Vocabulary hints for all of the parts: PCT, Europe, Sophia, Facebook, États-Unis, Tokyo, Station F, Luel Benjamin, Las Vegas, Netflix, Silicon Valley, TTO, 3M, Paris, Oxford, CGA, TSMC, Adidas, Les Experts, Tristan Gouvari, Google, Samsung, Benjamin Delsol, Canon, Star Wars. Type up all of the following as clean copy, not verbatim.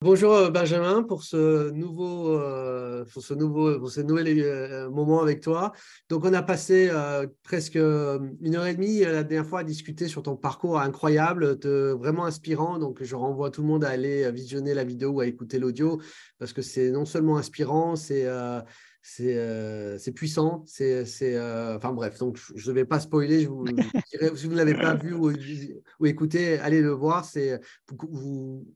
Bonjour Benjamin, pour ce nouvel moment avec toi. Donc on a passé presque une heure et demie la dernière fois à discuter sur ton parcours incroyable, vraiment inspirant. Donc je renvoie tout le monde à aller visionner la vidéo ou à écouter l'audio parce que c'est non seulement inspirant, c'est puissant, enfin bref, donc je ne vais pas spoiler, je vous dirai, si vous ne l'avez pas vu ou écouté, allez le voir.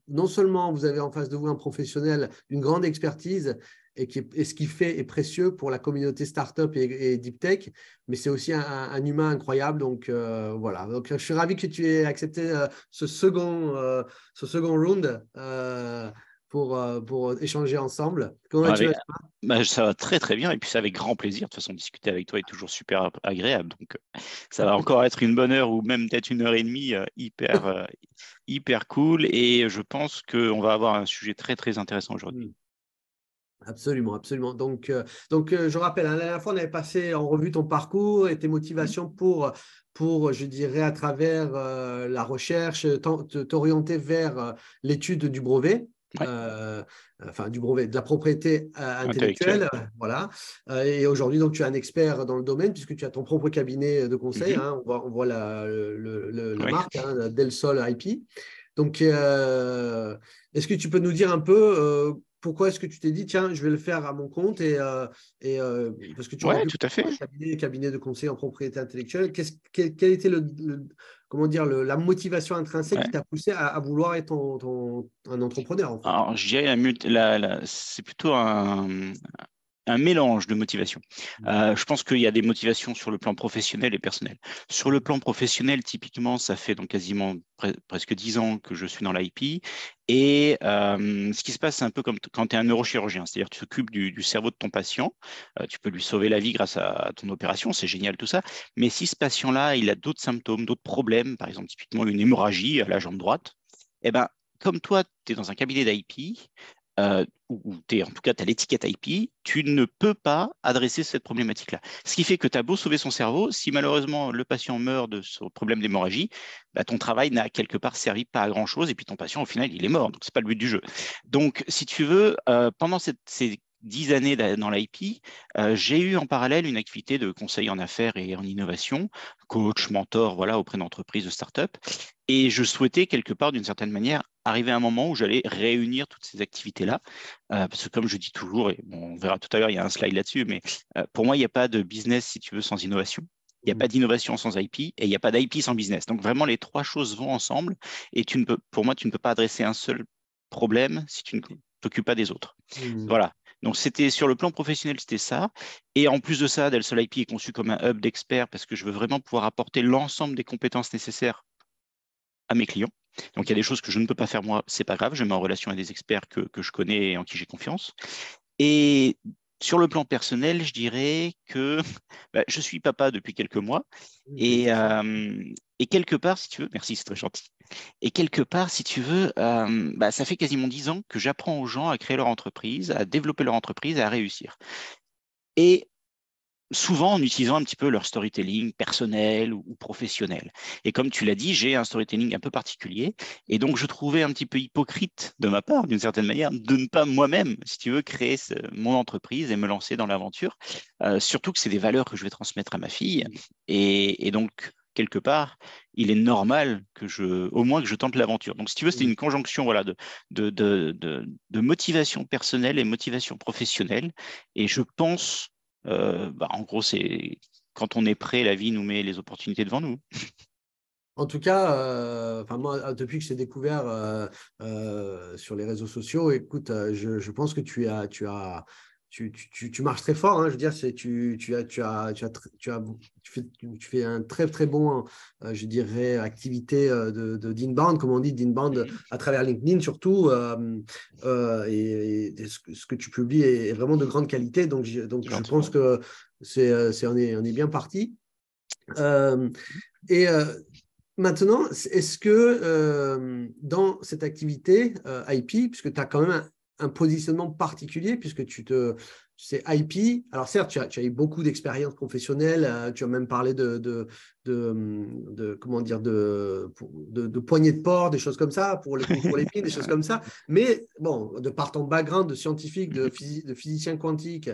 Non seulement vous avez en face de vous un professionnel d'une grande expertise et ce qu'il fait est précieux pour la communauté startup et deep tech, mais c'est aussi un humain incroyable. Donc voilà, donc je suis ravi que tu aies accepté ce second round pour échanger ensemble. Ça va très très bien, et puis c'est avec grand plaisir. De toute façon, discuter avec toi est toujours super agréable, donc ça va encore être une bonne heure ou même peut-être une heure et demie hyper cool, et je pense qu'on va avoir un sujet très très intéressant aujourd'hui. Absolument, absolument. Donc, je rappelle, la dernière fois, on avait passé en revue ton parcours et tes motivations pour je dirais, à travers la recherche, t'orienter vers l'étude du brevet. Ouais. Enfin du brevet, de la propriété intellectuelle. Voilà. Et aujourd'hui, donc, tu es un expert dans le domaine puisque tu as ton propre cabinet de conseil. Hein, on voit la marque, hein, Delsol IP. Donc, est-ce que tu peux nous dire un peu pourquoi est-ce que tu t'es dit, tiens, je vais le faire à mon compte et parce que tu as un cabinet de conseil en propriété intellectuelle. Quelle était la motivation intrinsèque qui t'a poussé à vouloir être un entrepreneur, en fait. Alors, je dirais c'est plutôt un mélange de motivations. Je pense qu'il y a des motivations sur le plan professionnel et personnel. Sur le plan professionnel, typiquement, ça fait donc quasiment presque 10 ans que je suis dans l'IP. Et ce qui se passe, c'est un peu comme quand tu es un neurochirurgien, c'est-à-dire tu t'occupes du cerveau de ton patient, tu peux lui sauver la vie grâce à ton opération, c'est génial tout ça, mais si ce patient-là, il a d'autres symptômes, d'autres problèmes, par exemple typiquement une hémorragie à la jambe droite, eh ben, comme toi, tu es dans un cabinet d'IP, ou en tout cas tu as l'étiquette IP, tu ne peux pas adresser cette problématique-là. Ce qui fait que tu as beau sauver son cerveau, si malheureusement le patient meurt de ce problème d'hémorragie, bah, ton travail n'a quelque part servi pas à grand-chose, et puis ton patient au final il est mort, donc ce n'est pas le but du jeu. Donc si tu veux, pendant ces 10 années dans l'IP, j'ai eu en parallèle une activité de conseil en affaires et en innovation, coach, mentor, voilà, auprès d'entreprises, de start-up, et je souhaitais quelque part d'une certaine manière arriver à un moment où j'allais réunir toutes ces activités-là, parce que comme je dis toujours, et bon, on verra tout à l'heure, il y a un slide là-dessus, mais pour moi, il n'y a pas de business, si tu veux, sans innovation. Il n'y a pas d'innovation sans IP, et il n'y a pas d'IP sans business. Donc vraiment, les trois choses vont ensemble, et tu ne peux pas adresser un seul problème si tu ne t'occupes pas des autres. Voilà. Donc, c'était sur le plan professionnel, c'était ça. Et en plus de ça, Delsol IP est conçu comme un hub d'experts parce que je veux vraiment pouvoir apporter l'ensemble des compétences nécessaires à mes clients. Donc, il y a des choses que je ne peux pas faire moi, c'est pas grave, je mets en relation à des experts que je connais et en qui j'ai confiance. Et sur le plan personnel, je dirais que je suis papa depuis quelques mois et quelque part, si tu veux, merci, c'est très gentil. Et quelque part, si tu veux, ça fait quasiment 10 ans que j'apprends aux gens à créer leur entreprise, à développer leur entreprise, à réussir. Et souvent en utilisant un petit peu leur storytelling personnel ou professionnel. Et comme tu l'as dit, j'ai un storytelling un peu particulier, et donc je trouvais un petit peu hypocrite de ma part, d'une certaine manière, de ne pas moi-même, si tu veux, créer mon entreprise et me lancer dans l'aventure, surtout que c'est des valeurs que je vais transmettre à ma fille, et donc quelque part, il est normal au moins que je tente l'aventure. Donc, si tu veux, c'était une conjonction de motivation personnelle et motivation professionnelle, et je pense... en gros, c'est quand on est prêt, la vie nous met les opportunités devant nous. En tout cas, moi, depuis que j'ai découvert sur les réseaux sociaux, écoute, je pense que tu marches très fort, hein, je veux dire, tu fais un très très bon, je dirais, activité d'inbound, comme on dit, d'inbound à travers LinkedIn surtout, et ce que tu publies est vraiment de grande qualité, donc je pense que on est bien parti. Maintenant, est-ce que dans cette activité IP, puisque tu as quand même un positionnement particulier puisque tu te c'est IP. Alors certes, tu as eu beaucoup d'expérience professionnelle, tu as même parlé de poignées de porc, des choses comme ça, pour les concours Lépine, des choses comme ça. Mais bon, de par ton background de scientifique, de physicien quantique,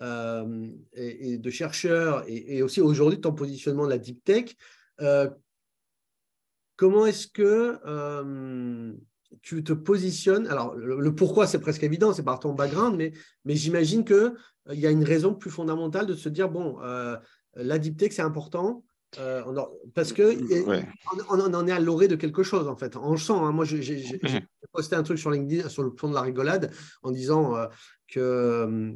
et de chercheur, et aussi aujourd'hui ton positionnement de la deep tech, comment est-ce que tu te positionnes? Alors, le pourquoi, c'est presque évident, c'est par ton background, mais j'imagine qu'il y a une raison plus fondamentale de se dire, bon, la deep tech, c'est important, parce que ouais. on en est à l'orée de quelque chose, en fait. On le sent, hein. Moi, j'ai posté un truc sur LinkedIn, sur le plan de la rigolade, en disant que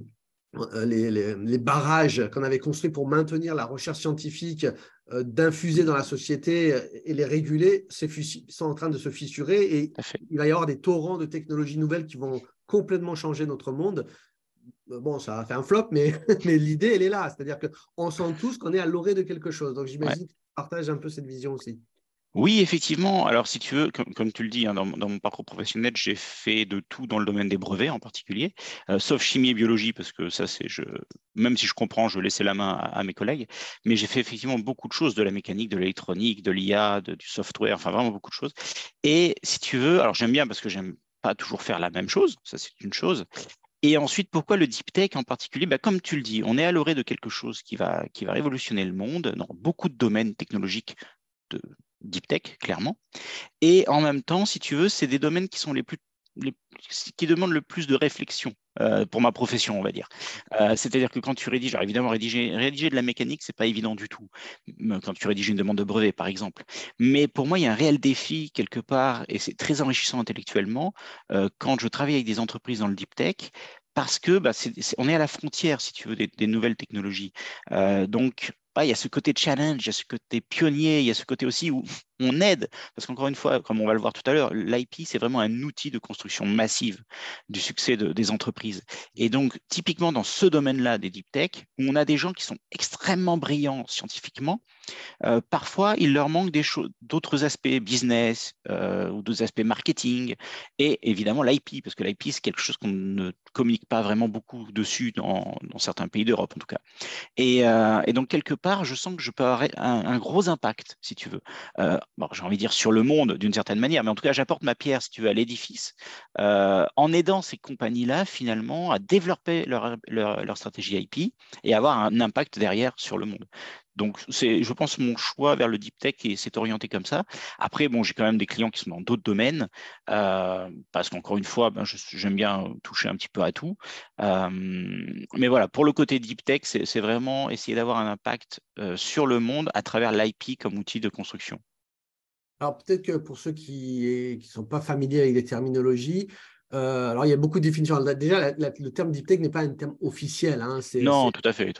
les barrages qu'on avait construits pour maintenir la recherche scientifique, d'infuser dans la société et les réguler, sont en train de se fissurer, et il va y avoir des torrents de technologies nouvelles qui vont complètement changer notre monde. Bon, ça a fait un flop, mais l'idée, elle est là. C'est-à-dire qu'on sent tous qu'on est à l'orée de quelque chose. Donc, j'imagine que tu partages un peu cette vision aussi. Oui, effectivement. Alors, si tu veux, comme tu le dis, hein, dans mon parcours professionnel, j'ai fait de tout dans le domaine des brevets en particulier, sauf chimie et biologie, parce que ça, même si je comprends, je laissais la main à mes collègues, mais j'ai fait effectivement beaucoup de choses, de la mécanique, de l'électronique, de l'IA, du software, enfin vraiment beaucoup de choses. Et si tu veux, alors j'aime bien parce que j'aime pas toujours faire la même chose, ça c'est une chose. Et ensuite, pourquoi le deep tech en particulier? Comme tu le dis, on est à l'orée de quelque chose qui va révolutionner le monde dans beaucoup de domaines technologiques de deep tech, clairement. Et en même temps, si tu veux, c'est des domaines qui sont qui demandent le plus de réflexion pour ma profession, on va dire. C'est-à-dire que quand tu rédiges, alors évidemment, rédiger de la mécanique, c'est pas évident du tout, quand tu rédiges une demande de brevet, par exemple. Mais pour moi, il y a un réel défi quelque part, et c'est très enrichissant intellectuellement, quand je travaille avec des entreprises dans le deep tech, parce que on est à la frontière, si tu veux, des nouvelles technologies. Donc, il y a ce côté challenge, il y a ce côté pionnier, il y a ce côté aussi où on aide, parce qu'encore une fois, comme on va le voir tout à l'heure, l'IP, c'est vraiment un outil de construction massive du succès des entreprises. Et donc, typiquement dans ce domaine-là des deep tech, où on a des gens qui sont extrêmement brillants scientifiquement, parfois, il leur manque d'autres aspects business ou d'autres aspects marketing, et évidemment l'IP, parce que l'IP, c'est quelque chose qu'on ne communique pas vraiment beaucoup dessus dans certains pays d'Europe, en tout cas. Et donc, quelque part, je sens que je peux avoir un gros impact, si tu veux. J'ai envie de dire sur le monde d'une certaine manière, mais en tout cas, j'apporte ma pierre, si tu veux, à l'édifice, en aidant ces compagnies-là, finalement, à développer leur stratégie IP et avoir un impact derrière sur le monde. Donc, je pense mon choix vers le deep tech s'est orienté comme ça. Après, bon, j'ai quand même des clients qui sont dans d'autres domaines, parce qu'encore une fois, j'aime bien toucher un petit peu à tout. Mais voilà, pour le côté deep tech, c'est vraiment essayer d'avoir un impact sur le monde à travers l'IP comme outil de construction. Alors, peut-être que pour ceux qui ne sont pas familiers avec les terminologies, alors, il y a beaucoup de définitions. Déjà, le terme deep tech n'est pas un terme officiel. Hein. Non, tout à fait.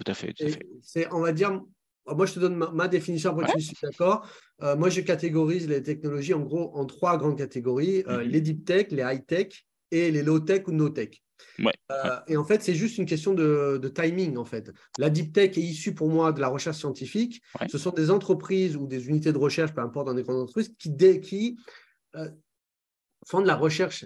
On va dire... Moi, je te donne ma définition, après tu suis d'accord. Moi, je catégorise les technologies en gros en trois grandes catégories, les deep tech, les high tech et les low tech ou no tech. Et en fait, c'est juste une question de timing, en fait. La deep tech est issue pour moi de la recherche scientifique. Ce sont des entreprises ou des unités de recherche, peu importe, dans des grandes entreprises, qui font de la recherche,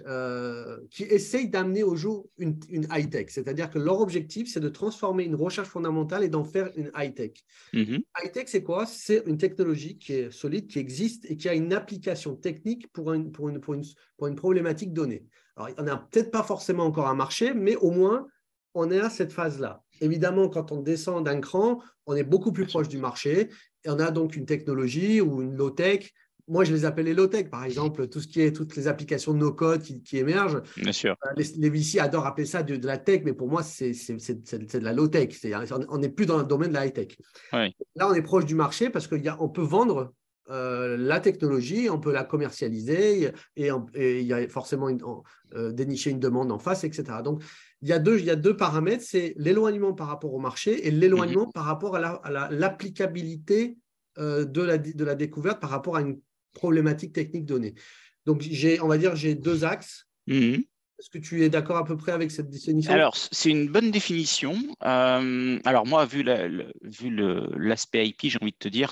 qui essayent d'amener au jour une high-tech. C'est-à-dire que leur objectif, c'est de transformer une recherche fondamentale et d'en faire une high-tech. High-tech, c'est quoi? C'est une technologie qui est solide, qui existe et qui a une application technique pour une problématique donnée. Alors, on n'a peut-être pas forcément encore un marché, mais au moins, on est à cette phase-là. Évidemment, quand on descend d'un cran, on est beaucoup plus proche du marché et on a donc une technologie ou une low-tech. Moi, je les appelle les low-tech, par exemple, toutes les applications no-code qui émergent. Bien sûr. Les VC adorent appeler ça de la tech, mais pour moi, c'est de la low-tech. On n'est plus dans le domaine de la high-tech. Oui. Là, on est proche du marché parce qu'on peut vendre la technologie, on peut la commercialiser et il y a forcément dénicher une demande en face, etc. Donc, il y a deux paramètres, c'est l'éloignement par rapport au marché et l'éloignement par rapport à l'applicabilité de la découverte par rapport à une problématique technique donnée. Donc, j'ai deux axes. Est-ce que tu es d'accord à peu près avec cette définition? Alors, c'est une bonne définition. Alors, moi, vu l'aspect IP, j'ai envie de te dire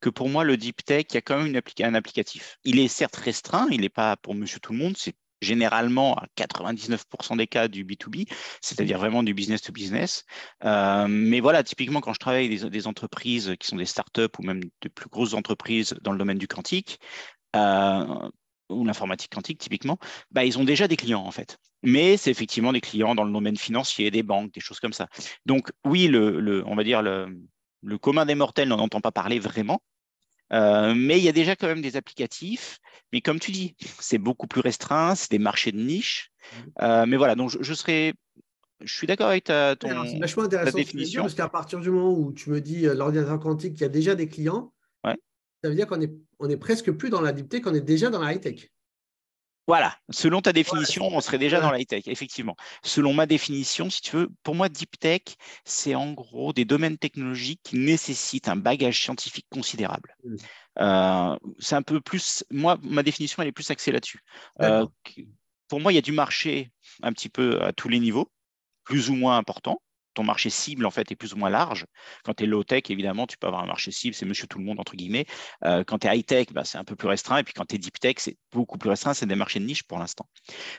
que pour moi, le deep tech, il y a quand même un applicatif. Il est certes restreint, il n'est pas pour monsieur tout le monde, c'est généralement à 99% des cas du B2B, c'est-à-dire vraiment du business to business. Mais voilà, typiquement, quand je travaille avec des entreprises qui sont des startups ou même de plus grosses entreprises dans le domaine du quantique, ou l'informatique quantique typiquement, bah, ils ont déjà des clients en fait. Mais c'est effectivement des clients dans le domaine financier, des banques, des choses comme ça. Donc oui, on va dire le commun des mortels n'en entend pas parler vraiment. Mais il y a déjà quand même des applicatifs, mais comme tu dis, c'est beaucoup plus restreint, c'est des marchés de niche. Mais voilà, donc je suis d'accord avec c'est vachement intéressant ta définition. Parce qu'à partir du moment où tu me dis l'ordinateur quantique, il y a déjà des clients, ouais. Ça veut dire qu'on est presque plus dans la deep tech, on est déjà dans la high tech. Voilà, selon ta définition, on serait déjà dans la high tech, effectivement. Selon ma définition, si tu veux, pour moi, deep tech, c'est en gros des domaines technologiques qui nécessitent un bagage scientifique considérable. C'est un peu plus… Moi, ma définition, elle est plus axée là-dessus. Pour moi, il y a du marché un petit peu à tous les niveaux, plus ou moins important. Ton marché cible, en fait, est plus ou moins large. Quand tu es low-tech, évidemment, tu peux avoir un marché cible, c'est monsieur tout le monde, entre guillemets. Quand tu es high-tech, bah, c'est un peu plus restreint. Et puis, quand tu es deep-tech, c'est beaucoup plus restreint. C'est des marchés de niche pour l'instant.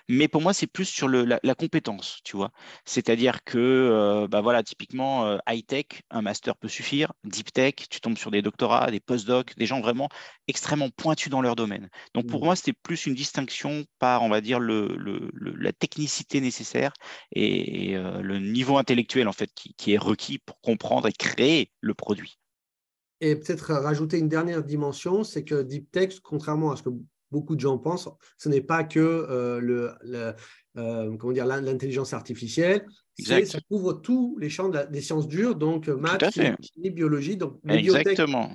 Mais pour moi, c'est plus sur la compétence, tu vois. C'est-à-dire que, bah, voilà, typiquement, high-tech, un master peut suffire. Deep-tech, tu tombes sur des doctorats, des post-docs, des gens vraiment extrêmement pointus dans leur domaine. Donc, pour moi, c'était plus une distinction par, on va dire, la technicité nécessaire et le niveau intellectuel en fait, qui est requis pour comprendre et créer le produit. Et peut-être rajouter une dernière dimension, c'est que Deep Tech, contrairement à ce que beaucoup de gens pensent, ce n'est pas que l'intelligence artificielle, ça couvre tous les champs des sciences dures, donc maths, chimie, biologie, donc les biotech font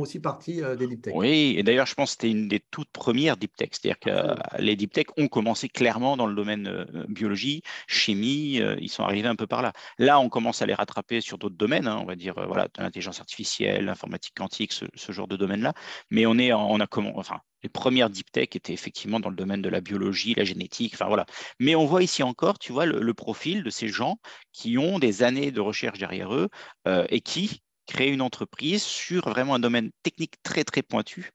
aussi partie des deep tech. Oui, et d'ailleurs, je pense que c'était une des toutes premières deep tech, c'est-à-dire que les deep tech ont commencé clairement dans le domaine biologie, chimie, ils sont arrivés un peu par là. Là, on commence à les rattraper sur d'autres domaines, hein, on va dire voilà, l'intelligence artificielle, l'informatique quantique, ce genre de domaine-là, mais les premières deep tech étaient effectivement dans le domaine de la biologie, la génétique, enfin voilà. Mais on voit ici encore, tu vois, le profil de ces gens qui ont des années de recherche derrière eux et qui créent une entreprise sur vraiment un domaine technique très, très pointu.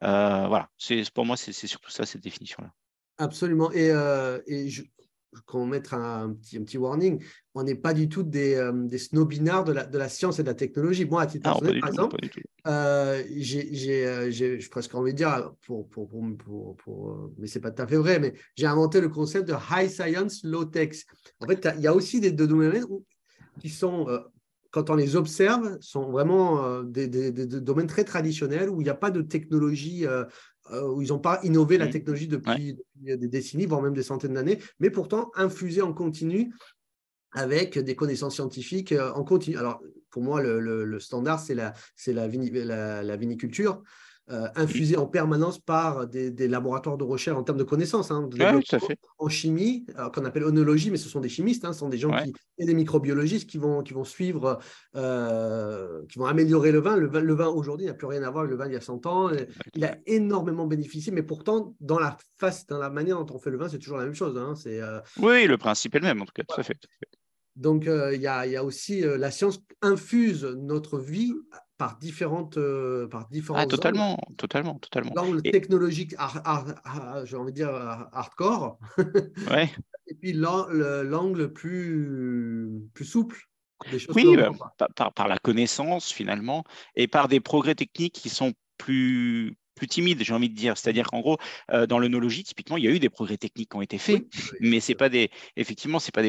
Voilà, pour moi, c'est surtout ça, cette définition-là. Absolument. Et qu'on mette un petit warning, on n'est pas du tout des snobinards de la science et de la technologie. Moi, à titre personnel, par exemple, j'ai presque envie de dire, mais ce n'est pas tout à fait vrai, mais j'ai inventé le concept de high science, low tech. En fait, il y a aussi des domaines qui sont, quand on les observe, sont vraiment des domaines très traditionnels où il n'y a pas de technologie où ils n'ont pas innové la technologie depuis des décennies, voire même des centaines d'années, mais pourtant infusée en continu avec des connaissances scientifiques en continu. Alors, pour moi, le standard, c'est la viniculture, infusée en permanence par des laboratoires de recherche en termes de connaissances. Hein, en chimie, qu'on appelle oenologie, mais ce sont des chimistes, ce sont des gens et des microbiologistes qui vont suivre, qui vont améliorer le vin. Le vin aujourd'hui n'a plus rien à voir avec le vin il y a 100 ans. Il a énormément bénéficié, mais pourtant, dans la manière dont on fait le vin, c'est toujours la même chose. Hein, oui, le principe est le même, en tout cas, tout à fait. Donc, il y a aussi la science infuse notre vie par différents totalement l'angle technologique j'ai envie de dire hardcore et puis l'angle plus souple des choses par la connaissance finalement et par des progrès techniques qui sont plus timide, j'ai envie de dire. C'est-à-dire qu'en gros, dans l'œnologie, typiquement, il y a eu des progrès techniques qui ont été faits, mais c'est pas des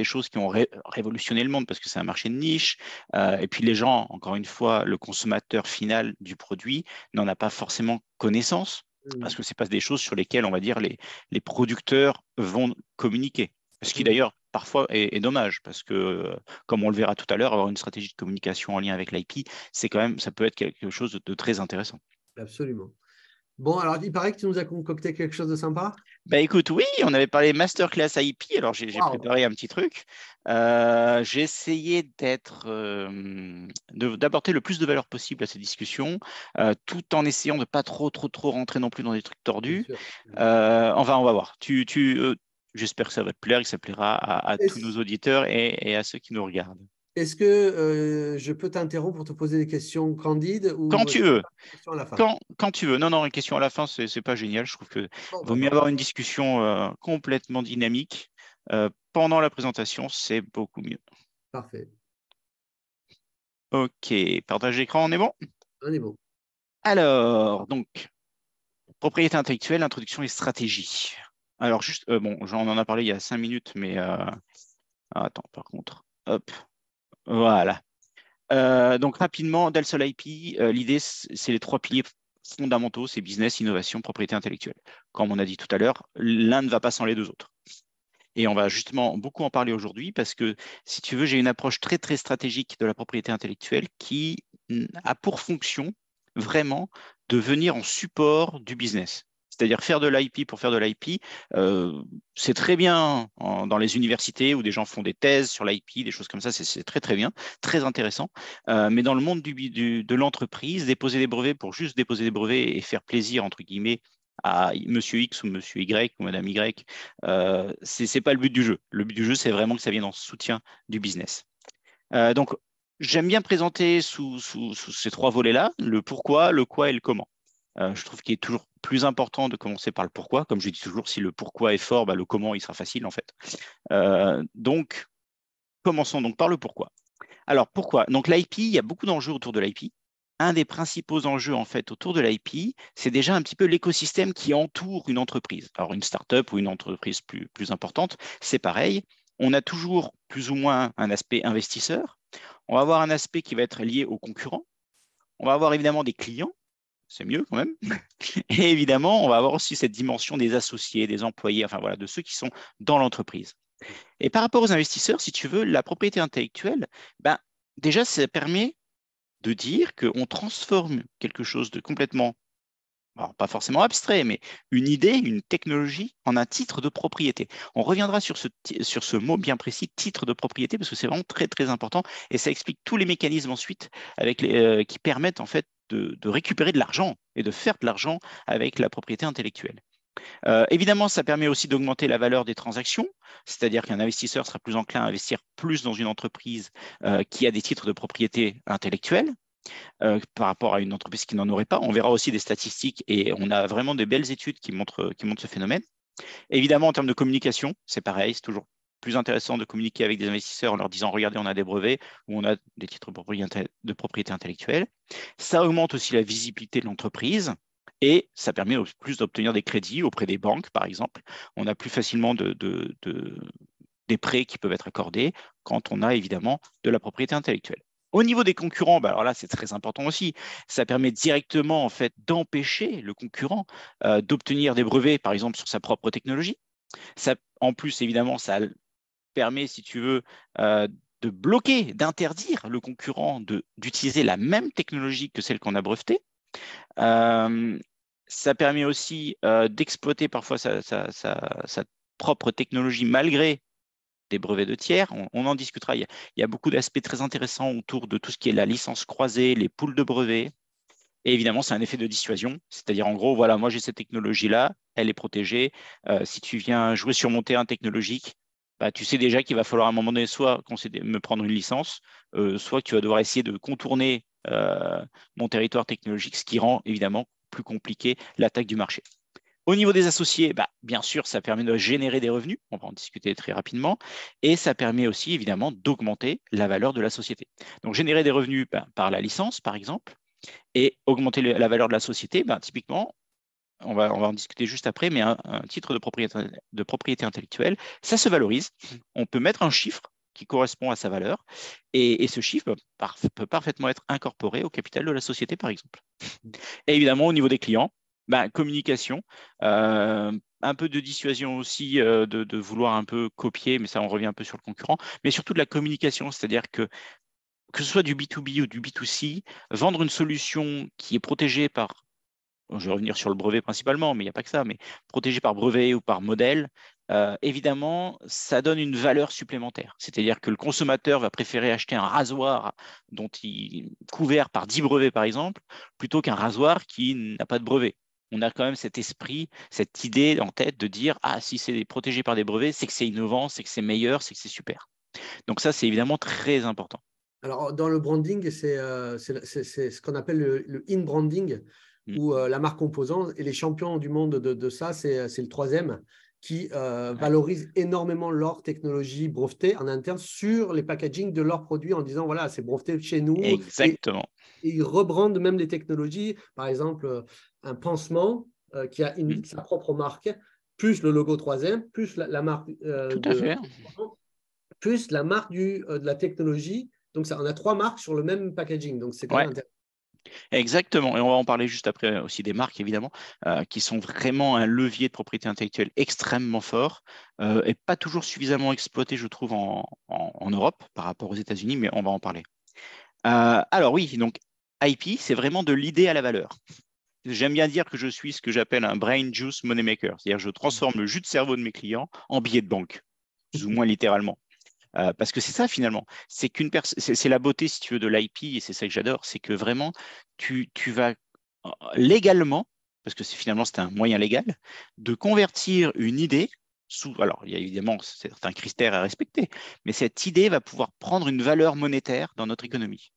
choses qui ont révolutionné le monde parce que c'est un marché de niche. Et puis les gens, encore une fois, le consommateur final du produit n'en a pas forcément connaissance parce que c'est pas des choses sur lesquelles, on va dire, les producteurs vont communiquer. Ce qui d'ailleurs parfois est dommage parce que, comme on le verra tout à l'heure, avoir une stratégie de communication en lien avec l'IP, c'est quand même, ça peut être quelque chose de très intéressant. Absolument. Bon, alors il paraît que tu nous as concocté quelque chose de sympa. Bah écoute, oui, on avait parlé masterclass IP, alors j'ai préparé un petit truc. J'ai essayé d'apporter le plus de valeur possible à ces discussions, tout en essayant de pas trop rentrer non plus dans des trucs tordus. Enfin, on va voir. J'espère que ça va te plaire, que ça plaira à tous nos auditeurs et à ceux qui nous regardent. Est-ce que je peux t'interrompre pour te poser des questions candides ou... Quand tu veux. Quand tu veux. Non, non, une question à la fin, c'est pas génial. Je trouve que vaut mieux avoir une discussion complètement dynamique. Pendant la présentation, c'est beaucoup mieux. Parfait. OK. Partage d'écran, on est bon? On est bon. Alors, donc, propriété intellectuelle, introduction et stratégie. Alors, juste, bon, on en a parlé il y a 5 minutes, mais... attends, par contre, hop. Voilà. Donc, rapidement, Delsol IP, l'idée, c'est les 3 piliers fondamentaux, c'est business, innovation, propriété intellectuelle. Comme on a dit tout à l'heure, l'un ne va pas sans les deux autres. Et on va justement beaucoup en parler aujourd'hui parce que, si tu veux, j'ai une approche très, très stratégique de la propriété intellectuelle qui a pour fonction vraiment de venir en support du business. C'est-à-dire faire de l'IP pour faire de l'IP, c'est très bien dans les universités où des gens font des thèses sur l'IP, des choses comme ça, c'est très très bien, très intéressant. Mais dans le monde de l'entreprise, déposer des brevets pour juste déposer des brevets et faire plaisir, entre guillemets, à monsieur X ou monsieur Y ou madame Y, c'est pas le but du jeu. Le but du jeu, c'est vraiment que ça vienne en soutien du business. Donc, j'aime bien présenter sous ces 3 volets-là, le pourquoi, le quoi et le comment. Je trouve qu'il est toujours plus important de commencer par le pourquoi. Comme je dis toujours, si le pourquoi est fort, bah, le comment, il sera facile en fait. Donc, commençons donc par le pourquoi. Alors, pourquoi? Donc, l'IP, il y a beaucoup d'enjeux autour de l'IP. Un des principaux enjeux en fait autour de l'IP, c'est déjà un petit peu l'écosystème qui entoure une entreprise. Alors, une start-up ou une entreprise plus importante, c'est pareil. On a toujours plus ou moins un aspect investisseur. On va avoir un aspect qui va être lié aux concurrents. On va avoir évidemment des clients. C'est mieux quand même. Et évidemment, on va avoir aussi cette dimension des associés, des employés, enfin voilà, de ceux qui sont dans l'entreprise. Et par rapport aux investisseurs, si tu veux, la propriété intellectuelle, ben, déjà, ça permet de dire qu'on transforme quelque chose de complètement, alors pas forcément abstrait, mais une idée, une technologie, en un titre de propriété. On reviendra sur ce mot bien précis, titre de propriété, parce que c'est vraiment très, très important. Et ça explique tous les mécanismes ensuite avec qui permettent en fait de récupérer de l'argent et de faire de l'argent avec la propriété intellectuelle. Évidemment, ça permet aussi d'augmenter la valeur des transactions, c'est-à-dire qu'un investisseur sera plus enclin à investir plus dans une entreprise qui a des titres de propriété intellectuelle par rapport à une entreprise qui n'en aurait pas. On verra aussi des statistiques et on a vraiment de belles études qui montrent ce phénomène. Évidemment, en termes de communication, c'est pareil, c'est toujours plus intéressant de communiquer avec des investisseurs en leur disant « Regardez, on a des brevets ou on a des titres de propriété intellectuelle ». Ça augmente aussi la visibilité de l'entreprise et ça permet au plus d'obtenir des crédits auprès des banques, par exemple. On a plus facilement des prêts qui peuvent être accordés quand on a évidemment de la propriété intellectuelle. Au niveau des concurrents, bah alors là, c'est très important aussi. Ça permet directement en fait, d'empêcher le concurrent d'obtenir des brevets, par exemple, sur sa propre technologie. Ça, en plus, évidemment, ça permet, si tu veux, de bloquer, d'interdire le concurrent d'utiliser la même technologie que celle qu'on a brevetée. Ça permet aussi d'exploiter parfois sa propre technologie malgré des brevets de tiers. On en discutera. Il y a beaucoup d'aspects très intéressants autour de tout ce qui est la licence croisée, les pools de brevets. Et évidemment, c'est un effet de dissuasion, c'est-à-dire en gros, voilà, moi j'ai cette technologie-là, elle est protégée. Si tu viens jouer sur mon terrain technologique, bah, tu sais déjà qu'il va falloir à un moment donné soit me prendre une licence, soit que tu vas devoir essayer de contourner mon territoire technologique, ce qui rend évidemment plus compliqué l'attaque du marché. Au niveau des associés, bah, bien sûr, ça permet de générer des revenus, on va en discuter très rapidement, et ça permet aussi évidemment d'augmenter la valeur de la société. Donc générer des revenus bah, par la licence, par exemple, et augmenter la valeur de la société, bah, typiquement, on va en discuter juste après, mais un titre de propriété intellectuelle, ça se valorise. On peut mettre un chiffre qui correspond à sa valeur et ce chiffre peut parfaitement être incorporé au capital de la société, par exemple. Et évidemment, au niveau des clients, bah, communication, un peu de dissuasion aussi de vouloir un peu copier, mais ça, on revient un peu sur le concurrent, mais surtout de la communication, c'est-à-dire que ce soit du B2B ou du B2C, vendre une solution qui est protégée par... Je vais revenir sur le brevet principalement, mais il n'y a pas que ça, mais protégé par brevet ou par modèle, évidemment, ça donne une valeur supplémentaire. C'est-à-dire que le consommateur va préférer acheter un rasoir dont il est couvert par 10 brevets, par exemple, plutôt qu'un rasoir qui n'a pas de brevet. On a quand même cet esprit, cette idée en tête de dire « Ah, si c'est protégé par des brevets, c'est que c'est innovant, c'est que c'est meilleur, c'est que c'est super ». Donc ça, c'est évidemment très important. Alors, dans le branding, c'est ce qu'on appelle le in-branding, où la marque composante et les champions du monde de ça, c'est le 3M qui valorise énormément leur technologie brevetée en interne sur les packagings de leurs produits en disant voilà, c'est breveté chez nous. Exactement. Et ils rebrandent même les technologies. Par exemple, un pansement qui a sa propre marque, plus le logo 3M, plus la marque plus la marque de la technologie. Donc, on a trois marques sur le même packaging. Donc, c'est quand même intéressant. Exactement, et on va en parler juste après aussi des marques évidemment, qui sont vraiment un levier de propriété intellectuelle extrêmement fort et pas toujours suffisamment exploité je trouve en Europe par rapport aux États-Unis, mais on va en parler. Alors oui, donc IP, c'est vraiment de l'idée à la valeur. J'aime bien dire que je suis ce que j'appelle un brain juice money maker, c'est-à-dire je transforme le jus de cerveau de mes clients en billets de banque, plus ou moins littéralement. Parce que c'est ça finalement, c'est la beauté si tu veux de l'IP et c'est ça que j'adore, c'est que vraiment tu vas légalement, parce que finalement c'est un moyen légal, de convertir une idée, alors il y a évidemment certains critères à respecter, mais cette idée va pouvoir prendre une valeur monétaire dans notre économie.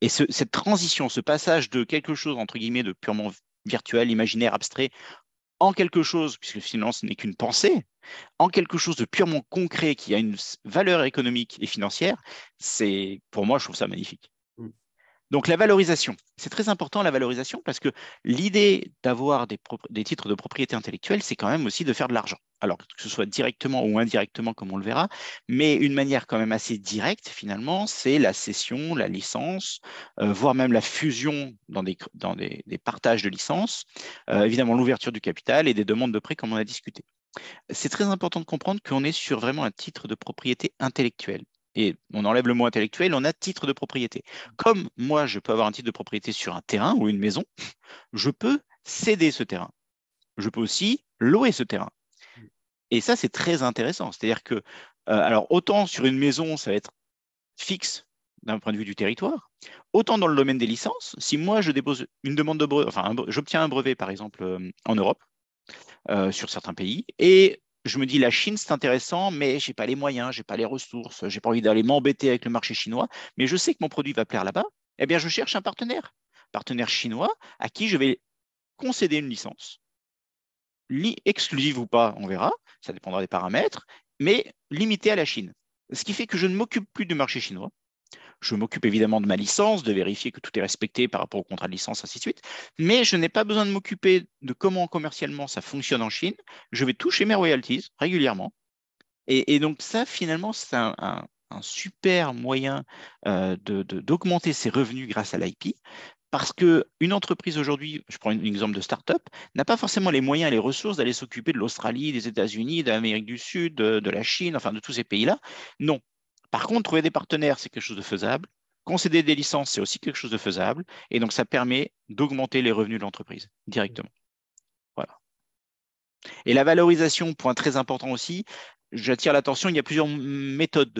Et cette transition, ce passage de quelque chose entre guillemets de purement virtuel, imaginaire, abstrait, en quelque chose, puisque finalement ce n'est qu'une pensée, en quelque chose de purement concret qui a une valeur économique et financière, c'est, pour moi, je trouve ça magnifique. Donc la valorisation, c'est très important la valorisation parce que l'idée d'avoir des titres de propriété intellectuelle, c'est quand même aussi de faire de l'argent. Alors que ce soit directement ou indirectement comme on le verra, mais une manière quand même assez directe finalement, c'est la cession, la licence, voire même la fusion dans des partages de licences, évidemment l'ouverture du capital et des demandes de prêts comme on a discuté. C'est très important de comprendre qu'on est sur vraiment un titre de propriété intellectuelle. Et on enlève le mot intellectuel, on a titre de propriété. Comme moi, je peux avoir un titre de propriété sur un terrain ou une maison, je peux céder ce terrain. Je peux aussi louer ce terrain. Et ça, c'est très intéressant. C'est-à-dire que, alors autant sur une maison, ça va être fixe d'un point de vue du territoire, autant dans le domaine des licences, si moi, je dépose une demande de brevet, enfin, j'obtiens un brevet, par exemple, en Europe, sur certains pays, et je me dis, la Chine, c'est intéressant, mais je n'ai pas les moyens, je n'ai pas les ressources, je n'ai pas envie d'aller m'embêter avec le marché chinois, mais je sais que mon produit va plaire là-bas. Eh bien, je cherche un partenaire chinois à qui je vais concéder une licence, exclusive ou pas, on verra, ça dépendra des paramètres, mais limitée à la Chine. Ce qui fait que je ne m'occupe plus du marché chinois. Je m'occupe évidemment de ma licence, de vérifier que tout est respecté par rapport au contrat de licence, ainsi de suite. Mais je n'ai pas besoin de m'occuper de comment commercialement ça fonctionne en Chine. Je vais toucher mes royalties régulièrement. Et donc ça, finalement, c'est un super moyen d'augmenter ses revenus grâce à l'IP. Parce qu'une entreprise aujourd'hui, je prends un exemple de start-up, n'a pas forcément les moyens et les ressources d'aller s'occuper de l'Australie, des États-Unis, de l'Amérique du Sud, de la Chine, enfin de tous ces pays-là. Non. Par contre, trouver des partenaires, c'est quelque chose de faisable. Concéder des licences, c'est aussi quelque chose de faisable. Et donc, ça permet d'augmenter les revenus de l'entreprise directement. Voilà. Et la valorisation, point très important aussi, j'attire l'attention, il y a plusieurs méthodes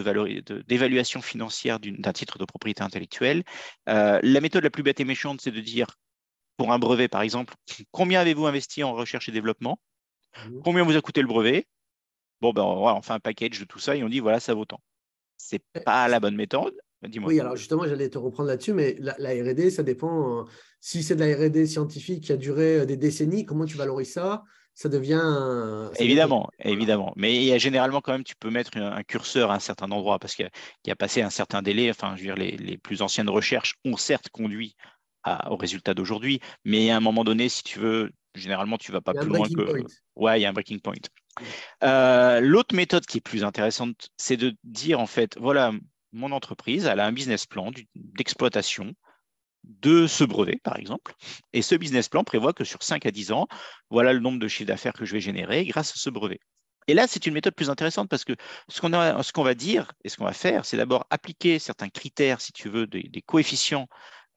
d'évaluation financière d'un titre de propriété intellectuelle. La méthode la plus bête et méchante, c'est de dire, pour un brevet par exemple, combien avez-vous investi en recherche et développement? Combien vous a coûté le brevet? Bon, ben, on fait un package de tout ça et on dit, voilà, ça vaut tant. Ce n'est pas la bonne méthode. Dis-moi. Oui, alors justement, j'allais te reprendre là-dessus, mais la R&D, ça dépend. Si c'est de la R&D scientifique qui a duré des décennies, comment tu valorises ça? Ça devient… Évidemment. Mais il y a généralement quand même, tu peux mettre un curseur à un certain endroit parce qu'il a passé un certain délai. Enfin, je veux dire, les plus anciennes recherches ont certes conduit aux résultats d'aujourd'hui, mais à un moment donné, si tu veux, généralement, tu ne vas pas plus loin que… Ouais, il y a un breaking point. L'autre méthode qui est plus intéressante, c'est de dire en fait, voilà, mon entreprise, elle a un business plan d'exploitation de ce brevet, par exemple, et ce business plan prévoit que sur 5 à 10 ans, voilà le nombre de chiffres d'affaires que je vais générer grâce à ce brevet. Et là, c'est une méthode plus intéressante parce que ce qu'on va dire et ce qu'on va faire, c'est d'abord appliquer certains critères, si tu veux, des coefficients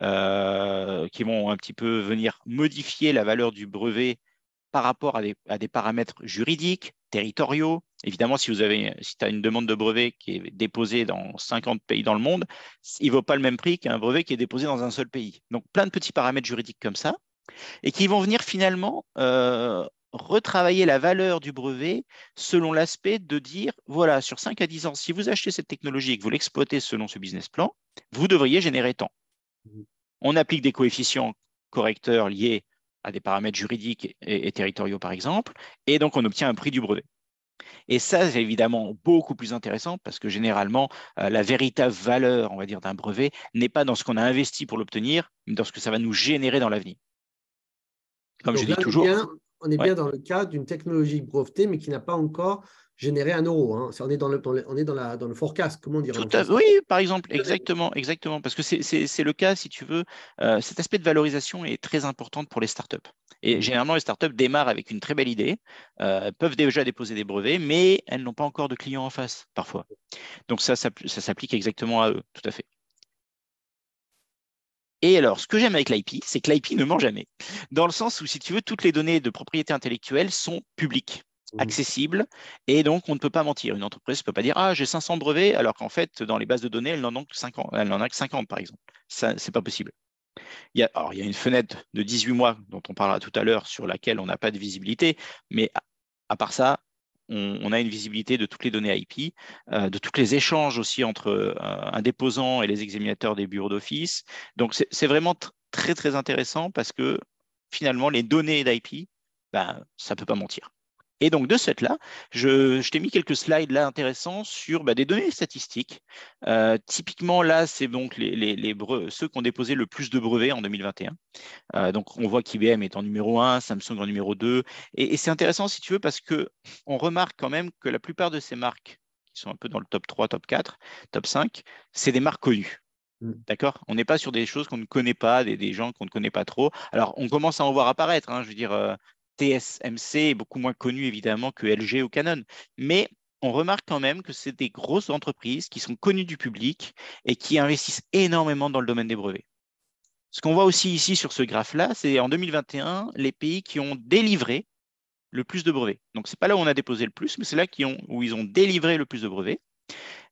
qui vont un petit peu venir modifier la valeur du brevet par rapport à des paramètres juridiques, territoriaux. Évidemment, si tu as une demande de brevet qui est déposée dans 50 pays dans le monde, il ne vaut pas le même prix qu'un brevet qui est déposé dans un seul pays. Donc, plein de petits paramètres juridiques comme ça, et qui vont venir finalement retravailler la valeur du brevet selon l'aspect de dire, voilà, sur 5 à 10 ans, si vous achetez cette technologie et que vous l'exploitez selon ce business plan, vous devriez générer tant. On applique des coefficients correcteurs liés à des paramètres juridiques et territoriaux, par exemple, et donc on obtient un prix du brevet. Et ça, c'est évidemment beaucoup plus intéressant parce que généralement, la véritable valeur, on va dire, d'un brevet n'est pas dans ce qu'on a investi pour l'obtenir, mais dans ce que ça va nous générer dans l'avenir. Comme donc je dis toujours… on est bien dans le cas d'une technologie brevetée, mais qui n'a pas encore généré un euro. Hein. On est dans le forecast, comment dire? Oui, par exemple, exactement. Parce que c'est le cas, si tu veux. Cet aspect de valorisation est très important pour les startups. Et généralement, les startups démarrent avec une très belle idée, peuvent déjà déposer des brevets, mais elles n'ont pas encore de clients en face, parfois. Donc, ça s'applique exactement à eux, tout à fait. Et alors, ce que j'aime avec l'IP, c'est que l'IP ne ment jamais. Dans le sens où, si tu veux, toutes les données de propriété intellectuelle sont publiques, accessibles, et donc on ne peut pas mentir. Une entreprise ne peut pas dire « Ah, j'ai 500 brevets », alors qu'en fait, dans les bases de données, elle n'en a que 50, par exemple. Ce n'est pas possible. Il y a une fenêtre de 18 mois, dont on parlera tout à l'heure, sur laquelle on n'a pas de visibilité, mais à part ça, on a une visibilité de toutes les données IP, de tous les échanges aussi entre un déposant et les examinateurs des bureaux d'office. Donc, c'est vraiment très, très intéressant parce que finalement, les données d'IP, ben, ça ne peut pas mentir. Et donc, de cette là, je t'ai mis quelques slides là intéressants sur des données statistiques. Typiquement, là, c'est donc ceux qui ont déposé le plus de brevets en 2021. Donc, on voit qu'IBM est en numéro 1, Samsung en numéro 2. Et c'est intéressant, si tu veux, parce qu'on remarque quand même que la plupart de ces marques, qui sont un peu dans le top 3, top 4, top 5, c'est des marques connues. D'accord, on n'est pas sur des choses qu'on ne connaît pas, des gens qu'on ne connaît pas trop. Alors, on commence à en voir apparaître, hein, je veux dire… TSMC est beaucoup moins connu évidemment que LG ou Canon, mais on remarque quand même que c'est des grosses entreprises qui sont connues du public et qui investissent énormément dans le domaine des brevets. Ce qu'on voit aussi ici sur ce graphe-là, c'est en 2021, les pays qui ont délivré le plus de brevets. Donc, ce n'est pas là où on a déposé le plus, mais c'est là où ils ont délivré le plus de brevets.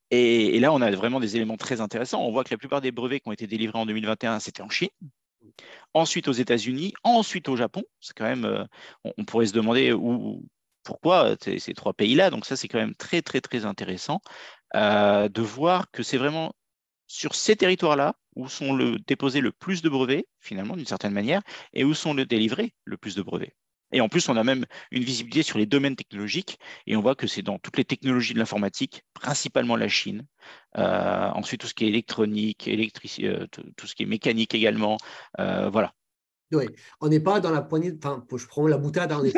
Et là, on a vraiment des éléments très intéressants. On voit que la plupart des brevets qui ont été délivrés en 2021, c'était en Chine. Ensuite aux États-Unis, ensuite au Japon. C'est quand même, on pourrait se demander pourquoi ces trois pays-là. Donc ça, c'est quand même très, très, très intéressant de voir que c'est vraiment sur ces territoires-là où sont déposés le plus de brevets, finalement, d'une certaine manière, et où sont délivrés le plus de brevets. Et en plus, on a même une visibilité sur les domaines technologiques, et on voit que c'est dans toutes les technologies de l'informatique, principalement la Chine. Ensuite, tout ce qui est électronique, tout ce qui est mécanique également. Voilà. Oui, on n'est pas dans la poignée… Enfin, je prends la boutade. On est,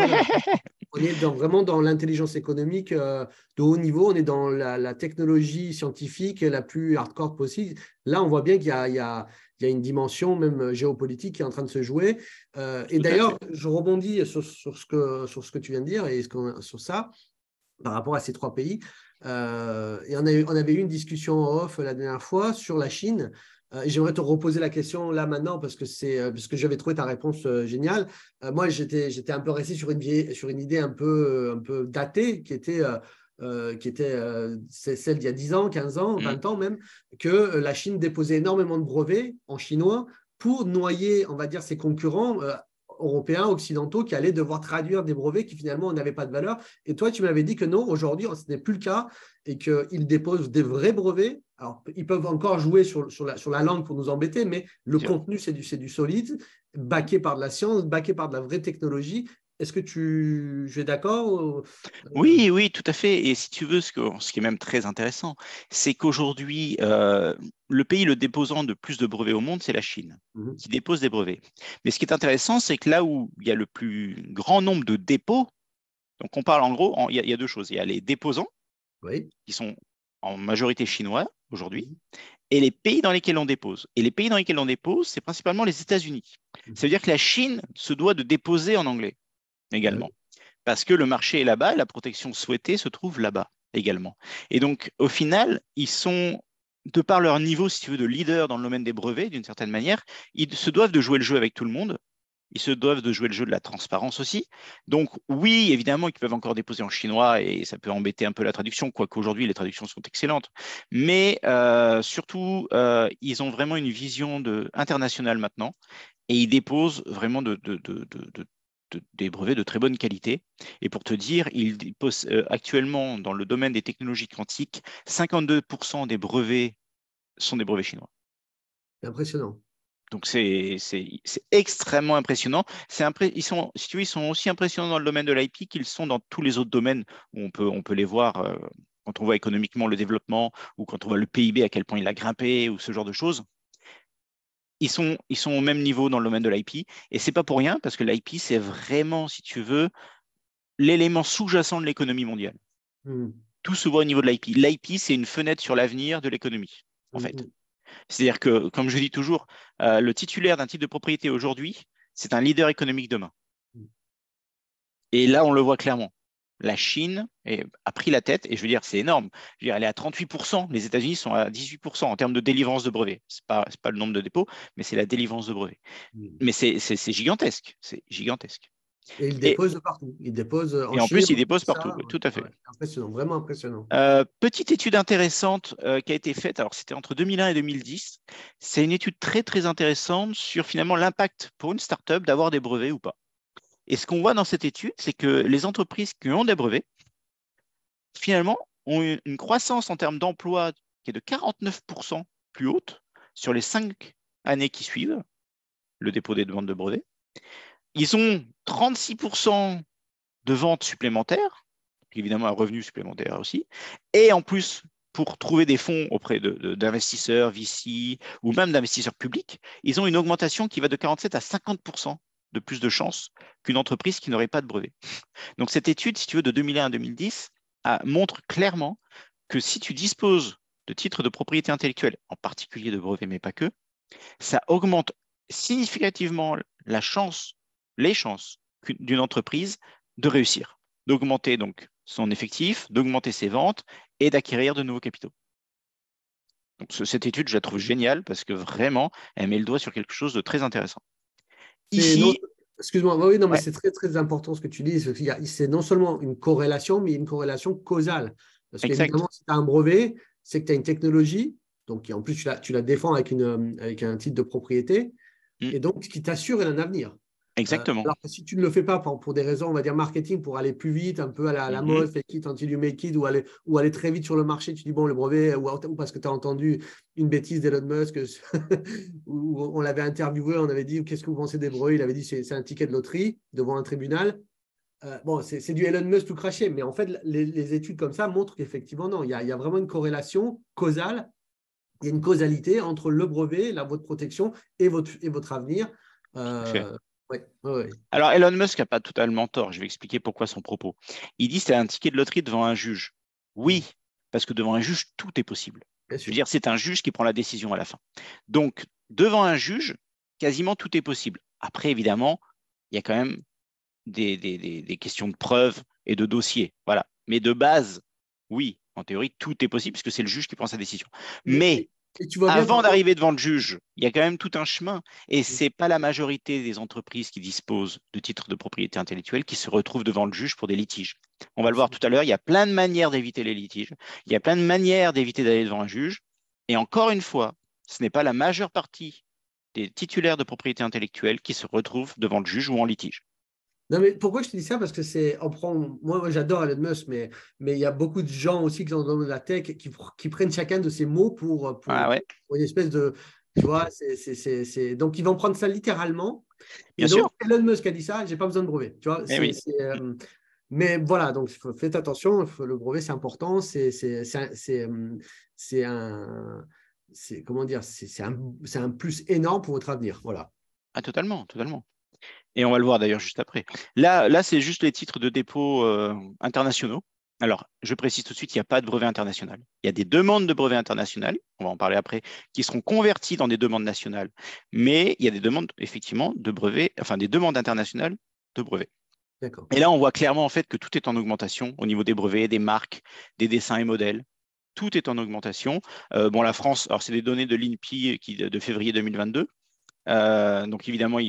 on est vraiment dans l'intelligence économique de haut niveau. On est dans la technologie scientifique la plus hardcore possible. Là, on voit bien qu'il y a une dimension même géopolitique qui est en train de se jouer. Et d'ailleurs, je rebondis sur ce que tu viens de dire et sur ça, par rapport à ces trois pays. Et on avait eu une discussion en off la dernière fois sur la Chine. J'aimerais te reposer la question là maintenant parce que j'avais trouvé ta réponse géniale. Moi, j'étais un peu resté sur une idée un peu datée qui était celle d'il y a 10 ans, 15 ans, 20 ans même, que la Chine déposait énormément de brevets en chinois pour noyer, on va dire, ses concurrents européens, occidentaux, qui allaient devoir traduire des brevets qui finalement n'avaient pas de valeur. Et toi, tu m'avais dit que non, aujourd'hui, ce n'est plus le cas et qu'ils déposent des vrais brevets. Alors, ils peuvent encore jouer sur la langue pour nous embêter, mais le contenu, c'est du solide, backé par de la science, backé par de la vraie technologie. Est-ce que tu es d'accord? Oui, tout à fait. Et si tu veux, ce qui est même très intéressant, c'est qu'aujourd'hui, le pays le déposant de plus de brevets au monde, c'est la Chine, qui dépose des brevets. Mais ce qui est intéressant, c'est que là où il y a le plus grand nombre de dépôts, donc on parle en gros, il y a deux choses. Il y a les déposants, qui sont en majorité chinois aujourd'hui, et les pays dans lesquels on dépose. Et les pays dans lesquels on dépose, c'est principalement les États-Unis. Ça veut dire que la Chine se doit de déposer en anglais également, parce que le marché est là-bas, la protection souhaitée se trouve là-bas également. Et donc, au final, ils sont, de par leur niveau, si tu veux, de leader dans le domaine des brevets, d'une certaine manière, ils se doivent de jouer le jeu avec tout le monde, ils se doivent de jouer le jeu de la transparence aussi. Donc, oui, évidemment, ils peuvent encore déposer en chinois et ça peut embêter un peu la traduction, quoique aujourd'hui, les traductions sont excellentes. Mais surtout, ils ont vraiment une vision internationale maintenant et ils déposent vraiment de des brevets de très bonne qualité. Et pour te dire, il dépose actuellement dans le domaine des technologies quantiques, 52% des brevets sont des brevets chinois. C'est impressionnant. Donc, c'est extrêmement impressionnant. Ils sont aussi impressionnants dans le domaine de l'IP qu'ils sont dans tous les autres domaines où on peut les voir quand on voit économiquement le développement ou quand on voit le PIB, à quel point il a grimpé ou ce genre de choses. Ils sont au même niveau dans le domaine de l'IP et ce n'est pas pour rien parce que l'IP, c'est vraiment, si tu veux, l'élément sous-jacent de l'économie mondiale. Mmh. Tout se voit au niveau de l'IP. L'IP, c'est une fenêtre sur l'avenir de l'économie, en fait. C'est-à-dire que, comme je dis toujours, le titulaire d'un titre de propriété aujourd'hui, c'est un leader économique demain. Et là, on le voit clairement. La Chine a pris la tête, et je veux dire, c'est énorme. Je veux dire, elle est à 38%, les États-Unis sont à 18% en termes de délivrance de brevets. Ce n'est pas le nombre de dépôts, mais c'est la délivrance de brevets. Mais c'est gigantesque, c'est gigantesque. Et ils déposent de partout. Ils déposent en Chine, plus, ils déposent partout, oui, tout à fait. Ouais, impressionnant, vraiment impressionnant. Petite étude intéressante qui a été faite, alors c'était entre 2001 et 2010. C'est une étude très, très intéressante sur finalement l'impact pour une start-up d'avoir des brevets ou pas. Et ce qu'on voit dans cette étude, c'est que les entreprises qui ont des brevets, finalement, ont une croissance en termes d'emploi qui est de 49% plus haute sur les 5 années qui suivent le dépôt des demandes de brevets. Ils ont 36% de ventes supplémentaires, évidemment un revenu supplémentaire aussi, et en plus, pour trouver des fonds auprès d'investisseurs, VC ou même d'investisseurs publics, ils ont une augmentation qui va de 47 à 50% de plus de chances qu'une entreprise qui n'aurait pas de brevet. Donc cette étude, si tu veux, de 2001 à 2010, montre clairement que si tu disposes de titres de propriété intellectuelle, en particulier de brevets, mais pas que, ça augmente significativement les chances d'une entreprise de réussir, d'augmenter donc son effectif, d'augmenter ses ventes et d'acquérir de nouveaux capitaux. Donc, cette étude, je la trouve géniale parce que vraiment, elle met le doigt sur quelque chose de très intéressant. Excuse-moi, oui, non, mais c'est très, très important ce que tu dis. C'est non seulement une corrélation, mais une corrélation causale. Parce qu'évidemment, si tu as un brevet, c'est que tu as une technologie, donc en plus, tu la défends avec un titre de propriété, et donc ce qui t'assure un avenir. Exactement. Alors que si tu ne le fais pas pour des raisons, on va dire marketing, pour aller plus vite, un peu à la mode, fake it until you make it, ou aller très vite sur le marché, tu dis bon, le brevet, ou parce que tu as entendu une bêtise d'Elon Musk, où on l'avait interviewé, on avait dit qu'est-ce que vous pensez des brevets, il avait dit c'est un ticket de loterie devant un tribunal. Bon, c'est du Elon Musk tout craché, mais en fait, les études comme ça montrent qu'effectivement, non, il y a vraiment une corrélation causale, il y a une causalité entre le brevet, votre protection et votre avenir. Ouais. Alors, Elon Musk n'a pas totalement tort. Je vais expliquer pourquoi son propos. Il dit que c'est un ticket de loterie devant un juge. Oui, parce que devant un juge, tout est possible. Je veux dire, c'est un juge qui prend la décision à la fin. Donc, devant un juge, quasiment tout est possible. Après, évidemment, il y a quand même des questions de preuves et de dossiers. Voilà. Mais de base, oui, en théorie, tout est possible puisque c'est le juge qui prend sa décision. Mais… Et tu vois bien avant d'arriver devant le juge, il y a quand même tout un chemin. Et ce n'est pas la majorité des entreprises qui disposent de titres de propriété intellectuelle qui se retrouvent devant le juge pour des litiges. On va le voir tout à l'heure, il y a plein de manières d'éviter les litiges. Il y a plein de manières d'éviter d'aller devant un juge. Et encore une fois, ce n'est pas la majeure partie des titulaires de propriété intellectuelle qui se retrouvent devant le juge ou en litige. Non, mais pourquoi je te dis ça? Parce que moi j'adore Elon Musk, mais il y a beaucoup de gens aussi qui sont dans la tech qui prennent chacun de ces mots pour une espèce de… Tu vois, donc, ils vont prendre ça littéralement. Bien sûr. Elon Musk a dit ça, je n'ai pas besoin de brevet. Tu vois, mais voilà, donc faites attention, le brevet, c'est important. C'est un plus énorme pour votre avenir. Voilà. Ah, totalement. Et on va le voir d'ailleurs juste après. Là, c'est juste les titres de dépôt internationaux. Alors, je précise tout de suite, il n'y a pas de brevet international. Il y a des demandes de brevets internationales, on va en parler après, qui seront converties dans des demandes nationales. Mais il y a des demandes, effectivement, de brevets, enfin des demandes internationales de brevets. D'accord. Et là, on voit clairement en fait que tout est en augmentation au niveau des brevets, des marques, des dessins et modèles. Tout est en augmentation. Bon, la France, alors c'est des données de l'INPI de février 2022. Donc évidemment,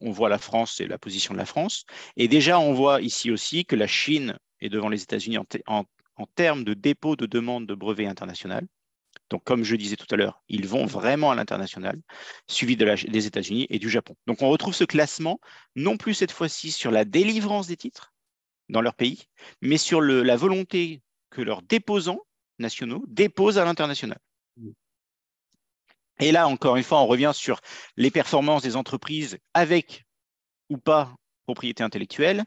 on voit la France et la position de la France. Et déjà, on voit ici aussi que la Chine est devant les États-Unis en termes de dépôt de demande de brevets internationales. Donc, comme je disais tout à l'heure, ils vont vraiment à l'international, suivi de des États-Unis et du Japon. Donc, on retrouve ce classement, non plus cette fois-ci sur la délivrance des titres dans leur pays, mais sur la volonté que leurs déposants nationaux déposent à l'international. Et là, encore une fois, on revient sur les performances des entreprises avec ou pas propriété intellectuelle.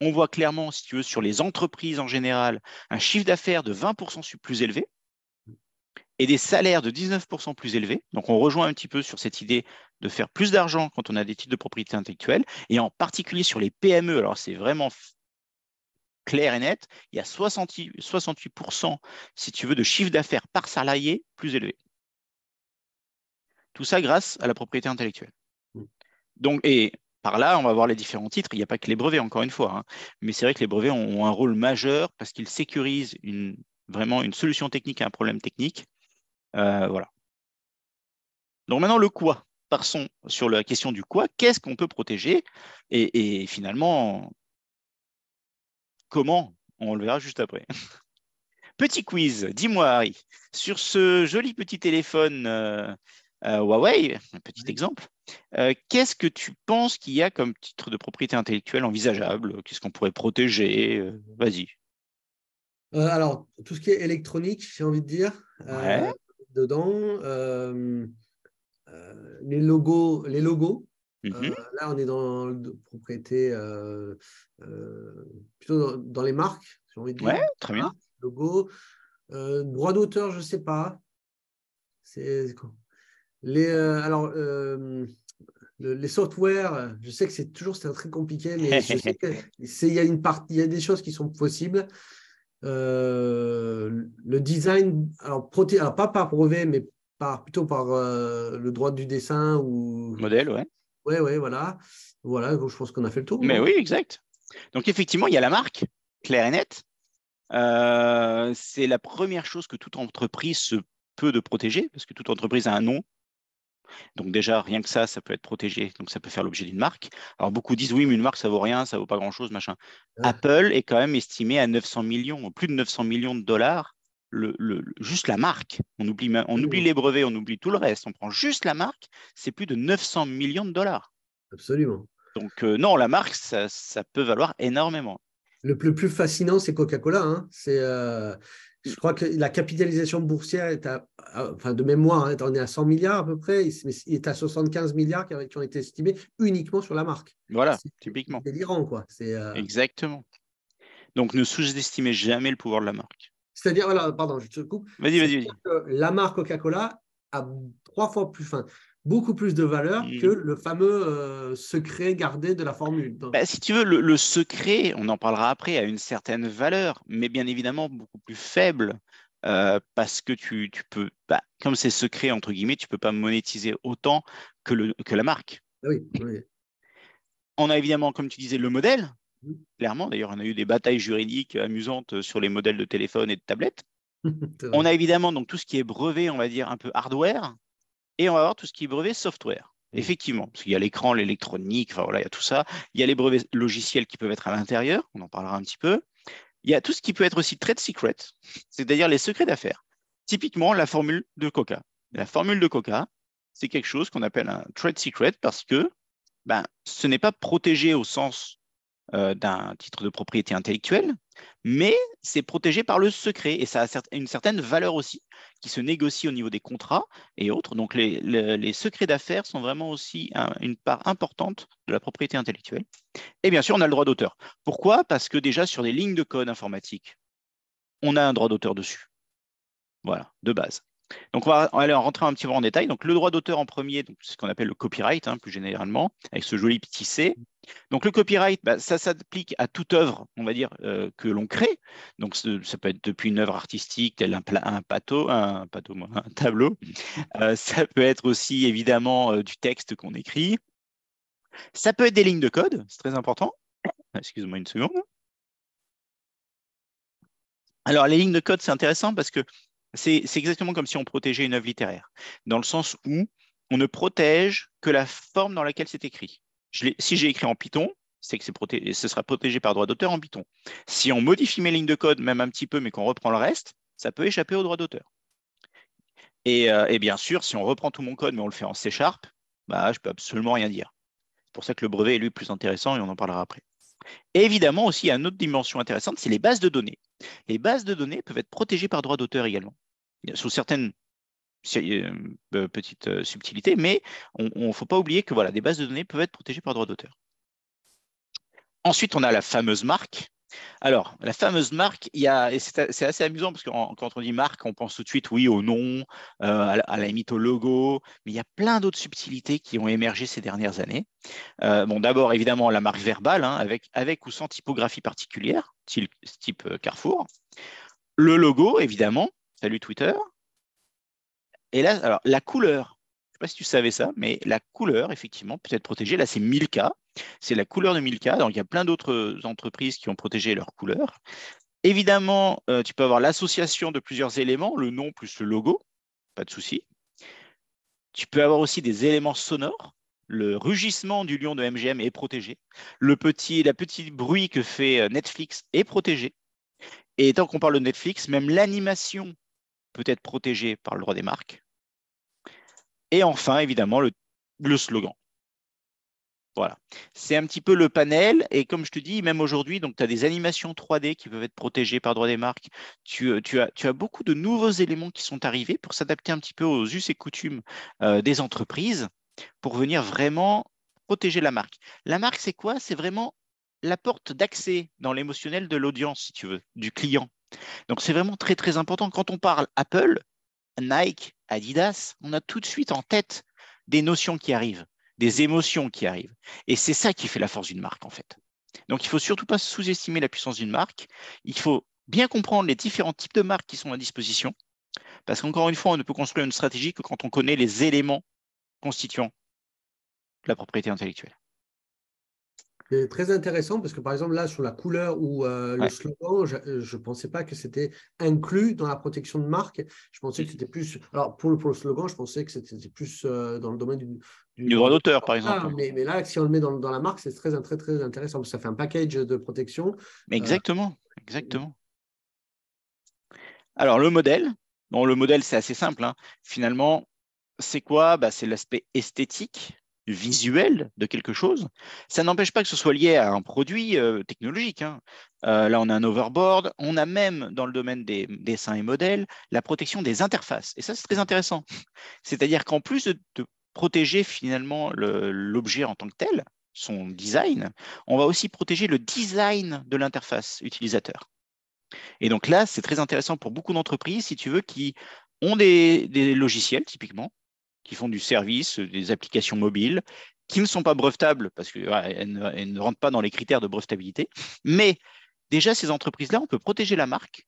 On voit clairement, si tu veux, sur les entreprises en général, un chiffre d'affaires de 20% plus élevé et des salaires de 19% plus élevés. Donc, on rejoint un petit peu sur cette idée de faire plus d'argent quand on a des titres de propriété intellectuelle, et en particulier sur les PME. Alors, c'est vraiment clair et net. Il y a 68%, si tu veux, de chiffre d'affaires par salarié plus élevé. Tout ça grâce à la propriété intellectuelle. Donc, et par là, on va voir les différents titres. Il n'y a pas que les brevets, encore une fois, hein. Mais c'est vrai que les brevets ont un rôle majeur parce qu'ils sécurisent vraiment une solution technique à un problème technique. Voilà. Donc maintenant, le quoi. Passons sur la question du quoi. Qu'est-ce qu'on peut protéger et finalement, comment? On le verra juste après. Petit quiz. Dis-moi, Harry, sur ce joli petit téléphone Huawei, un petit exemple. Qu'est-ce que tu penses qu'il y a comme titre de propriété intellectuelle envisageable? Qu'est-ce qu'on pourrait protéger? Vas-y. Alors, tout ce qui est électronique, j'ai envie de dire, ouais. Dedans. Les logos. Là, on est dans la propriété, plutôt dans les marques, j'ai envie de dire. Ouais, très bien. Logos. Droit d'auteur, je ne sais pas. C'est quoi? Les softwares, je sais que c'est toujours très compliqué, mais je sais qu'il y a une partie, il y a des choses qui sont possibles. Le design, alors pas par brevet, mais plutôt par le droit du dessin ou modèle, ouais. Ouais, voilà. Je pense qu'on a fait le tour. Mais oui, exact. Donc effectivement, il y a la marque, claire et nette. C'est la première chose que toute entreprise peut de protéger, parce que toute entreprise a un nom. Donc déjà, rien que ça peut être protégé, donc ça peut faire l'objet d'une marque. Alors beaucoup disent, oui, mais une marque, ça vaut rien, ça vaut pas grand-chose, machin. Ouais. Apple est quand même estimé à 900 millions, plus de 900 millions de dollars, juste la marque. On oublie les brevets, on oublie tout le reste, on prend juste la marque, c'est plus de 900 millions de dollars. Absolument. Donc non, la marque, ça peut valoir énormément. Le plus fascinant, c'est Coca-Cola, hein. Je crois que la capitalisation boursière est de mémoire, hein, on est à 100 milliards à peu près, mais il est à 75 milliards qui ont été estimés uniquement sur la marque. Voilà, typiquement. C'est délirant, quoi. Exactement. Donc, ne sous-estimez jamais le pouvoir de la marque. C'est-à-dire, voilà, pardon, je te coupe. Vas-y. La marque Coca-Cola a beaucoup plus de valeur que le fameux secret gardé de la formule. Si tu veux, le secret, on en parlera après, a une certaine valeur, mais bien évidemment beaucoup plus faible, parce que tu peux, comme c'est secret, entre guillemets, tu ne peux pas monétiser autant que la marque. Oui. On a évidemment, comme tu disais, le modèle. Clairement, d'ailleurs, on a eu des batailles juridiques amusantes sur les modèles de téléphone et de tablette. On a évidemment donc tout ce qui est brevet, on va dire, un peu hardware. Et on va voir tout ce qui est brevet software, effectivement, parce qu'il y a l'écran, l'électronique, enfin voilà, il y a tout ça. Il y a les brevets logiciels qui peuvent être à l'intérieur, on en parlera un petit peu. Il y a tout ce qui peut être aussi trade secret, c'est-à-dire les secrets d'affaires. Typiquement, la formule de Coca. La formule de Coca, c'est quelque chose qu'on appelle un trade secret parce que ce n'est pas protégé au sens d'un titre de propriété intellectuelle, mais c'est protégé par le secret et ça a une certaine valeur aussi qui se négocie au niveau des contrats et autres. Donc, les secrets d'affaires sont vraiment aussi une part importante de la propriété intellectuelle. Et bien sûr, on a le droit d'auteur. Pourquoi? Parce que déjà, sur des lignes de code informatique, on a un droit d'auteur dessus. Voilà, de base. Donc, on va aller en rentrer un petit peu en détail. Donc, le droit d'auteur en premier, c'est ce qu'on appelle le copyright, hein, plus généralement, avec ce joli petit C. Donc, le copyright, ça s'applique à toute œuvre, on va dire, que l'on crée. Donc, ça peut être depuis une œuvre artistique, tel un tableau. Ça peut être aussi, évidemment, du texte qu'on écrit. Ça peut être des lignes de code, c'est très important. Excuse-moi une seconde. Alors, les lignes de code, c'est intéressant parce que c'est exactement comme si on protégeait une œuvre littéraire, dans le sens où on ne protège que la forme dans laquelle c'est écrit. Si j'ai écrit en Python, c'est que ce sera protégé par droit d'auteur en Python. Si on modifie mes lignes de code, même un petit peu, mais qu'on reprend le reste, ça peut échapper au droit d'auteur. Et bien sûr, si on reprend tout mon code, mais on le fait en C#, bah, je ne peux absolument rien dire. C'est pour ça que le brevet est lui plus intéressant et on en parlera après. Et évidemment aussi, il y a une autre dimension intéressante, c'est les bases de données. Les bases de données peuvent être protégées par droit d'auteur également, sous certaines petites subtilités, mais il ne faut pas oublier que voilà, des bases de données peuvent être protégées par droit d'auteur. Ensuite, on a la fameuse marque. Alors, la fameuse marque, c'est assez amusant parce que quand on dit marque, on pense tout de suite, oui, au nom, à la limite au logo, mais il y a plein d'autres subtilités qui ont émergé ces dernières années. Bon, d'abord, évidemment, la marque verbale, hein, avec ou sans typographie particulière, type Carrefour. Le logo, évidemment, salut Twitter. Et là, alors, la couleur, je ne sais pas si tu savais ça, mais la couleur, effectivement, peut être protégée. Là, c'est Milka. C'est la couleur de Milka. Donc, il y a plein d'autres entreprises qui ont protégé leur couleur. Évidemment, tu peux avoir l'association de plusieurs éléments, le nom plus le logo, pas de souci. Tu peux avoir aussi des éléments sonores. Le rugissement du lion de MGM est protégé. Le petit bruit que fait Netflix est protégé. Et tant qu'on parle de Netflix, même l'animation peut être protégée par le droit des marques. Et enfin, évidemment, le slogan. Voilà, c'est un petit peu le panel et comme je te dis, même aujourd'hui, tu as des animations 3D qui peuvent être protégées par droit des marques. Tu as beaucoup de nouveaux éléments qui sont arrivés pour s'adapter un petit peu aux us et coutumes des entreprises pour venir vraiment protéger la marque. La marque, c'est quoi? C'est vraiment la porte d'accès dans l'émotionnel de l'audience, si tu veux, du client. Donc, c'est vraiment très, très important. Quand on parle Apple, Nike, Adidas, on a tout de suite en tête des notions qui arrivent, des émotions qui arrivent. Et c'est ça qui fait la force d'une marque, en fait. Donc, il ne faut surtout pas sous-estimer la puissance d'une marque. Il faut bien comprendre les différents types de marques qui sont à disposition. Parce qu'encore une fois, on ne peut construire une stratégie que quand on connaît les éléments constituant la propriété intellectuelle. C'est très intéressant parce que, par exemple, là, sur la couleur ou le slogan, je ne pensais pas que c'était inclus dans la protection de marque. Je pensais que c'était plus… Alors, pour le slogan, je pensais que c'était plus dans le domaine du droit d'auteur, par exemple. Ah, mais là, si on le met dans la marque, c'est très intéressant parce que ça fait un package de protection. Mais exactement, exactement. Alors, le modèle. Bon, le modèle, c'est assez simple, hein. Finalement, c'est quoi? Bah, c'est l'aspect esthétique, visuel de quelque chose. Ça n'empêche pas que ce soit lié à un produit technologique, hein. Là, on a un overboard. On a même, dans le domaine des dessins et modèles, la protection des interfaces. Et ça, c'est très intéressant. C'est-à-dire qu'en plus de protéger finalement l'objet en tant que tel, son design, on va aussi protéger le design de l'interface utilisateur. Et donc là, c'est très intéressant pour beaucoup d'entreprises, si tu veux, qui ont des logiciels, typiquement, qui font du service, des applications mobiles, qui ne sont pas brevetables parce qu'elles ne rentrent pas dans les critères de brevetabilité. Mais déjà, ces entreprises-là, on peut protéger la marque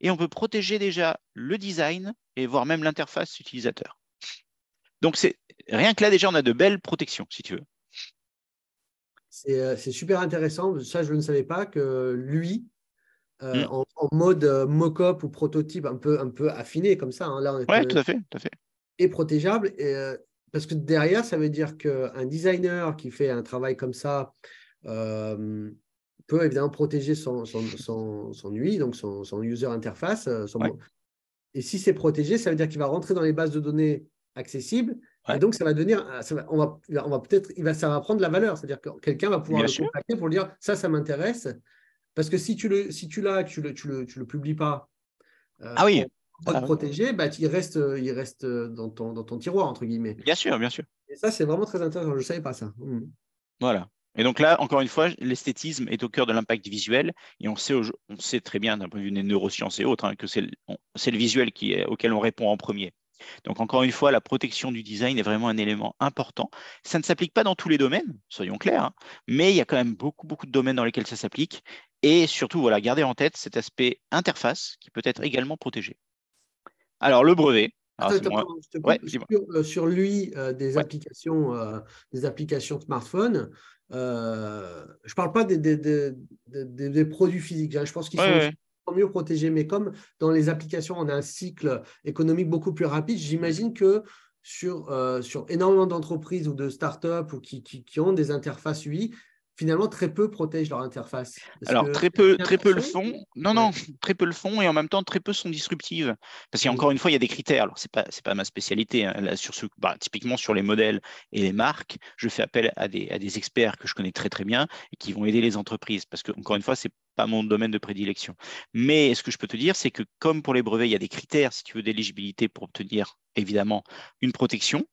et on peut protéger déjà le design et voire même l'interface utilisateur. Donc, rien que là, déjà, on a de belles protections, si tu veux. C'est super intéressant. Ça, je ne savais pas que lui… en mode mock-up ou prototype un peu affiné comme ça. Hein. Là, oui, tout à fait. Et protégeable, parce que derrière, ça veut dire qu'un designer qui fait un travail comme ça peut évidemment protéger son UI, donc son user interface. Et si c'est protégé, ça veut dire qu'il va rentrer dans les bases de données accessibles. Ouais. Et donc, ça va devenir… ça va prendre de la valeur. C'est-à-dire que quelqu'un va pouvoir le contacter pour dire « ça m'intéresse ». Parce que si tu le publies pas… protégé, bah, il reste dans ton tiroir, entre guillemets. Bien sûr, bien sûr. Et ça, c'est vraiment très intéressant. Je ne savais pas ça. Voilà. Et donc là, encore une fois, l'esthétisme est au cœur de l'impact visuel. Et on sait très bien, d'un point de vue des neurosciences et autres, hein, que c'est le visuel auquel on répond en premier. Donc, encore une fois, la protection du design est vraiment un élément important. Ça ne s'applique pas dans tous les domaines, soyons clairs, hein, mais il y a quand même beaucoup, beaucoup de domaines dans lesquels ça s'applique. Et surtout, voilà, gardez en tête cet aspect interface qui peut être également protégé. Alors, le brevet. Alors, sur lui, des applications smartphone, je ne parle pas des produits physiques. Hein. Je pense qu'ils sont mieux protégés. Mais comme dans les applications, on a un cycle économique beaucoup plus rapide, j'imagine que sur énormément d'entreprises ou de startups ou qui ont des interfaces UI, finalement, très peu protègent leur interface. Alors, très peu le font. Non, très peu le font et en même temps, très peu sont disruptives. Parce qu'encore une fois, il y a des critères. Alors, c'est pas ma spécialité. Hein. Là, typiquement, sur les modèles et les marques, je fais appel à des experts que je connais très, très bien et qui vont aider les entreprises. Parce qu'encore une fois, c'est pas mon domaine de prédilection. Mais ce que je peux te dire, c'est que comme pour les brevets, il y a des critères, si tu veux, d'éligibilité pour obtenir, évidemment, une protection.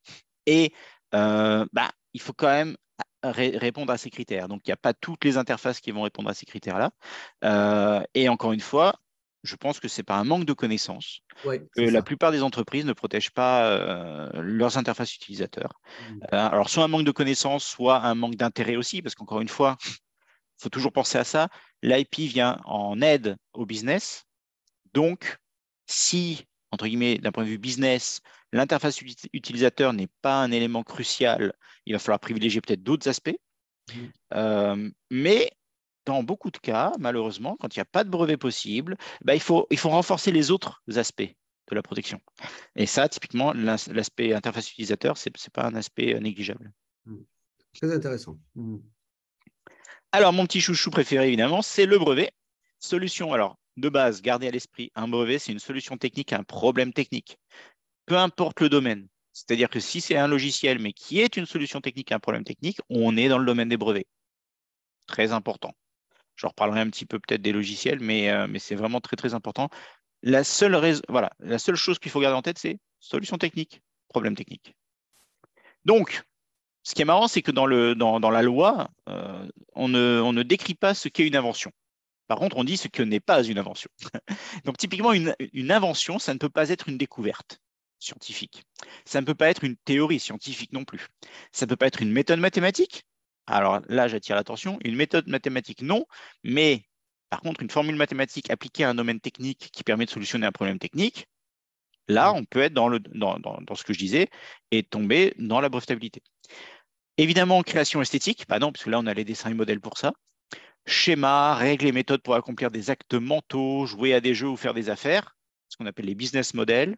Et il faut quand même répondre à ces critères. Donc, il n'y a pas toutes les interfaces qui vont répondre à ces critères-là. Et encore une fois, je pense que c'est par un manque de connaissances que la plupart des entreprises ne protègent pas leurs interfaces utilisateurs. Alors, soit un manque de connaissances, soit un manque d'intérêt aussi, parce qu'encore une fois, il faut toujours penser à ça. L'IP vient en aide au business. Donc, si, entre guillemets, d'un point de vue business, l'interface utilisateur n'est pas un élément crucial, il va falloir privilégier peut-être d'autres aspects. Mais dans beaucoup de cas, malheureusement, quand il n'y a pas de brevet possible, il faut renforcer les autres aspects de la protection. Et ça, typiquement, l'aspect interface utilisateur, ce n'est pas un aspect négligeable. Très intéressant. Alors, mon petit chouchou préféré, évidemment, c'est le brevet. Solution, alors, de base, gardez à l'esprit, un brevet, c'est une solution technique à un problème technique. Peu importe le domaine. C'est-à-dire que si c'est un logiciel, mais qui est une solution technique à un problème technique, on est dans le domaine des brevets. Très important. Je reparlerai un petit peu peut-être des logiciels, mais c'est vraiment très, très important. La seule chose qu'il faut garder en tête, c'est solution technique, problème technique. Donc, ce qui est marrant, c'est que dans la loi, on ne décrit pas ce qu'est une invention. Par contre, on dit ce que n'est pas une invention. Donc, typiquement, une invention, ça ne peut pas être une découverte scientifique. Ça ne peut pas être une théorie scientifique non plus. Ça ne peut pas être une méthode mathématique. Alors là, j'attire l'attention. Une méthode mathématique, non. Mais par contre, une formule mathématique appliquée à un domaine technique qui permet de solutionner un problème technique, là, on peut être dans ce que je disais et tomber dans la brevetabilité. Évidemment, création esthétique, bah non, parce que là, on a les dessins et modèles pour ça. Schéma, règles et méthodes pour accomplir des actes mentaux, jouer à des jeux ou faire des affaires, ce qu'on appelle les business models.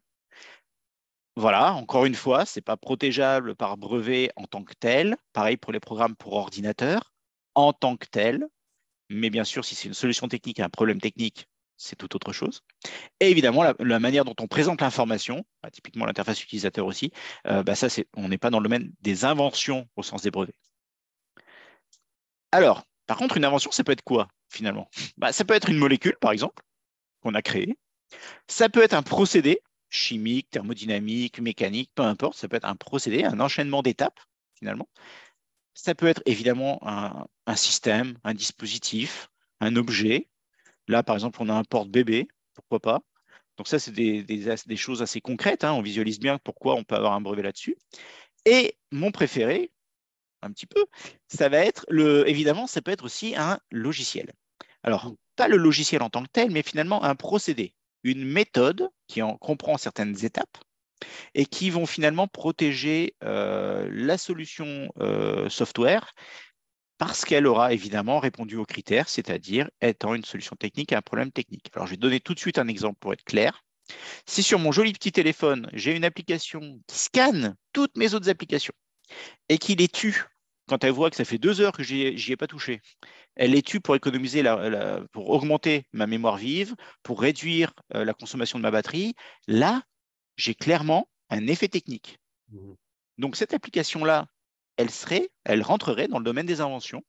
Voilà, encore une fois, ce n'est pas protégeable par brevet en tant que tel. Pareil pour les programmes pour ordinateur, en tant que tel. Mais bien sûr, si c'est une solution technique à un problème technique, c'est tout autre chose. Et évidemment, la manière dont on présente l'information, typiquement l'interface utilisateur aussi, on n'est pas dans le domaine des inventions au sens des brevets. Alors, par contre, une invention, ça peut être quoi, finalement ? Ça peut être une molécule, par exemple, qu'on a créée. Ça peut être un procédé chimique, thermodynamique, mécanique, peu importe, ça peut être un procédé, un enchaînement d'étapes, finalement. Ça peut être évidemment un système, un dispositif, un objet. Là, par exemple, on a un porte-bébé, pourquoi pas. Donc ça, c'est des choses assez concrètes, hein. On visualise bien pourquoi on peut avoir un brevet là-dessus. Et mon préféré, un petit peu, ça va être, évidemment, ça peut être aussi un logiciel. Alors, pas le logiciel en tant que tel, mais finalement un procédé, une méthode qui en comprend certaines étapes et qui vont finalement protéger la solution software parce qu'elle aura évidemment répondu aux critères, c'est-à-dire étant une solution technique à un problème technique. Alors, je vais donner tout de suite un exemple pour être clair. Si sur mon joli petit téléphone, j'ai une application qui scanne toutes mes autres applications et qui les tue quand elle voit que ça fait 2 heures que j'y ai pas touché, elle les tue pour économiser, pour augmenter ma mémoire vive, pour réduire la consommation de ma batterie, là, j'ai clairement un effet technique. Donc, cette application-là, elle rentrerait dans le domaine des inventions.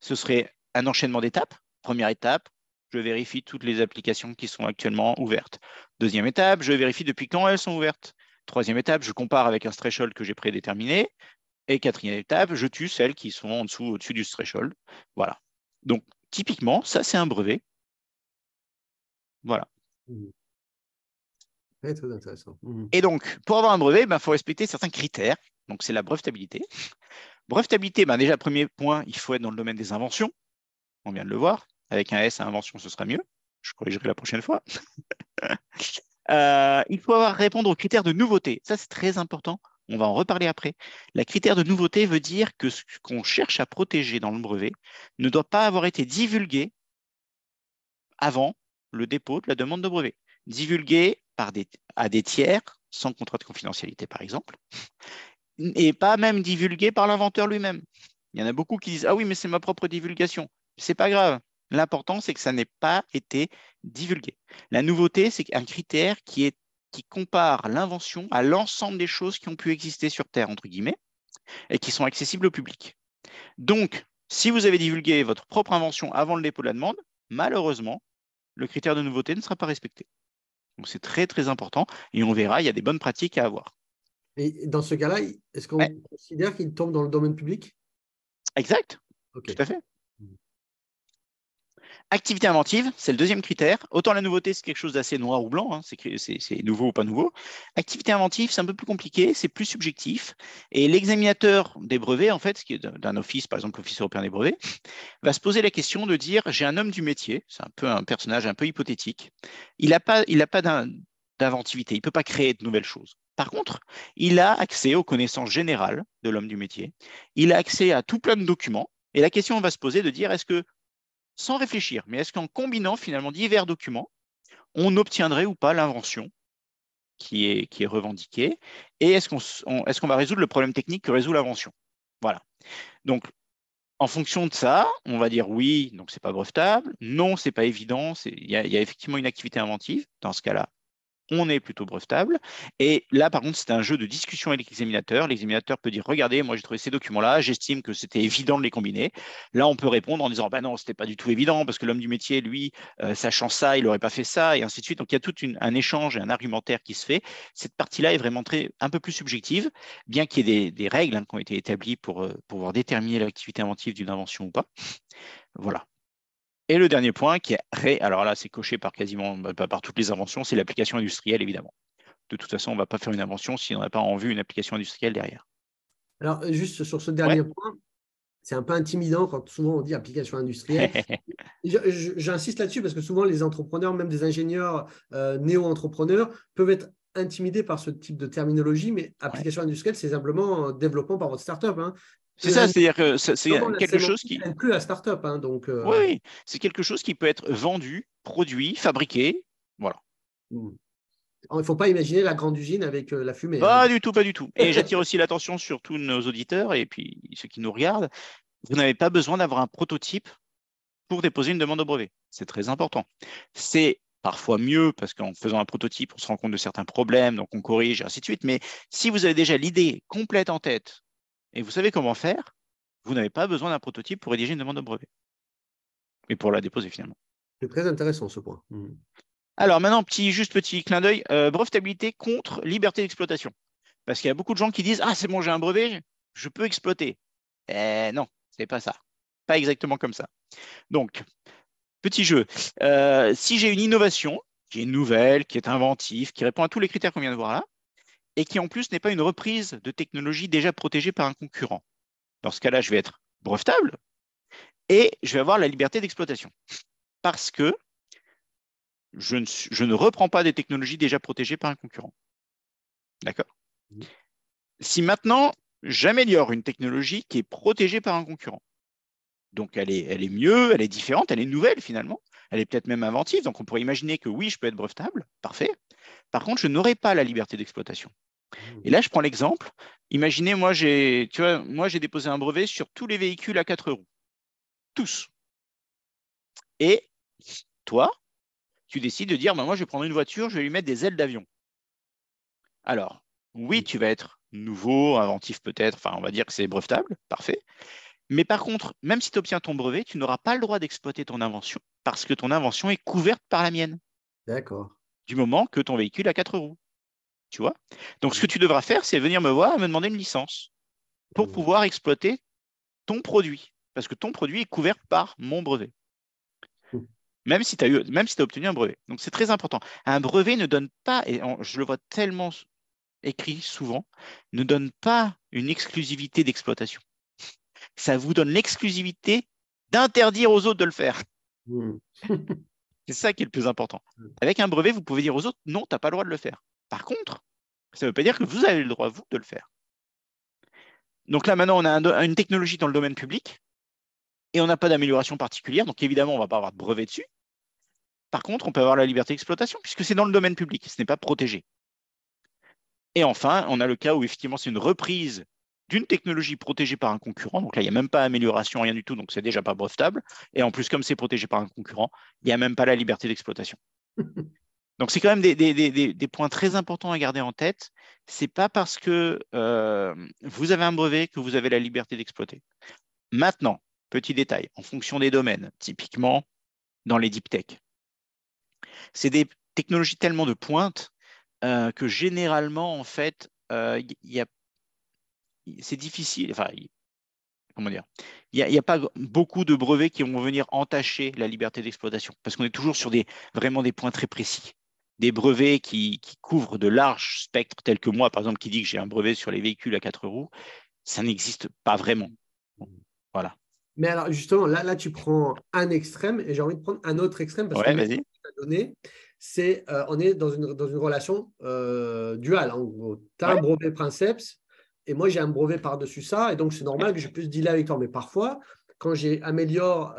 Ce serait un enchaînement d'étapes. Première étape, je vérifie toutes les applications qui sont actuellement ouvertes. Deuxième étape, je vérifie depuis quand elles sont ouvertes. Troisième étape, je compare avec un threshold que j'ai prédéterminé. Et quatrième étape, je tue celles qui sont en dessous, au-dessus du threshold. Voilà. Donc, typiquement, ça, c'est un brevet. Voilà. Très, très intéressant. Et donc, pour avoir un brevet, il faut respecter certains critères. Donc, c'est la brevetabilité. Brevetabilité, déjà, premier point, il faut être dans le domaine des inventions. On vient de le voir. Avec un S à invention, ce sera mieux. Je corrigerai la prochaine fois. Il faut répondre aux critères de nouveauté. Ça, c'est très important. On va en reparler après. Le critère de nouveauté veut dire que ce qu'on cherche à protéger dans le brevet ne doit pas avoir été divulgué avant le dépôt de la demande de brevet. Divulgué à des tiers, sans contrat de confidentialité par exemple, et pas même divulgué par l'inventeur lui-même, Il y en a beaucoup qui disent « Ah oui, mais c'est ma propre divulgation ». Ce n'est pas grave. L'important, c'est que ça n'ait pas été divulgué. La nouveauté, c'est un critère qui compare l'invention à l'ensemble des choses qui ont pu exister sur Terre, entre guillemets, et qui sont accessibles au public. Donc, si vous avez divulgué votre propre invention avant le dépôt de la demande, malheureusement, le critère de nouveauté ne sera pas respecté. Donc, c'est très, très important. Et on verra, il y a des bonnes pratiques à avoir. Et dans ce cas-là, est-ce qu'on considère qu'il tombe dans le domaine public ? Exact, tout à fait. Activité inventive, c'est le deuxième critère. Autant la nouveauté, c'est quelque chose d'assez noir ou blanc, hein, c'est nouveau ou pas nouveau. Activité inventive, c'est un peu plus compliqué, c'est plus subjectif. Et l'examinateur des brevets, en fait, d'un office, par exemple l'Office européen des brevets, va se poser la question de dire, j'ai un homme du métier, c'est un peu un personnage un peu hypothétique, il n'a pas d'inventivité, il ne peut pas créer de nouvelles choses. Par contre, il a accès aux connaissances générales de l'homme du métier, il a accès à tout plein de documents, et la question va se poser de dire, est-ce que, sans réfléchir, mais est-ce qu'en combinant finalement divers documents, on obtiendrait ou pas l'invention qui est revendiquée, et est-ce qu'on va résoudre le problème technique que résout l'invention? Voilà. Donc, en fonction de ça, on va dire oui, donc ce n'est pas brevetable, non, ce n'est pas évident, il y a effectivement une activité inventive dans ce cas-là. On est plutôt brevetable. Et là, par contre, c'est un jeu de discussion avec l'examinateur. L'examinateur peut dire, regardez, moi, j'ai trouvé ces documents-là, j'estime que c'était évident de les combiner. Là, on peut répondre en disant, bah non, ce n'était pas du tout évident parce que l'homme du métier, lui, sachant ça, il n'aurait pas fait ça, et ainsi de suite. Donc, il y a tout un échange et un argumentaire qui se fait. Cette partie-là est vraiment un peu plus subjective, bien qu'il y ait des règles qui ont été établies pour pouvoir déterminer l'activité inventive d'une invention ou pas. Voilà. Et le dernier point qui est alors là, c'est coché par quasiment par toutes les inventions, c'est l'application industrielle, évidemment. De toute façon, on ne va pas faire une invention si on n'a pas en vue une application industrielle derrière. Alors, juste sur ce dernier point, c'est un peu intimidant quand souvent on dit application industrielle. J'insiste là-dessus parce que souvent les entrepreneurs, même des ingénieurs néo-entrepreneurs, peuvent être intimidés par ce type de terminologie, mais application industrielle, c'est simplement développement par votre startup, hein. C'est ça, c'est-à-dire que c'est quelque chose qui inclut la start-up, hein, donc. Oui, c'est quelque chose qui peut être vendu, produit, fabriqué, voilà. Il ne faut pas imaginer la grande usine avec la fumée. Pas du tout, pas du tout. Et j'attire aussi l'attention sur tous nos auditeurs et puis ceux qui nous regardent. Vous n'avez pas besoin d'avoir un prototype pour déposer une demande au brevet. C'est très important. C'est parfois mieux parce qu'en faisant un prototype, on se rend compte de certains problèmes, donc on corrige, et ainsi de suite. Mais si vous avez déjà l'idée complète en tête, et vous savez comment faire, vous n'avez pas besoin d'un prototype pour rédiger une demande de brevet. Mais pour la déposer finalement. C'est très intéressant ce point. Alors maintenant, petit clin d'œil, brevetabilité contre liberté d'exploitation. Parce qu'il y a beaucoup de gens qui disent « Ah, c'est bon, j'ai un brevet, je peux exploiter. » Non, ce n'est pas ça. Pas exactement comme ça. Donc, petit jeu. Si j'ai une innovation qui est nouvelle, qui est inventive, qui répond à tous les critères qu'on vient de voir là, et qui en plus n'est pas une reprise de technologie déjà protégée par un concurrent. Dans ce cas-là, je vais être brevetable et je vais avoir la liberté d'exploitation parce que je ne reprends pas des technologies déjà protégées par un concurrent. D'accord ? Si maintenant, j'améliore une technologie qui est protégée par un concurrent, donc elle est mieux, elle est différente, elle est nouvelle finalement, elle est peut-être même inventive, donc on pourrait imaginer que oui, je peux être brevetable, parfait. Par contre, je n'aurai pas la liberté d'exploitation. Et là, je prends l'exemple. Imaginez, moi, j'ai déposé un brevet sur tous les véhicules à 4 roues. Tous. Et toi, tu décides de dire, bah, moi, je vais prendre une voiture, je vais lui mettre des ailes d'avion. Alors, oui, tu vas être nouveau, inventif peut-être, enfin, on va dire que c'est brevetable, parfait. Mais par contre, même si tu obtiens ton brevet, tu n'auras pas le droit d'exploiter ton invention parce que ton invention est couverte par la mienne. D'accord. Du moment que ton véhicule a 4 roues. Tu vois? Donc, ce que tu devras faire, c'est venir me voir et me demander une licence pour pouvoir exploiter ton produit. Parce que ton produit est couvert par mon brevet. Même si tu as obtenu un brevet. Donc, c'est très important. Un brevet ne donne pas, et je le vois tellement écrit souvent, ne donne pas une exclusivité d'exploitation. Ça vous donne l'exclusivité d'interdire aux autres de le faire. C'est ça qui est le plus important. Avec un brevet, vous pouvez dire aux autres, non, tu n'as pas le droit de le faire. Par contre, ça ne veut pas dire que vous avez le droit, vous, de le faire. Donc là, maintenant, on a une technologie dans le domaine public et on n'a pas d'amélioration particulière. Donc évidemment, on ne va pas avoir de brevet dessus. Par contre, on peut avoir la liberté d'exploitation puisque c'est dans le domaine public, ce n'est pas protégé. Et enfin, on a le cas où effectivement, c'est une reprise d'une technologie protégée par un concurrent, donc là, il n'y a même pas amélioration, rien du tout, donc c'est déjà pas brevetable. Et en plus, comme c'est protégé par un concurrent, il n'y a même pas la liberté d'exploitation. Donc, c'est quand même des points très importants à garder en tête. Ce n'est pas parce que vous avez un brevet que vous avez la liberté d'exploiter. Maintenant, petit détail, en fonction des domaines, typiquement dans les deep tech, c'est des technologies tellement de pointe que généralement, en fait, c'est difficile, enfin, comment dire, il n'y a pas beaucoup de brevets qui vont venir entacher la liberté d'exploitation, parce qu'on est toujours sur vraiment des points très précis. Des brevets qui couvrent de larges spectres, tels que moi, par exemple, qui dit que j'ai un brevet sur les véhicules à 4 roues, ça n'existe pas vraiment. Voilà. Mais alors, justement, là, tu prends un extrême, et j'ai envie de prendre un autre extrême, parce que tu as donné, c'est on est dans une relation duale, en gros. Tu as un brevet Princeps, et moi, j'ai un brevet par-dessus ça, et donc c'est normal que je puisse dealer avec toi. Mais parfois, quand j'améliore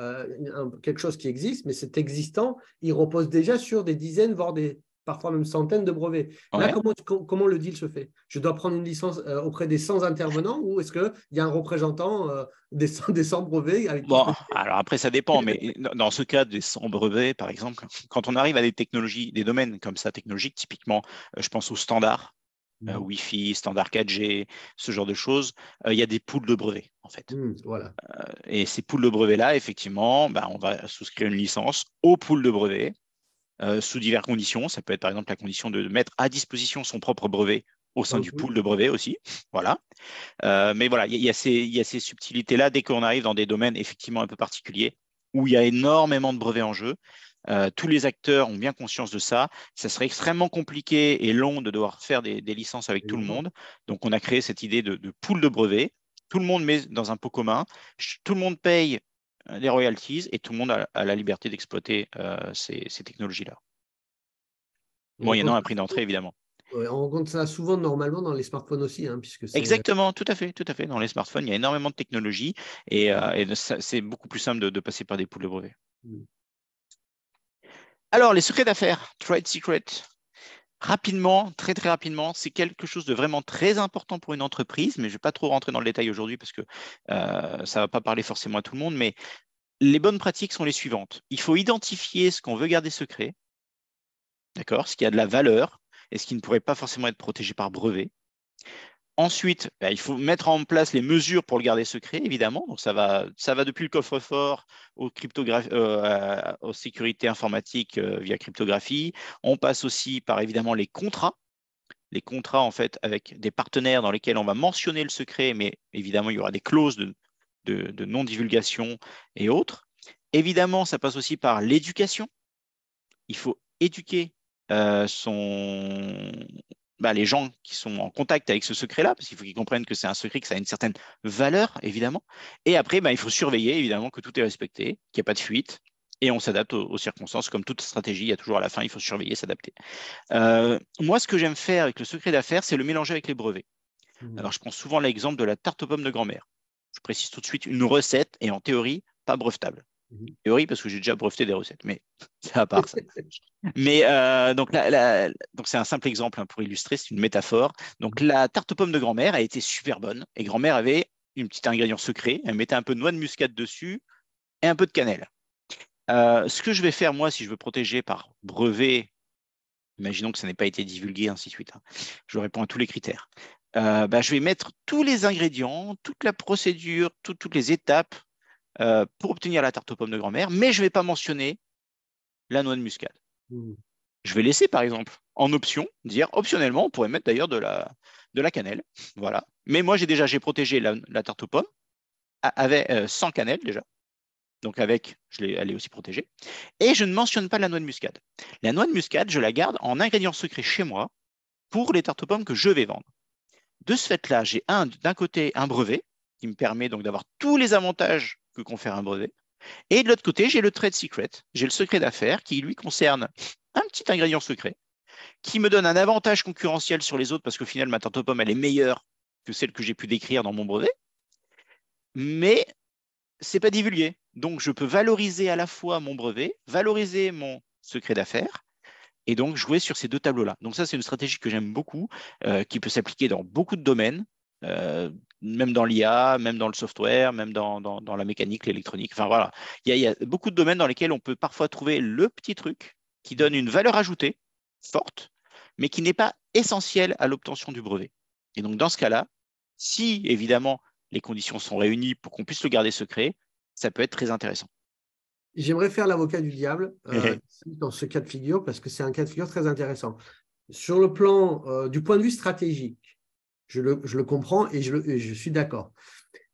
quelque chose qui existe, mais c'est existant, il repose déjà sur des dizaines, voire parfois même centaines de brevets. Ouais. Là, comment le deal se fait? Je dois prendre une licence auprès des 100 intervenants, ou est-ce qu'il y a un représentant des 100 brevets avec... Bon, alors après, ça dépend, mais dans ce cas des 100 brevets, par exemple, quand on arrive à des technologies, des domaines comme ça, technologiques, typiquement, je pense aux standards, Wi-Fi, standard 4G, ce genre de choses, il y a des pools de brevets en fait. Voilà. Et ces pools de brevets-là, effectivement, on va souscrire une licence au pool de brevets sous diverses conditions. Ça peut être par exemple la condition de mettre à disposition son propre brevet au sein du pool de brevets aussi. Voilà. Mais voilà, il y a ces subtilités-là dès qu'on arrive dans des domaines effectivement un peu particuliers où il y a énormément de brevets en jeu. Tous les acteurs ont bien conscience de ça. Ça serait extrêmement compliqué et long de devoir faire des licences avec tout le monde. Donc, on a créé cette idée de pool de brevets. Tout le monde met dans un pot commun. Tout le monde paye les royalties et tout le monde a la liberté d'exploiter ces technologies-là. Moyennant un prix d'entrée, évidemment. On rencontre ça souvent normalement dans les smartphones aussi, hein, puisque c'est... Exactement, tout à fait. Dans les smartphones, il y a énormément de technologies et c'est beaucoup plus simple de passer par des pools de brevets. Alors, les secrets d'affaires, trade secret, rapidement, très très rapidement, c'est quelque chose de vraiment très important pour une entreprise, mais je ne vais pas trop rentrer dans le détail aujourd'hui parce que ça ne va pas parler forcément à tout le monde, mais les bonnes pratiques sont les suivantes. Il faut identifier ce qu'on veut garder secret, d'accord, ce qui a de la valeur et ce qui ne pourrait pas forcément être protégé par brevet. Ensuite, il faut mettre en place les mesures pour le garder secret, évidemment. Donc, ça va depuis le coffre-fort aux sécurités informatiques via cryptographie. On passe aussi par, évidemment, les contrats. Les contrats, en fait, avec des partenaires dans lesquels on va mentionner le secret, mais évidemment, il y aura des clauses de non-divulgation et autres. Évidemment, ça passe aussi par l'éducation. Il faut éduquer les gens qui sont en contact avec ce secret-là, parce qu'il faut qu'ils comprennent que c'est un secret, que ça a une certaine valeur, évidemment. Et après, il faut surveiller, évidemment, que tout est respecté, qu'il n'y a pas de fuite, et on s'adapte aux circonstances. Comme toute stratégie, il y a toujours à la fin, il faut surveiller, s'adapter. Moi, ce que j'aime faire avec le secret d'affaires, c'est le mélanger avec les brevets. Alors, je prends souvent l'exemple de la tarte aux pommes de grand-mère. Je précise tout de suite une recette, et en théorie, pas brevetable. Théorie parce que j'ai déjà breveté des recettes, mais c'est à part ça. Mais donc c'est un simple exemple pour illustrer, c'est une métaphore. Donc la tarte aux pommes de grand-mère a été super bonne et grand-mère avait une petite ingrédient secret, elle mettait un peu de noix de muscade dessus et un peu de cannelle. Ce que je vais faire moi si je veux protéger par brevet, imaginons que ça n'ait pas été divulgué, ainsi de suite, hein, je réponds à tous les critères. Je vais mettre tous les ingrédients, toute la procédure, toutes les étapes pour obtenir la tarte aux pommes de grand-mère, mais je ne vais pas mentionner la noix de muscade. Je vais laisser, par exemple, en option, dire optionnellement, on pourrait mettre d'ailleurs de la cannelle. Voilà. Mais moi, j'ai protégé la tarte aux pommes avec, sans cannelle déjà. Donc, elle est aussi protégée. Et je ne mentionne pas la noix de muscade. La noix de muscade, je la garde en ingrédient secret chez moi pour les tartes aux pommes que je vais vendre. De ce fait-là, j'ai d'un côté un brevet qui me permet donc d'avoir tous les avantages que confère un brevet. Et de l'autre côté, j'ai le trade secret, j'ai le secret d'affaires qui lui concerne un petit ingrédient secret qui me donne un avantage concurrentiel sur les autres parce qu'au final, ma tarte aux pommes, elle est meilleure que celle que j'ai pu décrire dans mon brevet. Mais ce n'est pas divulgué. Donc, je peux valoriser à la fois mon brevet, valoriser mon secret d'affaires et donc jouer sur ces deux tableaux-là. Donc ça, c'est une stratégie que j'aime beaucoup, qui peut s'appliquer dans beaucoup de domaines. même dans l'IA, même dans le software, même dans la mécanique, l'électronique. Enfin voilà, il y a beaucoup de domaines dans lesquels on peut parfois trouver le petit truc qui donne une valeur ajoutée forte, mais qui n'est pas essentielle à l'obtention du brevet. Et donc dans ce cas-là, si évidemment les conditions sont réunies pour qu'on puisse le garder secret, ça peut être très intéressant. J'aimerais faire l'avocat du diable dans ce cas de figure, parce que c'est un cas de figure très intéressant. Sur le plan du point de vue stratégique, je le comprends et je suis d'accord.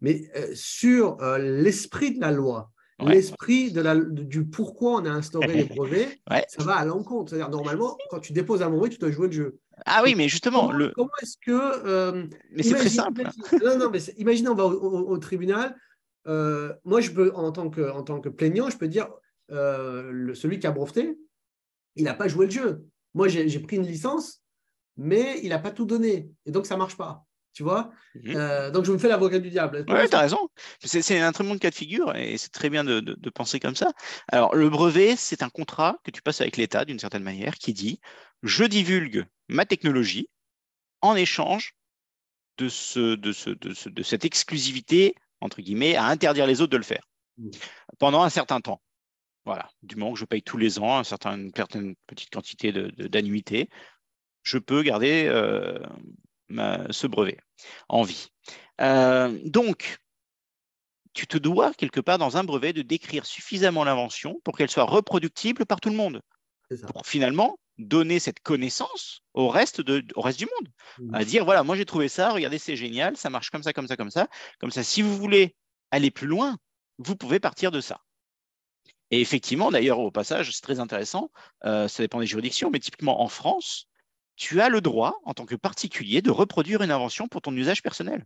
Mais sur l'esprit de la loi, l'esprit du pourquoi on a instauré les brevets, ça va à l'encontre. C'est-à-dire, normalement, quand tu déposes un brevet, tu dois jouer le jeu. Ah oui, mais justement… Comment est-ce que… mais c'est très simple. Imagine, on va au tribunal. Moi, je peux, en tant que plaignant, je peux dire celui qui a breveté, il n'a pas joué le jeu. Moi, j'ai pris une licence, mais il n'a pas tout donné. Et donc, ça ne marche pas. Tu vois, donc je me fais l'avocat du diable. Oui, tu as raison. C'est un très bon cas de figure et c'est très bien de penser comme ça. Alors, le brevet, c'est un contrat que tu passes avec l'État d'une certaine manière qui dit « je divulgue ma technologie en échange de cette exclusivité, entre guillemets, à interdire les autres de le faire pendant un certain temps. » Voilà, du moment que je paye tous les ans une certaine petite quantité d'annuité, je peux garder… ce brevet en vie. Donc, tu te dois quelque part dans un brevet de décrire suffisamment l'invention pour qu'elle soit reproductible par tout le monde, pour finalement donner cette connaissance au reste du monde, à dire voilà, moi j'ai trouvé ça, regardez c'est génial, ça marche comme ça, comme ça, comme ça, comme ça. Si vous voulez aller plus loin, vous pouvez partir de ça. Et effectivement, d'ailleurs au passage, c'est très intéressant, ça dépend des juridictions, mais typiquement en France, tu as le droit, en tant que particulier, de reproduire une invention pour ton usage personnel.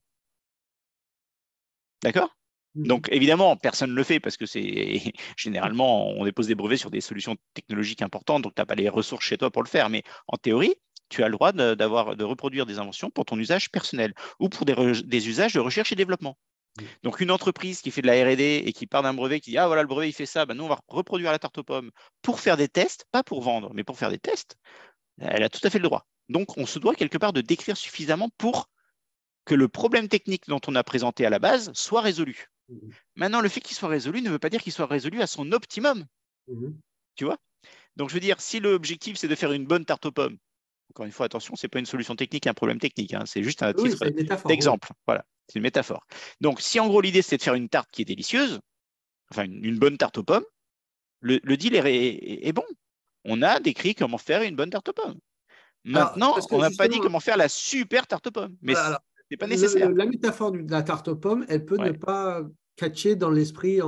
D'accord ? Donc, évidemment, personne ne le fait parce que c'est généralement, on dépose des brevets sur des solutions technologiques importantes, donc tu n'as pas les ressources chez toi pour le faire. Mais en théorie, tu as le droit de reproduire des inventions pour ton usage personnel ou pour des usages de recherche et développement. Donc, une entreprise qui fait de la R&D et qui part d'un brevet qui dit « Ah, voilà, le brevet, il fait ça. Ben, nous, on va reproduire la tarte aux pommes pour faire des tests, pas pour vendre, mais pour faire des tests. » Elle a tout à fait le droit. Donc, on se doit quelque part de décrire suffisamment pour que le problème technique dont on a présenté à la base soit résolu. Maintenant, le fait qu'il soit résolu ne veut pas dire qu'il soit résolu à son optimum. Tu vois ? Donc, je veux dire, si l'objectif, c'est de faire une bonne tarte aux pommes, encore une fois, attention, ce n'est pas une solution technique, un problème technique, hein, c'est juste un titre d'exemple. Oui. Voilà, c'est une métaphore. Donc, si en gros, l'idée, c'est de faire une tarte qui est délicieuse, enfin, une bonne tarte aux pommes, le deal est bon. On a décrit comment faire une bonne tarte aux pommes. Maintenant, alors, on n'a pas dit comment faire la super tarte aux pommes, mais voilà, ce n'est pas nécessaire. La métaphore de la tarte aux pommes, elle peut ne pas catcher dans l'esprit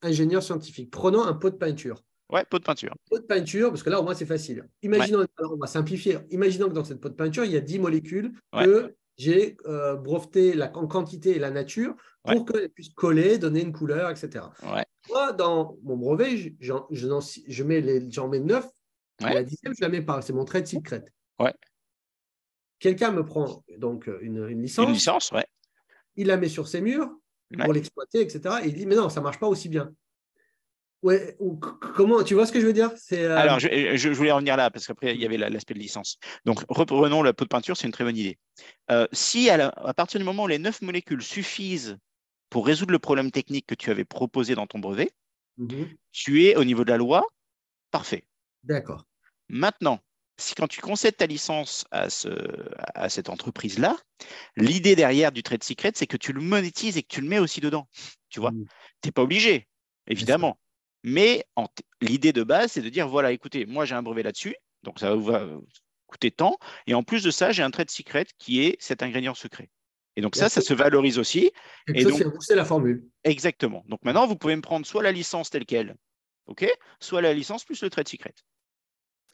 ingénieur scientifique. Prenons un pot de peinture. Oui, pot de peinture. Pot de peinture, parce que là, au moins, c'est facile. Imaginons, alors, on va simplifier. Imaginons que dans cette pot de peinture, il y a 10 molécules que j'ai breveté en quantité et la nature pour qu'elles puissent coller, donner une couleur, etc. Moi, dans mon brevet, j'en mets 9. La 10e, je ne la mets pas. C'est mon trade secret. Quelqu'un me prend donc une licence. Une licence, il la met sur ses murs pour l'exploiter, etc. Et il dit, mais non, ça ne marche pas aussi bien. Comment, tu vois ce que je veux dire ? Alors, je voulais revenir là, parce qu'après, il y avait l'aspect de licence. Donc, reprenons la peau de peinture, c'est une très bonne idée. Si à partir du moment où les 9 molécules suffisent pour résoudre le problème technique que tu avais proposé dans ton brevet, tu es, au niveau de la loi, parfait. D'accord. Maintenant, si quand tu concèdes ta licence à cette entreprise-là, l'idée derrière du trade secret, c'est que tu le monétises et que tu le mets aussi dedans. Tu vois, tu n'es pas obligé, évidemment. Mais l'idée de base, c'est de dire, voilà, écoutez, moi, j'ai un brevet là-dessus, donc ça va coûter tant. Et en plus de ça, j'ai un trade secret qui est cet ingrédient secret. Et donc, ça se valorise aussi. Et donc, c'est la formule. Exactement. Donc, maintenant, vous pouvez me prendre soit la licence telle qu'elle, soit la licence plus le trade secret.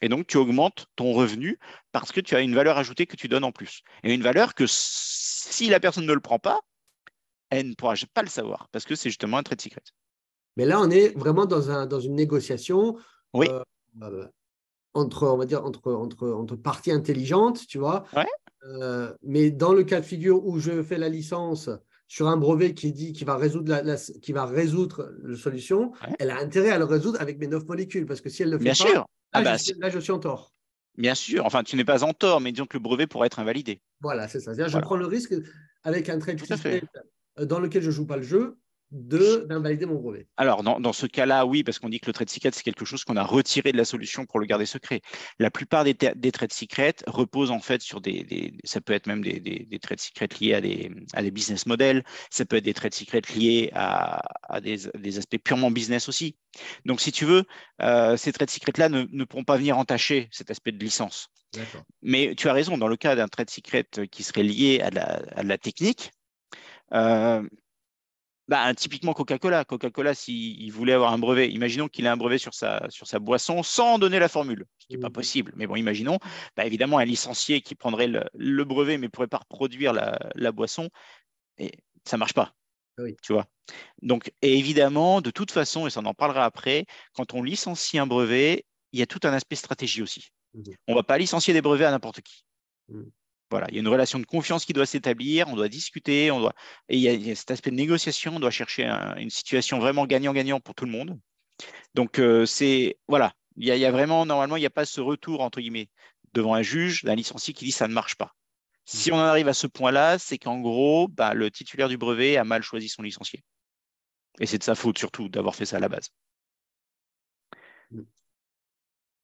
Et donc, tu augmentes ton revenu parce que tu as une valeur ajoutée que tu donnes en plus. Et une valeur que si la personne ne le prend pas, elle ne pourra pas le savoir parce que c'est justement un trade secret. Mais là, on est vraiment dans une négociation entre parties intelligentes, tu vois. Mais dans le cas de figure où je fais la licence sur un brevet qui va résoudre la solution, elle a intérêt à le résoudre avec mes 9 molécules parce que si elle ne le fait pas… Bien sûr. Là, je suis en tort. Bien sûr. Enfin, tu n'es pas en tort, mais disons que le brevet pourrait être invalidé. Voilà, c'est ça. C'est-à-dire, je prends le risque. avec un trade secret dans lequel je ne joue pas le jeu, d'invalider mon brevet. Alors, dans ce cas-là, oui, parce qu'on dit que le trade secret, c'est quelque chose qu'on a retiré de la solution pour le garder secret. La plupart des trade secrets reposent en fait sur ça peut être même des trade secrets liés à des business models, ça peut être des trade secrets liés à des aspects purement business aussi. Donc, si tu veux, ces trade secrets-là ne pourront pas venir entacher cet aspect de licence. Mais tu as raison, dans le cas d'un trade secret qui serait lié à de la technique, typiquement Coca-Cola. Coca-Cola, s'il voulait avoir un brevet, imaginons qu'il ait un brevet sur sa boisson sans donner la formule, ce qui n'est pas possible. Mais bon, imaginons, évidemment, un licencié qui prendrait le brevet mais ne pourrait pas reproduire la boisson, et ça ne marche pas. Oui. Tu vois. Donc, et évidemment, de toute façon, et ça on en parlera après, quand on licencie un brevet, il y a tout un aspect stratégie aussi. On ne va pas licencier des brevets à n'importe qui. Voilà, il y a une relation de confiance qui doit s'établir, on doit discuter, et il y a cet aspect de négociation, on doit chercher une situation vraiment gagnant-gagnant pour tout le monde. Donc, il y a vraiment, normalement, il n'y a pas ce retour, entre guillemets, devant un juge, d'un licencié qui dit « ça ne marche pas ». Si on en arrive à ce point-là, c'est qu'en gros, le titulaire du brevet a mal choisi son licencié. Et c'est de sa faute, surtout, d'avoir fait ça à la base.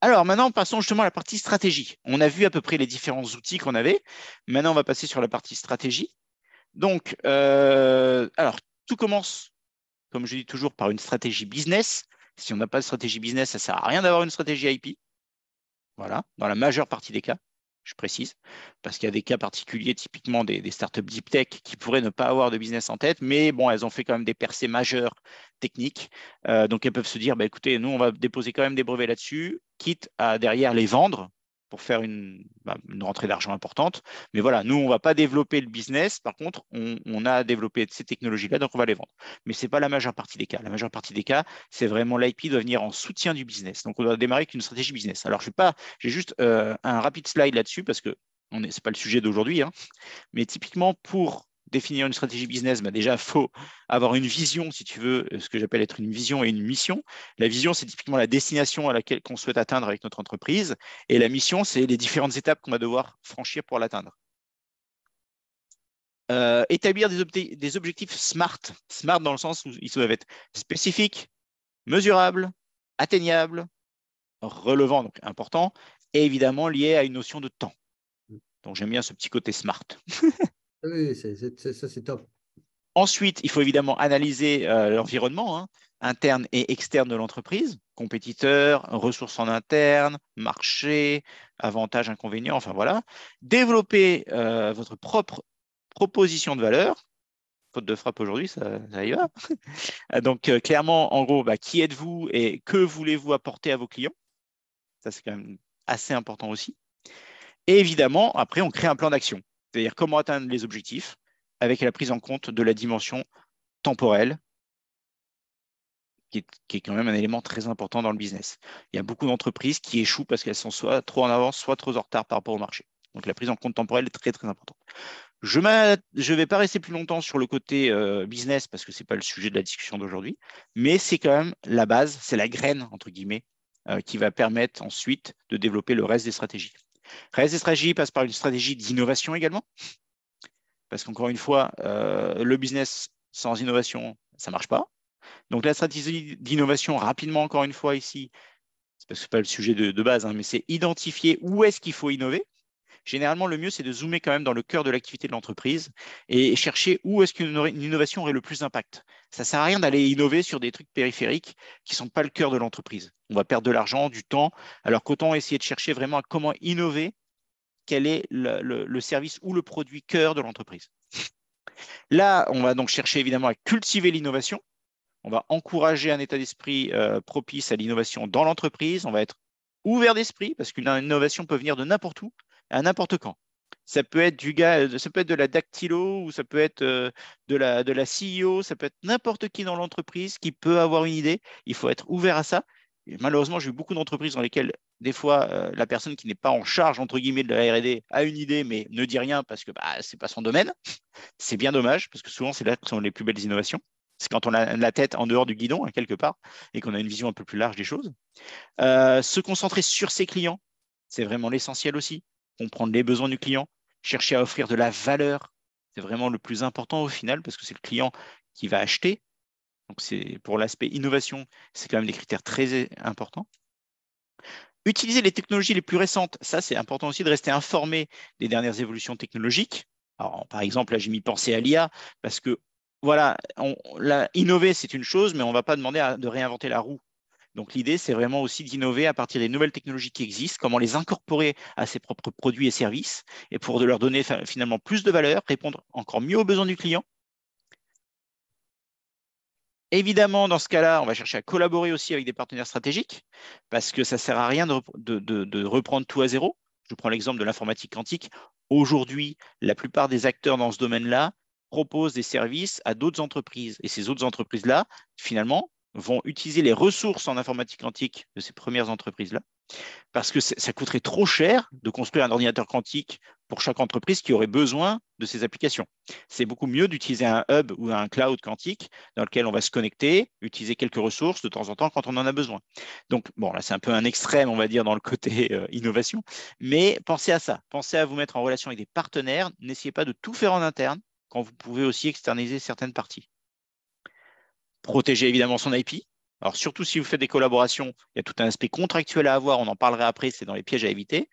Alors maintenant, passons justement à la partie stratégie. On a vu à peu près les différents outils qu'on avait. Maintenant, on va passer sur la partie stratégie. Donc, alors tout commence, comme je dis toujours, par une stratégie business. Si on n'a pas de stratégie business, ça ne sert à rien d'avoir une stratégie IP. Voilà, dans la majeure partie des cas, je précise, parce qu'il y a des cas particuliers, typiquement des startups deep tech qui pourraient ne pas avoir de business en tête, mais bon, elles ont fait quand même des percées majeures techniques. Donc, elles peuvent se dire, écoutez, nous, on va déposer quand même des brevets là-dessus, quitte à derrière les vendre pour faire une rentrée d'argent importante. Mais voilà, nous, on ne va pas développer le business. Par contre, on a développé ces technologies-là, donc on va les vendre. Mais ce n'est pas la majeure partie des cas. La majeure partie des cas, c'est vraiment l'IP doit venir en soutien du business. Donc, on doit démarrer avec une stratégie business. Alors, j'ai juste un rapide slide là-dessus parce que ce n'est pas le sujet d'aujourd'hui. Hein. Mais typiquement, pour définir une stratégie business, déjà, il faut avoir une vision, si tu veux, ce que j'appelle être une vision et une mission. La vision, c'est typiquement la destination à laquelle on souhaite atteindre avec notre entreprise. Et la mission, c'est les différentes étapes qu'on va devoir franchir pour l'atteindre. Établir des objectifs SMART. SMART dans le sens où ils doivent être spécifiques, mesurables, atteignables, relevant, donc important, et évidemment liés à une notion de temps. Donc, j'aime bien ce petit côté SMART. Oui, ça c'est top. Ensuite, il faut évidemment analyser l'environnement interne et externe de l'entreprise, compétiteurs, ressources en interne, marché, avantages, inconvénients, enfin voilà. Développer votre propre proposition de valeur. Faute de frappe aujourd'hui, ça y va. Donc clairement, en gros, qui êtes-vous et que voulez-vous apporter à vos clients? Ça c'est quand même assez important aussi. Et évidemment, après, on crée un plan d'action. C'est-à-dire comment atteindre les objectifs avec la prise en compte de la dimension temporelle, qui est quand même un élément très important dans le business. Il y a beaucoup d'entreprises qui échouent parce qu'elles sont soit trop en avance, soit trop en retard par rapport au marché. Donc, la prise en compte temporelle est très, très importante. Je ne vais pas rester plus longtemps sur le côté business parce que ce n'est pas le sujet de la discussion d'aujourd'hui, mais c'est quand même la base, c'est la graine, entre guillemets, qui va permettre ensuite de développer le reste des stratégies. Reste des stratégies passe par une stratégie d'innovation également, parce qu'encore une fois, le business sans innovation, ça ne marche pas. Donc, la stratégie d'innovation, rapidement, encore une fois ici, parce que ce n'est pas le sujet de base, mais c'est identifier où est-ce qu'il faut innover. Généralement, le mieux, c'est de zoomer quand même dans le cœur de l'activité de l'entreprise et chercher où est-ce qu'une innovation aurait le plus d'impact. Ça ne sert à rien d'aller innover sur des trucs périphériques qui ne sont pas le cœur de l'entreprise. On va perdre de l'argent, du temps, alors qu'autant essayer de chercher vraiment comment innover, quel est le service ou le produit cœur de l'entreprise. Là, on va donc chercher évidemment à cultiver l'innovation. On va encourager un état d'esprit propice à l'innovation dans l'entreprise. On va être ouvert d'esprit parce qu'une innovation peut venir de n'importe où, à n'importe quand. Ça peut être ça peut être de la dactylo ou ça peut être de la CEO, ça peut être n'importe qui dans l'entreprise qui peut avoir une idée. Il faut être ouvert à ça. Et malheureusement, j'ai eu beaucoup d'entreprises dans lesquelles, des fois, la personne qui n'est pas en charge, entre guillemets, de la R&D a une idée, mais ne dit rien parce que ce n'est pas son domaine. C'est bien dommage parce que souvent, c'est là que sont les plus belles innovations. C'est quand on a la tête en dehors du guidon, quelque part, et qu'on a une vision un peu plus large des choses. Se concentrer sur ses clients, c'est vraiment l'essentiel aussi. Comprendre les besoins du client, chercher à offrir de la valeur C'est vraiment le plus important au final parce que c'est le client qui va acheter. Donc, pour l'aspect innovation, c'est quand même des critères très importants. Utiliser les technologies les plus récentes, ça c'est important aussi de rester informé des dernières évolutions technologiques. Alors, par exemple, là j'ai mis penser à l'IA parce que voilà, innover c'est une chose, mais on ne va pas demander de réinventer la roue. Donc l'idée c'est vraiment aussi d'innover à partir des nouvelles technologies qui existent, comment les incorporer à ses propres produits et services et pour leur donner finalement plus de valeur, répondre encore mieux aux besoins du client. Évidemment, dans ce cas-là, on va chercher à collaborer aussi avec des partenaires stratégiques parce que ça ne sert à rien de reprendre tout à zéro. Je prends l'exemple de l'informatique quantique. Aujourd'hui, la plupart des acteurs dans ce domaine-là proposent des services à d'autres entreprises. Et ces autres entreprises-là, finalement, vont utiliser les ressources en informatique quantique de ces premières entreprises-là parce que ça coûterait trop cher de construire un ordinateur quantique pour chaque entreprise qui aurait besoin de ces applications. C'est beaucoup mieux d'utiliser un hub ou un cloud quantique dans lequel on va se connecter, utiliser quelques ressources de temps en temps quand on en a besoin. Donc, bon, là, c'est un peu un extrême, on va dire, dans le côté innovation, mais pensez à ça. Pensez à vous mettre en relation avec des partenaires. N'essayez pas de tout faire en interne quand vous pouvez aussi externaliser certaines parties. Protéger évidemment son IP. Alors, surtout si vous faites des collaborations, il y a tout un aspect contractuel à avoir, on en parlera après, c'est dans les pièges à éviter.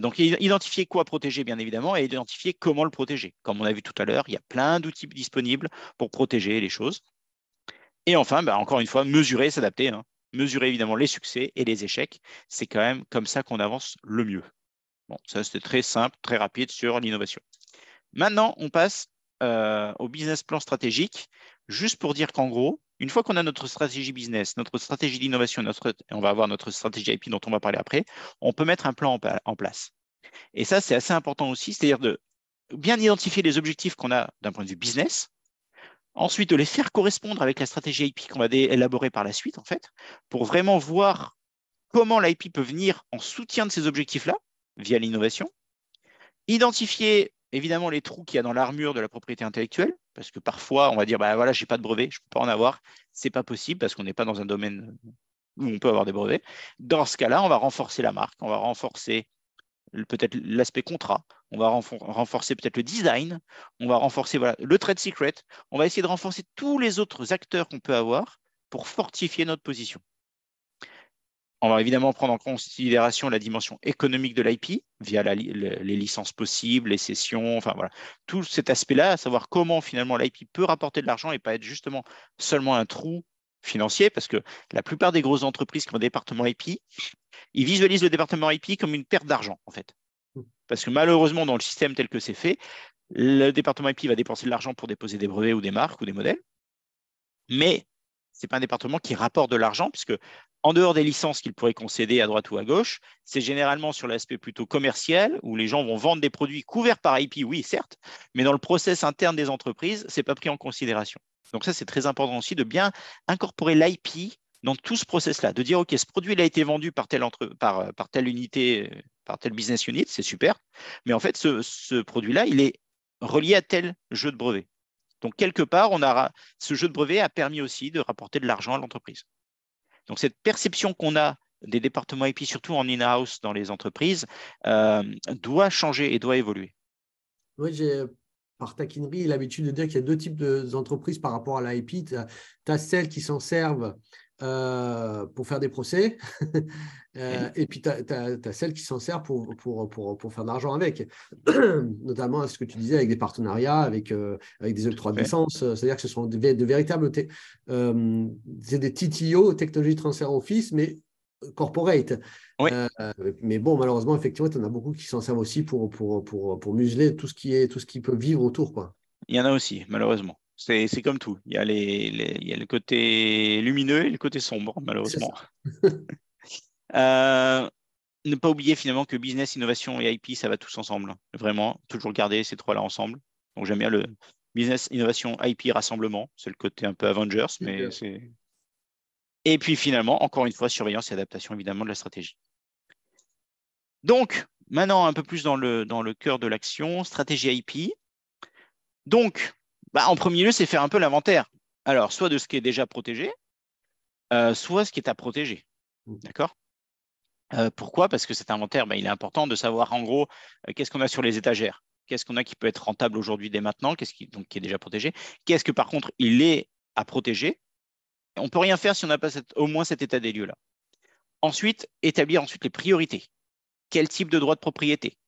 Donc, identifier quoi protéger, bien évidemment, et identifier comment le protéger. Comme on a vu tout à l'heure, il y a plein d'outils disponibles pour protéger les choses. Et enfin, bah, encore une fois, mesurer et s'adapter. Mesurer évidemment les succès et les échecs. C'est quand même comme ça qu'on avance le mieux. Bon, ça, c'était très simple, très rapide sur l'innovation. Maintenant, on passe au business plan stratégique, juste pour dire qu'en gros, une fois qu'on a notre stratégie business, notre stratégie d'innovation, on va avoir notre stratégie IP dont on va parler après, on peut mettre un plan en place. Et ça, c'est assez important aussi, c'est-à-dire de bien identifier les objectifs qu'on a d'un point de vue business, ensuite de les faire correspondre avec la stratégie IP qu'on va élaborer par la suite, en fait, pour vraiment voir comment l'IP peut venir en soutien de ces objectifs-là, via l'innovation, identifier évidemment les trous qu'il y a dans l'armure de la propriété intellectuelle, parce que parfois, on va dire, bah voilà, je n'ai pas de brevet, je ne peux pas en avoir. Ce n'est pas possible parce qu'on n'est pas dans un domaine où on peut avoir des brevets. Dans ce cas-là, on va renforcer la marque, on va renforcer peut-être l'aspect contrat, on va renforcer peut-être le design, on va renforcer voilà, le trade secret, on va essayer de renforcer tous les autres acteurs qu'on peut avoir pour fortifier notre position. On va évidemment prendre en considération la dimension économique de l'IP via les licences possibles, les cessions, enfin voilà, tout cet aspect-là, à savoir comment finalement l'IP peut rapporter de l'argent et pas être justement seulement un trou financier, parce que la plupart des grosses entreprises qui ont un département IP, ils visualisent le département IP comme une perte d'argent en fait, parce que malheureusement dans le système tel que c'est fait, le département IP va dépenser de l'argent pour déposer des brevets ou des marques ou des modèles, mais ce n'est pas un département qui rapporte de l'argent, puisque en dehors des licences qu'ils pourraient concéder à droite ou à gauche, c'est généralement sur l'aspect plutôt commercial où les gens vont vendre des produits couverts par IP, oui, certes, mais dans le process interne des entreprises, ce n'est pas pris en considération. Donc ça, c'est très important aussi de bien incorporer l'IP dans tout ce process-là, de dire, OK, ce produit il a été vendu par telle unité, par telle business unit, c'est super, mais en fait, ce produit-là, il est relié à tel jeu de brevet. Donc, quelque part, ce jeu de brevet a permis aussi de rapporter de l'argent à l'entreprise. Donc, cette perception qu'on a des départements IP, surtout en in-house dans les entreprises, doit changer et doit évoluer. Oui, j'ai, par taquinerie, l'habitude de dire qu'il y a deux types d'entreprises par rapport à l'IP. Tu as celles qui s'en servent pour faire des procès et puis tu as celles qui s'en servent pour faire de l'argent avec, notamment ce que tu disais avec des partenariats, avec des octrois de licence, c'est-à-dire que ce sont de véritables c'est des TTO, Technology Transfer Office, mais corporate. Oui. Mais bon, malheureusement, effectivement, tu en as beaucoup qui s'en servent aussi pour museler tout ce qui peut vivre autour, quoi. Il y en a aussi, malheureusement. C'est comme tout. Il y a il y a le côté lumineux et le côté sombre, malheureusement. Ne pas oublier finalement que business, innovation et IP, ça va tous ensemble. Vraiment, toujours garder ces trois-là ensemble. Donc, j'aime bien le business, innovation, IP, rassemblement. C'est le côté un peu Avengers, mais c'est… Et puis finalement, encore une fois, surveillance et adaptation, évidemment, de la stratégie. Donc, maintenant, un peu plus dans le cœur de l'action, stratégie IP. Donc… en premier lieu, c'est faire un peu l'inventaire. Alors, soit de ce qui est déjà protégé, soit ce qui est à protéger. D'accord ? Pourquoi ? Parce que cet inventaire, il est important de savoir en gros qu'est-ce qu'on a sur les étagères. Qu'est-ce qu'on a qui peut être rentable aujourd'hui dès maintenant, qui est déjà protégé? Qu'est-ce que par contre il est à protéger? On ne peut rien faire si on n'a pas au moins cet état des lieux-là. Ensuite, établir les priorités. Quel type de droit de propriété?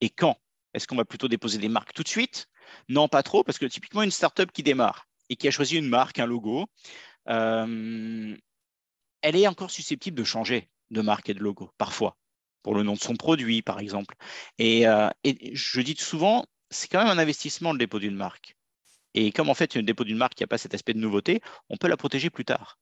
Et quand? Est-ce qu'on va plutôt déposer des marques tout de suite? Non, pas trop, parce que typiquement une startup qui démarre et qui a choisi une marque, un logo, elle est encore susceptible de changer de marque et de logo, parfois, pour le nom de son produit, par exemple. Et je dis souvent, c'est quand même un investissement, le dépôt d'une marque. Et comme en fait, le dépôt d'une marque qui n'a pas cet aspect de nouveauté, on peut la protéger plus tard.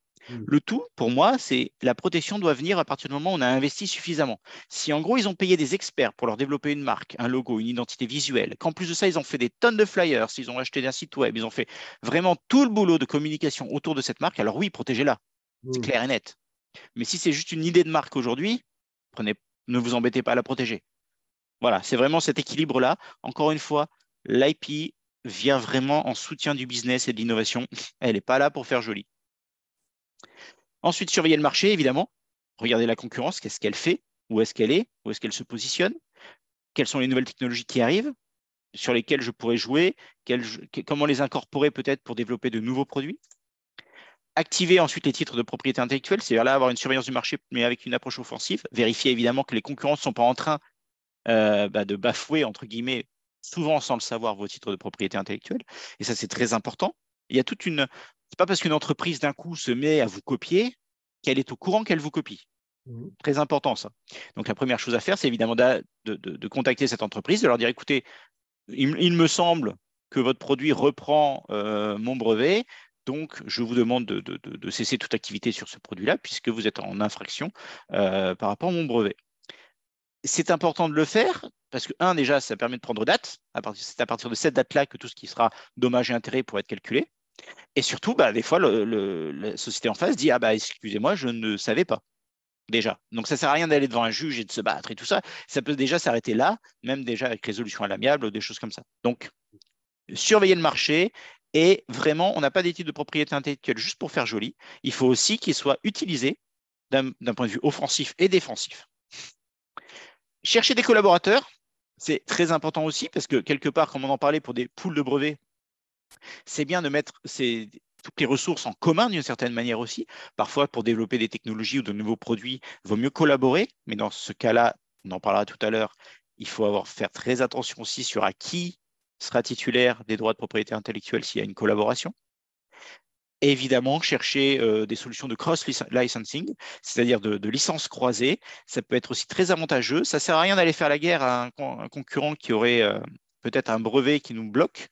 Le tout, pour moi, c'est la protection doit venir à partir du moment où on a investi suffisamment. Si en gros, ils ont payé des experts pour leur développer une marque, un logo, une identité visuelle, qu'en plus de ça, ils ont fait des tonnes de flyers, ils ont acheté un site web, ils ont fait vraiment tout le boulot de communication autour de cette marque, alors oui, protégez-la, c'est clair et net. Mais si c'est juste une idée de marque aujourd'hui, ne vous embêtez pas à la protéger. Voilà, c'est vraiment cet équilibre-là. Encore une fois, l'IP vient vraiment en soutien du business et de l'innovation. Elle n'est pas là pour faire joli. Ensuite, surveiller le marché, évidemment. Regardez la concurrence, qu'est-ce qu'elle fait, où est-ce qu'elle est, où est-ce qu'elle se positionne, quelles sont les nouvelles technologies qui arrivent, sur lesquelles je pourrais jouer, comment les incorporer peut-être pour développer de nouveaux produits. Activer ensuite les titres de propriété intellectuelle, c'est-à-dire là avoir une surveillance du marché, mais avec une approche offensive. Vérifier évidemment que les concurrents ne sont pas en train de bafouer, entre guillemets, souvent sans le savoir, vos titres de propriété intellectuelle. Et ça, c'est très important. Il y a toute une... Ce n'est pas parce qu'une entreprise d'un coup se met à vous copier qu'elle est au courant qu'elle vous copie. Très important ça. Donc la première chose à faire, c'est évidemment de contacter cette entreprise, de leur dire écoutez, il me semble que votre produit reprend mon brevet, donc je vous demande de cesser toute activité sur ce produit-là puisque vous êtes en infraction par rapport à mon brevet. C'est important de le faire parce que, un, déjà, ça permet de prendre date. C'est à partir de cette date-là que tout ce qui sera dommage et intérêt pourra être calculé. Et surtout, des fois, la société en face dit « Ah, excusez-moi, je ne savais pas. » Déjà. Donc, ça ne sert à rien d'aller devant un juge et de se battre et tout ça. Ça peut déjà s'arrêter là, même déjà avec résolution à l'amiable ou des choses comme ça. Donc, surveiller le marché et vraiment, on n'a pas des titres de propriété intellectuelle juste pour faire joli. Il faut aussi qu'ils soient utilisés d'un point de vue offensif et défensif. Chercher des collaborateurs, c'est très important aussi parce que quelque part, comme on en parlait pour des poules de brevets, c'est bien de mettre toutes les ressources en commun d'une certaine manière aussi. Parfois, pour développer des technologies ou de nouveaux produits, il vaut mieux collaborer. Mais dans ce cas-là, on en parlera tout à l'heure, il faut faire très attention aussi sur à qui sera titulaire des droits de propriété intellectuelle s'il y a une collaboration. Et évidemment, chercher des solutions de cross-licensing, c'est-à-dire de licences croisées. Ça peut être aussi très avantageux. Ça ne sert à rien d'aller faire la guerre à un concurrent qui aurait peut-être un brevet qui nous bloque.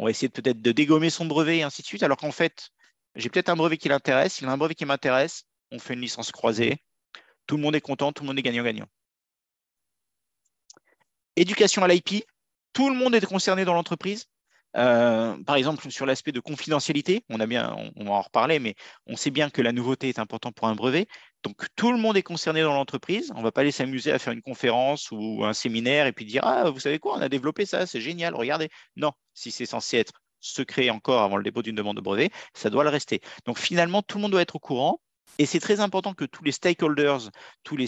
On va essayer peut-être de dégommer son brevet et ainsi de suite, alors qu'en fait, j'ai peut-être un brevet qui l'intéresse, il a un brevet qui m'intéresse, on fait une licence croisée, tout le monde est content, tout le monde est gagnant-gagnant. Éducation à l'IP, tout le monde est concerné dans l'entreprise. Par exemple, sur l'aspect de confidentialité, on va en reparler, mais on sait bien que la nouveauté est importante pour un brevet. Donc, tout le monde est concerné dans l'entreprise. On ne va pas aller s'amuser à faire une conférence ou un séminaire et puis dire « Ah, vous savez quoi, on a développé ça, c'est génial, regardez ». Non, si c'est censé être secret encore avant le dépôt d'une demande de brevet, ça doit le rester. Donc, finalement, tout le monde doit être au courant. Et c'est très important que tous les stakeholders, tout le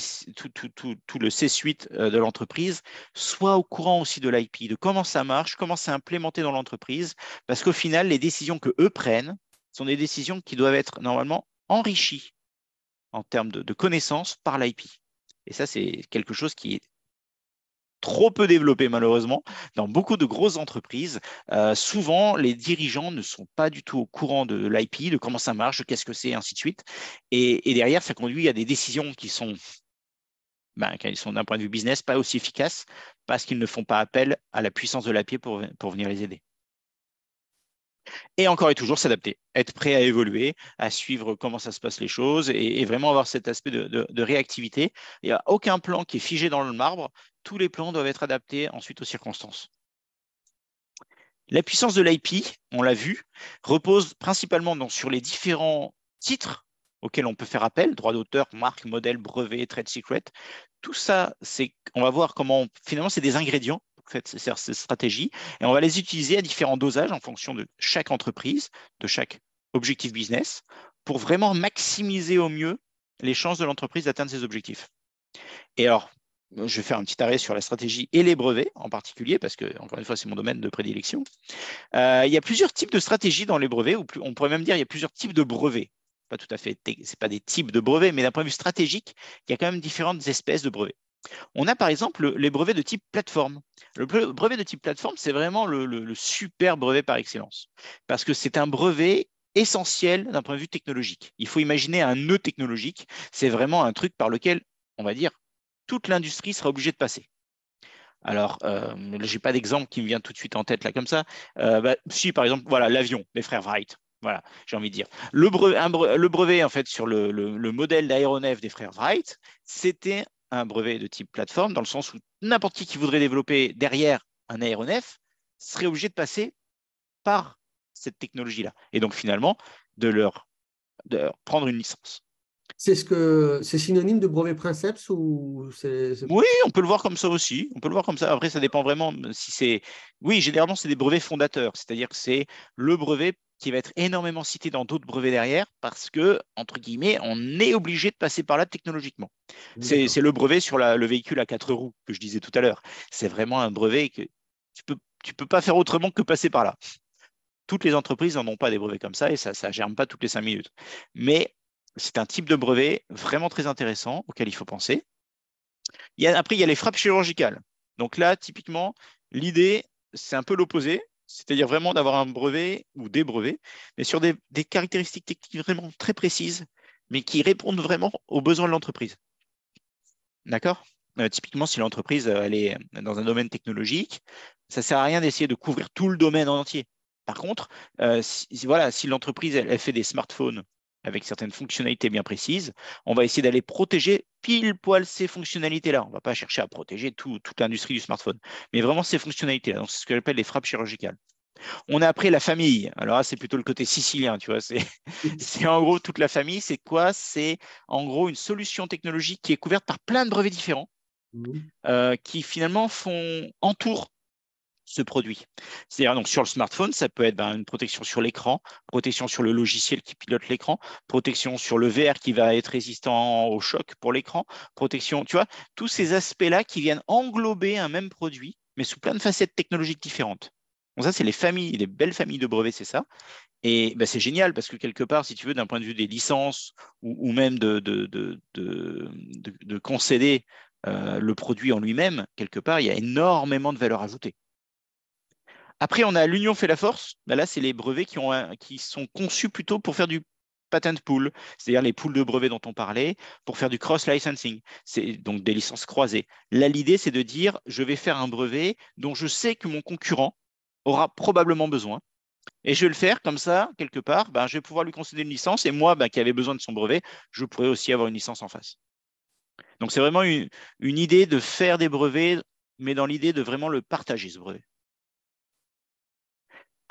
C-suite de l'entreprise soient au courant aussi de l'IP, de comment ça marche, comment c'est implémenté dans l'entreprise, parce qu'au final, les décisions qu'eux prennent sont des décisions qui doivent être normalement enrichies en termes de connaissances par l'IP. Et ça, c'est quelque chose qui est trop peu développé malheureusement dans beaucoup de grosses entreprises. Souvent, les dirigeants ne sont pas du tout au courant de l'IP, de comment ça marche, de qu'est-ce que c'est, ainsi de suite. Et derrière, ça conduit à des décisions qui sont d'un point de vue business pas aussi efficaces parce qu'ils ne font pas appel à la puissance de l'IP pour venir les aider. Et encore et toujours s'adapter, être prêt à évoluer, à suivre comment ça se passe les choses et vraiment avoir cet aspect de réactivité. Il n'y a aucun plan qui est figé dans le marbre, tous les plans doivent être adaptés ensuite aux circonstances. La puissance de l'IP, on l'a vu, repose principalement sur les différents titres auxquels on peut faire appel, droit d'auteur, marque, modèle, brevet, trade secret. Tout ça, on va voir comment, finalement, c'est des ingrédients. Ces stratégies, et on va les utiliser à différents dosages en fonction de chaque entreprise, de chaque objectif business, pour vraiment maximiser au mieux les chances de l'entreprise d'atteindre ses objectifs. Et alors, je vais faire un petit arrêt sur la stratégie et les brevets en particulier, parce que, encore une fois, c'est mon domaine de prédilection. Il y a plusieurs types de stratégies dans les brevets, ou on pourrait même dire qu'il y a plusieurs types de brevets. Pas tout à fait, ce n'est pas des types de brevets, mais d'un point de vue stratégique, il y a quand même différentes espèces de brevets. On a par exemple les brevets de type plateforme. Le brevet de type plateforme, c'est vraiment le super brevet par excellence, parce que c'est un brevet essentiel d'un point de vue technologique. Il faut imaginer un nœud technologique, c'est vraiment un truc par lequel, on va dire, toute l'industrie sera obligée de passer. Alors, je n'ai pas d'exemple qui me vient tout de suite en tête là comme ça. Si, par exemple, voilà, l'avion, les frères Wright. Voilà, j'ai envie de dire. Le brevet en fait, sur le modèle d'aéronef des frères Wright, c'était un brevet de type plateforme, dans le sens où n'importe qui voudrait développer derrière un aéronef serait obligé de passer par cette technologie-là. Et donc, finalement, de leur prendre une licence. C'est synonyme de brevet princeps ou c'est... Oui, on peut le voir comme ça aussi. On peut le voir comme ça. Après, ça dépend vraiment si c'est… Oui, généralement, c'est des brevets fondateurs. C'est-à-dire que c'est le brevet qui va être énormément cité dans d'autres brevets derrière parce que, entre guillemets, on est obligé de passer par là technologiquement. C'est le brevet sur le véhicule à 4 roues que je disais tout à l'heure. C'est vraiment un brevet que tu peux pas faire autrement que passer par là. Toutes les entreprises n'en ont pas des brevets comme ça et ça ne germe pas toutes les 5 minutes. Mais c'est un type de brevet vraiment très intéressant auquel il faut penser. Après, il y a les frappes chirurgicales. Donc là, typiquement, l'idée, c'est un peu l'opposé, c'est-à-dire vraiment d'avoir un brevet ou des brevets, mais sur des caractéristiques techniques vraiment très précises, mais qui répondent vraiment aux besoins de l'entreprise. D'accord ? Typiquement, si l'entreprise elle est dans un domaine technologique, ça ne sert à rien d'essayer de couvrir tout le domaine en entier. Par contre, si l'entreprise elle fait des smartphones avec certaines fonctionnalités bien précises, on va essayer d'aller protéger pile poil ces fonctionnalités-là. On ne va pas chercher à protéger toute l'industrie du smartphone, mais vraiment ces fonctionnalités-là. Donc, c'est ce que j'appelle les frappes chirurgicales. On a après la famille. Alors là, c'est plutôt le côté sicilien, tu vois. C'est en gros toute la famille. C'est quoi ? C'est en gros une solution technologique qui est couverte par plein de brevets différents qui finalement entourent ce produit. C'est-à-dire, donc, sur le smartphone, ça peut être une protection sur l'écran, protection sur le logiciel qui pilote l'écran, protection sur le verre qui va être résistant au choc pour l'écran, protection, tu vois, tous ces aspects-là qui viennent englober un même produit, mais sous plein de facettes technologiques différentes. Bon, ça, c'est les familles, les belles familles de brevets, c'est ça. Et ben, c'est génial parce que quelque part, si tu veux, d'un point de vue des licences ou même de concéder le produit en lui-même, quelque part, il y a énormément de valeur ajoutée. Après, on a l'union fait la force. Là, c'est les brevets qui sont conçus plutôt pour faire du patent pool, c'est-à-dire les pools de brevets dont on parlait, pour faire du cross-licensing, c'est donc des licences croisées. Là, l'idée, c'est de dire, je vais faire un brevet dont je sais que mon concurrent aura probablement besoin. Et je vais le faire comme ça, quelque part, je vais pouvoir lui concéder une licence. Et moi, qui avait besoin de son brevet, je pourrais aussi avoir une licence en face. Donc, c'est vraiment une idée de faire des brevets, mais dans l'idée de vraiment le partager, ce brevet.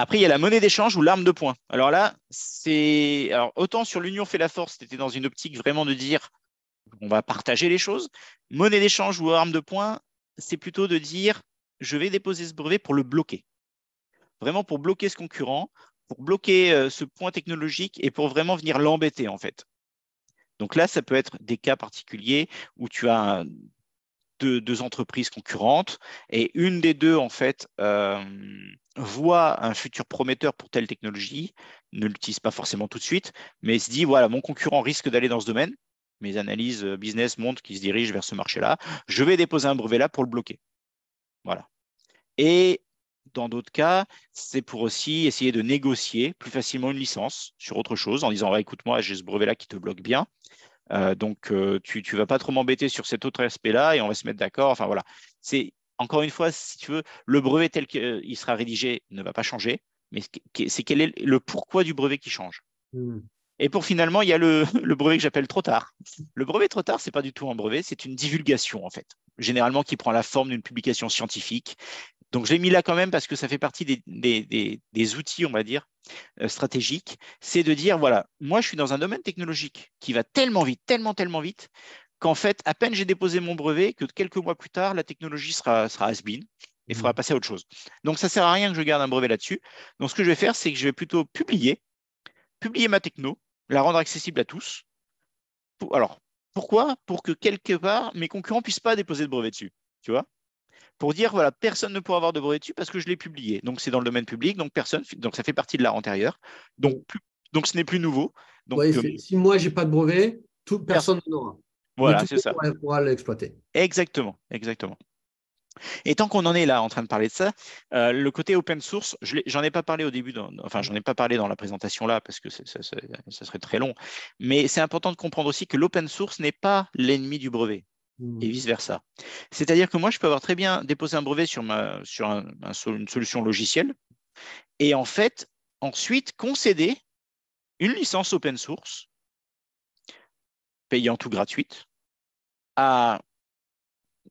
Après, il y a la monnaie d'échange ou l'arme de poing. Alors là, autant sur l'union fait la force, c'était dans une optique vraiment de dire on va partager les choses. Monnaie d'échange ou arme de poing, c'est plutôt de dire je vais déposer ce brevet pour le bloquer. Vraiment pour bloquer ce concurrent, pour bloquer ce point technologique et pour vraiment venir l'embêter en fait. Donc là, ça peut être des cas particuliers où tu as deux entreprises concurrentes et une des deux en fait voit un futur prometteur pour telle technologie, ne l'utilise pas forcément tout de suite, mais se dit, voilà, mon concurrent risque d'aller dans ce domaine, mes analyses business montrent qu'il se dirige vers ce marché-là, je vais déposer un brevet là pour le bloquer. Voilà. Et dans d'autres cas, c'est pour aussi essayer de négocier plus facilement une licence sur autre chose en disant, ouais, écoute-moi, j'ai ce brevet-là qui te bloque bien, donc tu vas pas trop m'embêter sur cet autre aspect-là et on va se mettre d'accord. Enfin, voilà. Encore une fois, si tu veux, le brevet tel qu'il sera rédigé ne va pas changer, mais c'est quel est le pourquoi du brevet qui change. Et pour finalement, il y a le brevet que j'appelle trop tard. Le brevet trop tard, ce n'est pas du tout un brevet, c'est une divulgation en fait, généralement qui prend la forme d'une publication scientifique. Donc, je l'ai mis là quand même parce que ça fait partie des outils, on va dire, stratégiques. C'est de dire, voilà, moi, je suis dans un domaine technologique qui va tellement vite, tellement, tellement vite, qu'en fait, à peine j'ai déposé mon brevet, que quelques mois plus tard, la technologie sera has-been et faudra passer à autre chose. Donc, ça ne sert à rien que je garde un brevet là-dessus. Donc, ce que je vais faire, c'est que je vais plutôt publier ma techno, la rendre accessible à tous. Pour, alors, Pourquoi? Pour que quelque part, mes concurrents ne puissent pas déposer de brevet dessus, tu vois? Pour dire, voilà, personne ne pourra avoir de brevet dessus parce que je l'ai publié. Donc, c'est dans le domaine public, donc personne, donc ça fait partie de l'art antérieur. Donc ce n'est plus nouveau. Donc, ouais, si moi, je n'ai pas de brevet, toute personne n'en aura. Voilà, c'est ça. On pourra l'exploiter. Exactement, exactement. Et tant qu'on en est là en train de parler de ça, le côté open source, j'en ai pas parlé au début, j'en ai pas parlé dans la présentation là parce que ça serait très long, mais c'est important de comprendre aussi que l'open source n'est pas l'ennemi du brevet et vice versa. C'est-à-dire que moi, je peux avoir très bien déposé un brevet sur une solution logicielle et en fait, ensuite, concéder une licence open source, payante ou gratuite,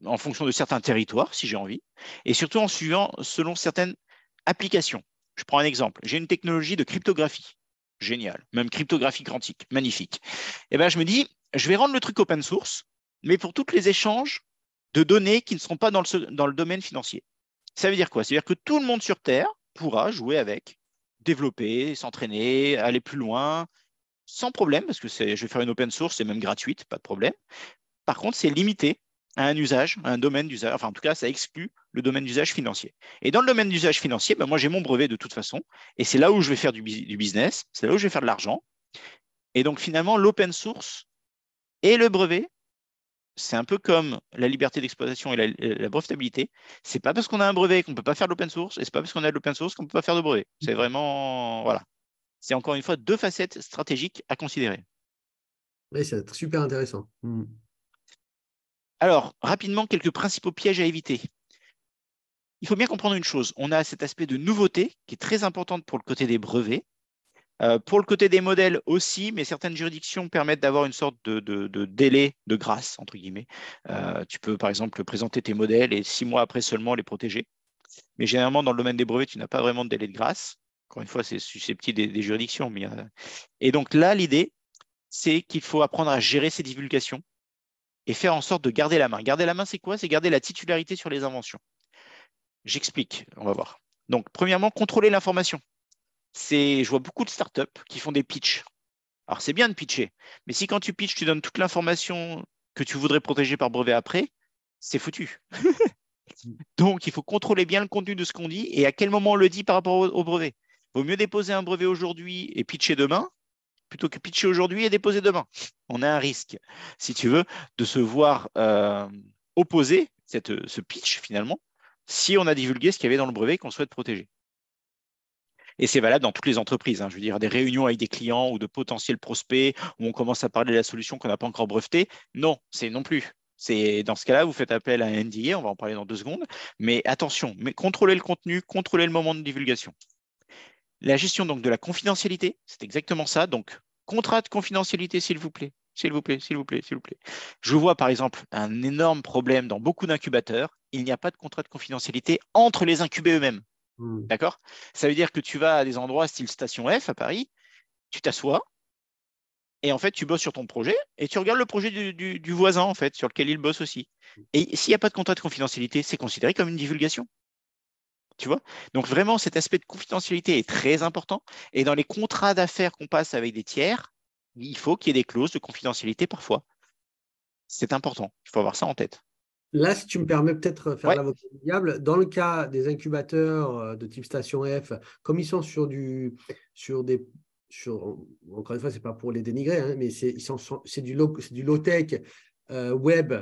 en fonction de certains territoires, si j'ai envie, et surtout en suivant selon certaines applications. Je prends un exemple. J'ai une technologie de cryptographie. Génial. Même cryptographie quantique. Magnifique. Et ben, je me dis, je vais rendre le truc open source, mais pour tous les échanges de données qui ne seront pas dans le domaine financier. Ça veut dire quoi? C'est-à-dire que tout le monde sur Terre pourra jouer avec, développer, s'entraîner, aller plus loin, sans problème, parce que je vais faire une open source, c'est même gratuite, pas de problème. Par contre, c'est limité à un usage, à un domaine d'usage, enfin en tout cas, ça exclut le domaine d'usage financier. Et dans le domaine d'usage financier, ben, moi j'ai mon brevet de toute façon, et c'est là où je vais faire du business, c'est là où je vais faire de l'argent. Et donc finalement, l'open source et le brevet, c'est un peu comme la liberté d'exploitation et la brevetabilité. C'est pas parce qu'on a un brevet qu'on ne peut pas faire de l'open source, et c'est pas parce qu'on a de l'open source qu'on ne peut pas faire de brevet. C'est vraiment, voilà. C'est encore une fois deux facettes stratégiques à considérer. Oui, c'est super intéressant. Alors, rapidement, quelques principaux pièges à éviter. Il faut bien comprendre une chose. On a cet aspect de nouveauté qui est très importante pour le côté des brevets. Pour le côté des modèles aussi, mais certaines juridictions permettent d'avoir une sorte de délai de grâce, entre guillemets. Tu peux, par exemple, présenter tes modèles et 6 mois après seulement les protéger. Mais généralement, dans le domaine des brevets, tu n'as pas vraiment de délai de grâce. Encore une fois, c'est susceptible des juridictions. Mais, Et donc là, l'idée, c'est qu'il faut apprendre à gérer ces divulgations et faire en sorte de garder la main. Garder la main, c'est quoi? C'est garder la titularité sur les inventions. J'explique, on va voir. Donc, premièrement, contrôler l'information. Je vois beaucoup de startups qui font des pitchs. Alors, c'est bien de pitcher, mais si quand tu pitches, tu donnes toute l'information que tu voudrais protéger par brevet après, c'est foutu. Donc, il faut contrôler bien le contenu de ce qu'on dit et à quel moment on le dit par rapport au brevet. Vaut mieux déposer un brevet aujourd'hui et pitcher demain, plutôt que pitcher aujourd'hui et déposer demain. On a un risque, si tu veux, de se voir opposer ce pitch, finalement, si on a divulgué ce qu'il y avait dans le brevet qu'on souhaite protéger. Et c'est valable dans toutes les entreprises, hein. Je veux dire, des réunions avec des clients ou de potentiels prospects où on commence à parler de la solution qu'on n'a pas encore brevetée. Non, c'est non plus. Dans ce cas-là, vous faites appel à un NDA, on va en parler dans 2 secondes. Mais attention, contrôlez le contenu, contrôlez le moment de divulgation. La gestion donc de la confidentialité, c'est exactement ça. Donc, contrat de confidentialité, s'il vous plaît, s'il vous plaît, s'il vous plaît, s'il vous plaît. Je vois par exemple un énorme problème dans beaucoup d'incubateurs. Il n'y a pas de contrat de confidentialité entre les incubés eux-mêmes. D'accord? Ça veut dire que tu vas à des endroits style Station F à Paris, tu t'assois et en fait, tu bosses sur ton projet et tu regardes le projet du voisin en fait, sur lequel il bosse aussi. Et s'il n'y a pas de contrat de confidentialité, c'est considéré comme une divulgation. Tu vois? Donc vraiment, cet aspect de confidentialité est très important. Et dans les contrats d'affaires qu'on passe avec des tiers, il faut qu'il y ait des clauses de confidentialité parfois. C'est important. Il faut avoir ça en tête. Là, si tu me permets peut-être faire l'avocat du diable, dans le cas des incubateurs de type Station F, comme ils sont encore une fois, ce n'est pas pour les dénigrer, hein, mais c'est du low-tech web,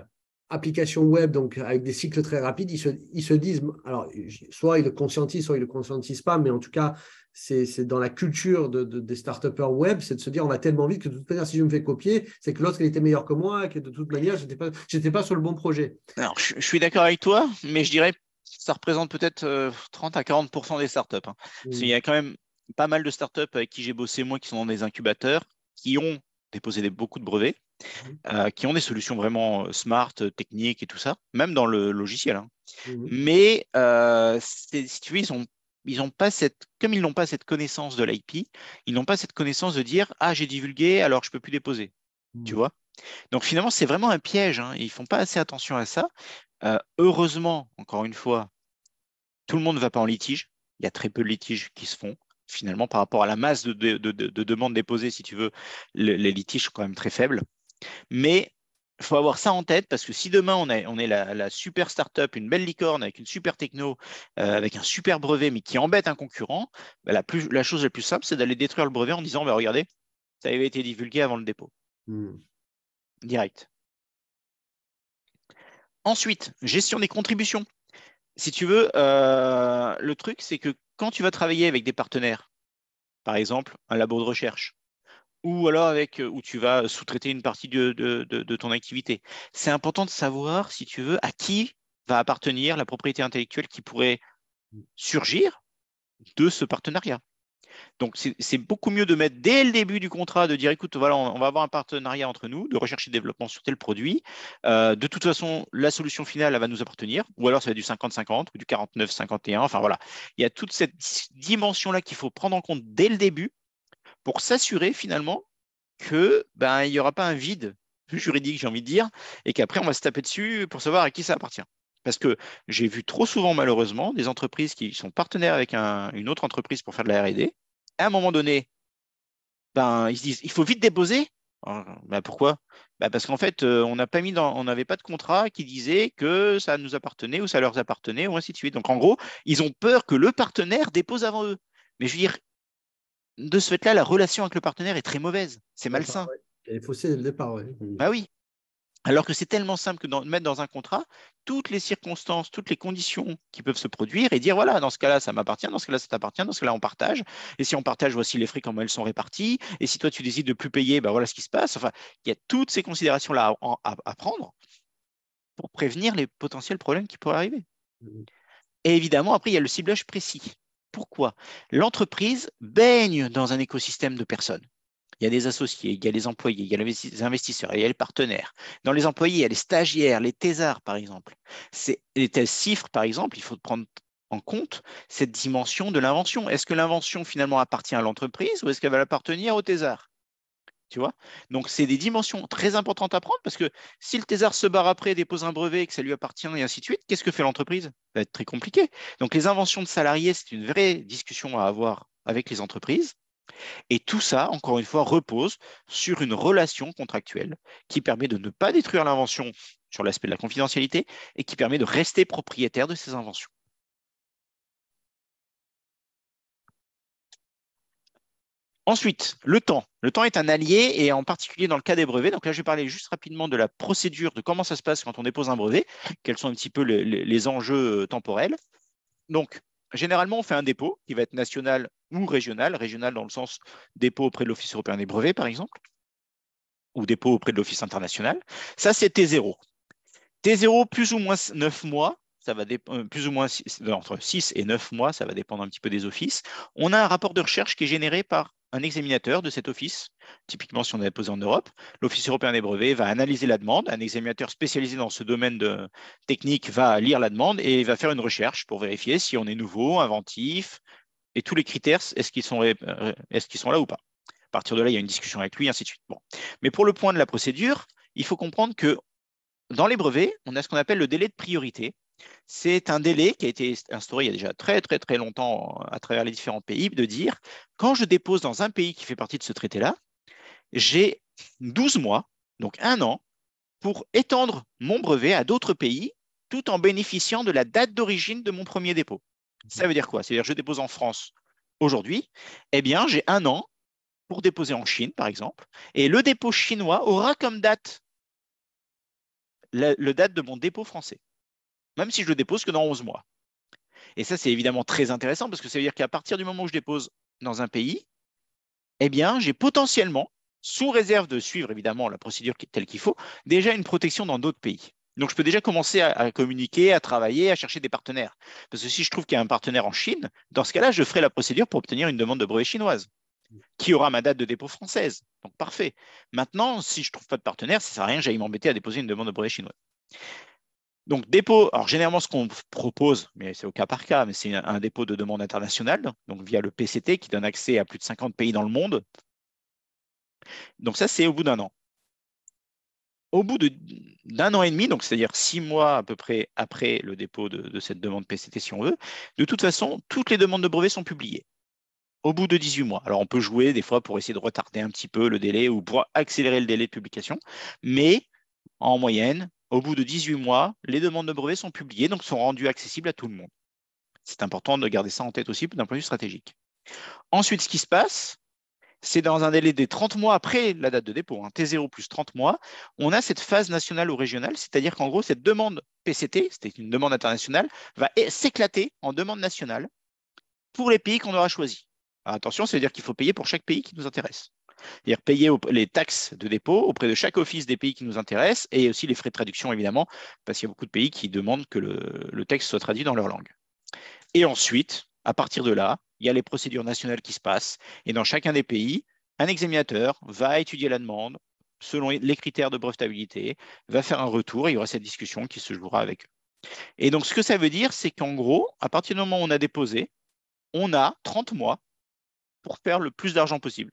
applications web, donc avec des cycles très rapides, ils se disent, alors soit ils le conscientisent, soit ils ne le conscientisent pas, mais en tout cas, c'est dans la culture des start-upers web, c'est de se dire, on va tellement vite que de toute manière, si je me fais copier, c'est que l'autre, il était meilleur que moi, et que de toute manière, j'étais pas sur le bon projet. Alors, je suis d'accord avec toi, mais je dirais que ça représente peut-être 30 à 40% des startups. Hein. Il y a quand même pas mal de startups avec qui j'ai bossé, moi, qui sont dans des incubateurs, qui ont déposé beaucoup de brevets, qui ont des solutions vraiment smart, techniques et tout ça, même dans le logiciel. Hein. Mais si tu veux, comme ils n'ont pas cette connaissance de l'IP, ils n'ont pas cette connaissance de dire « Ah, j'ai divulgué, alors je ne peux plus déposer. » Tu vois? Donc finalement, c'est vraiment un piège. Hein. Ils ne font pas assez attention à ça. Heureusement, encore une fois, tout le monde ne va pas en litige. Il y a très peu de litiges qui se font. Finalement, par rapport à la masse de demandes déposées, si tu veux, les litiges sont quand même très faibles. Mais Il faut avoir ça en tête parce que si demain, on est la super start-up, une belle licorne avec une super techno, avec un super brevet, mais qui embête un concurrent, bah, la chose la plus simple, c'est d'aller détruire le brevet en disant, bah, regardez, ça avait été divulgué avant le dépôt. Direct. Ensuite, gestion des contributions. Si tu veux, le truc, c'est que quand tu vas travailler avec des partenaires, par exemple, un labo de recherche, ou alors où tu vas sous-traiter une partie de ton activité. C'est important de savoir, si tu veux, à qui va appartenir la propriété intellectuelle qui pourrait surgir de ce partenariat. Donc, c'est beaucoup mieux de mettre dès le début du contrat, de dire, écoute, voilà, on va avoir un partenariat entre nous, de recherche et développement sur tel produit. De toute façon, la solution finale, elle va nous appartenir, ou alors ça va être du 50-50 ou du 49-51. Enfin, voilà, il y a toute cette dimension-là qu'il faut prendre en compte dès le début pour s'assurer finalement que ben, il n'y aura pas un vide juridique, j'ai envie de dire, et qu'après, on va se taper dessus pour savoir à qui ça appartient. Parce que j'ai vu trop souvent, malheureusement, des entreprises qui sont partenaires avec une autre entreprise pour faire de la R&D. À un moment donné, ben, ils se disent, il faut vite déposer. Ben, pourquoi? Ben, parce qu'en fait, on n'avait pas de contrat qui disait que ça nous appartenait ou ça leur appartenait, ou ainsi de suite. Donc, en gros, ils ont peur que le partenaire dépose avant eux. Mais je veux dire, de ce fait-là, la relation avec le partenaire est très mauvaise. C'est malsain. Il faut c'est le départ, oui. Ben oui. Alors que c'est tellement simple que de mettre dans un contrat toutes les circonstances, toutes les conditions qui peuvent se produire et dire, voilà, dans ce cas-là, ça m'appartient, dans ce cas-là, ça t'appartient, dans ce cas-là, on partage. Et si on partage, voici les frais, comment elles sont répartis. Et si toi, tu décides de plus payer, ben voilà ce qui se passe. Enfin, il y a toutes ces considérations-là à prendre pour prévenir les potentiels problèmes qui pourraient arriver. Et évidemment, après, il y a le ciblage précis. Pourquoi? L'entreprise baigne dans un écosystème de personnes. Il y a des associés, il y a les employés, il y a les investisseurs, il y a les partenaires. Dans les employés, il y a les stagiaires, les thésards, par exemple. Les thésifres, par exemple, il faut prendre en compte cette dimension de l'invention. Est-ce que l'invention, finalement, appartient à l'entreprise ou est-ce qu'elle va appartenir au thésard? Tu vois? Donc, c'est des dimensions très importantes à prendre parce que si le thésard se barre après, dépose un brevet et que ça lui appartient et ainsi de suite, qu'est-ce que fait l'entreprise? Ça va être très compliqué. Donc, les inventions de salariés, c'est une vraie discussion à avoir avec les entreprises. Et tout ça, encore une fois, repose sur une relation contractuelle qui permet de ne pas détruire l'invention sur l'aspect de la confidentialité et qui permet de rester propriétaire de ces inventions. Ensuite, le temps. Le temps est un allié et en particulier dans le cas des brevets. Donc là, je vais parler juste rapidement de la procédure, de comment ça se passe quand on dépose un brevet, quels sont un petit peu les enjeux temporels. Donc, généralement, on fait un dépôt qui va être national ou régional. Régional dans le sens dépôt auprès de l'Office européen des brevets, par exemple, ou dépôt auprès de l'Office international. Ça, c'est T0. T0, plus ou moins 9 mois, ça va plus ou moins entre 6 et 9 mois, ça va dépendre un petit peu des offices. On a un rapport de recherche qui est généré par un examinateur de cet office. Typiquement, si on est déposé en Europe, l'Office européen des brevets va analyser la demande. Un examinateur spécialisé dans ce domaine technique va lire la demande et va faire une recherche pour vérifier si on est nouveau, inventif, et tous les critères, est-ce qu'ils sont là ou pas. À partir de là, il y a une discussion avec lui, et ainsi de suite. Bon. Mais pour le point de la procédure, il faut comprendre que dans les brevets, on a ce qu'on appelle le délai de priorité. C'est un délai qui a été instauré il y a déjà très très très longtemps à travers les différents pays, de dire quand je dépose dans un pays qui fait partie de ce traité-là, j'ai 12 mois, donc un an, pour étendre mon brevet à d'autres pays tout en bénéficiant de la date d'origine de mon premier dépôt. Ça veut dire quoi? C'est-à-dire que je dépose en France aujourd'hui, eh bien j'ai un an pour déposer en Chine, par exemple, et le dépôt chinois aura comme date la date de mon dépôt français, même si je le dépose que dans 11 mois. Et ça, c'est évidemment très intéressant parce que ça veut dire qu'à partir du moment où je dépose dans un pays, eh bien, j'ai potentiellement, sous réserve de suivre évidemment la procédure telle qu'il faut, déjà une protection dans d'autres pays. Donc, je peux déjà commencer à communiquer, à travailler, à chercher des partenaires. Parce que si je trouve qu'il y a un partenaire en Chine, dans ce cas-là, je ferai la procédure pour obtenir une demande de brevet chinoise qui aura ma date de dépôt française. Donc, parfait. Maintenant, si je ne trouve pas de partenaire, ça ne sert à rien, j'aille m'embêter à déposer une demande de brevet chinoise. Donc, dépôt, alors généralement, ce qu'on propose, mais c'est au cas par cas, mais c'est un dépôt de demande internationale, donc via le PCT, qui donne accès à plus de 50 pays dans le monde. Donc, ça, c'est au bout d'un an. Au bout d'un an et demi, donc c'est-à-dire 6 mois à peu près après le dépôt de cette demande PCT, si on veut, de toute façon, toutes les demandes de brevets sont publiées. Au bout de 18 mois. Alors, on peut jouer des fois pour essayer de retarder un petit peu le délai ou pour accélérer le délai de publication, mais en moyenne, au bout de 18 mois, les demandes de brevets sont publiées, donc sont rendues accessibles à tout le monde. C'est important de garder ça en tête aussi d'un point de vue stratégique. Ensuite, ce qui se passe, c'est dans un délai des 30 mois après la date de dépôt, hein, T0 plus 30 mois, on a cette phase nationale ou régionale, c'est-à-dire qu'en gros, cette demande PCT, c'était une demande internationale, va s'éclater en demande nationale pour les pays qu'on aura choisis. Alors, attention, ça veut dire qu'il faut payer pour chaque pays qui nous intéresse. C'est-à-dire payer les taxes de dépôt auprès de chaque office des pays qui nous intéressent et aussi les frais de traduction, évidemment, parce qu'il y a beaucoup de pays qui demandent que le texte soit traduit dans leur langue. Et ensuite, à partir de là, il y a les procédures nationales qui se passent. Et dans chacun des pays, un examinateur va étudier la demande selon les critères de brevetabilité, va faire un retour et il y aura cette discussion qui se jouera avec eux. Et donc, ce que ça veut dire, c'est qu'en gros, à partir du moment où on a déposé, on a 30 mois pour faire le plus d'argent possible,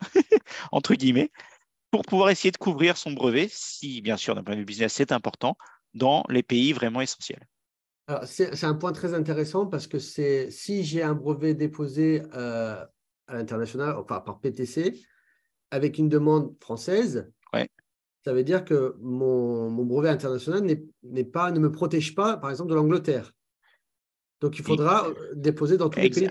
entre guillemets, pour pouvoir essayer de couvrir son brevet, si bien sûr, d'un point de vue business, c'est important, dans les pays vraiment essentiels. C'est un point très intéressant parce que si j'ai un brevet déposé à l'international, enfin par PTC, avec une demande française, ouais, ça veut dire que mon brevet international ne me protège pas, par exemple, de l'Angleterre. Donc, il faudra déposer dans tous les pays.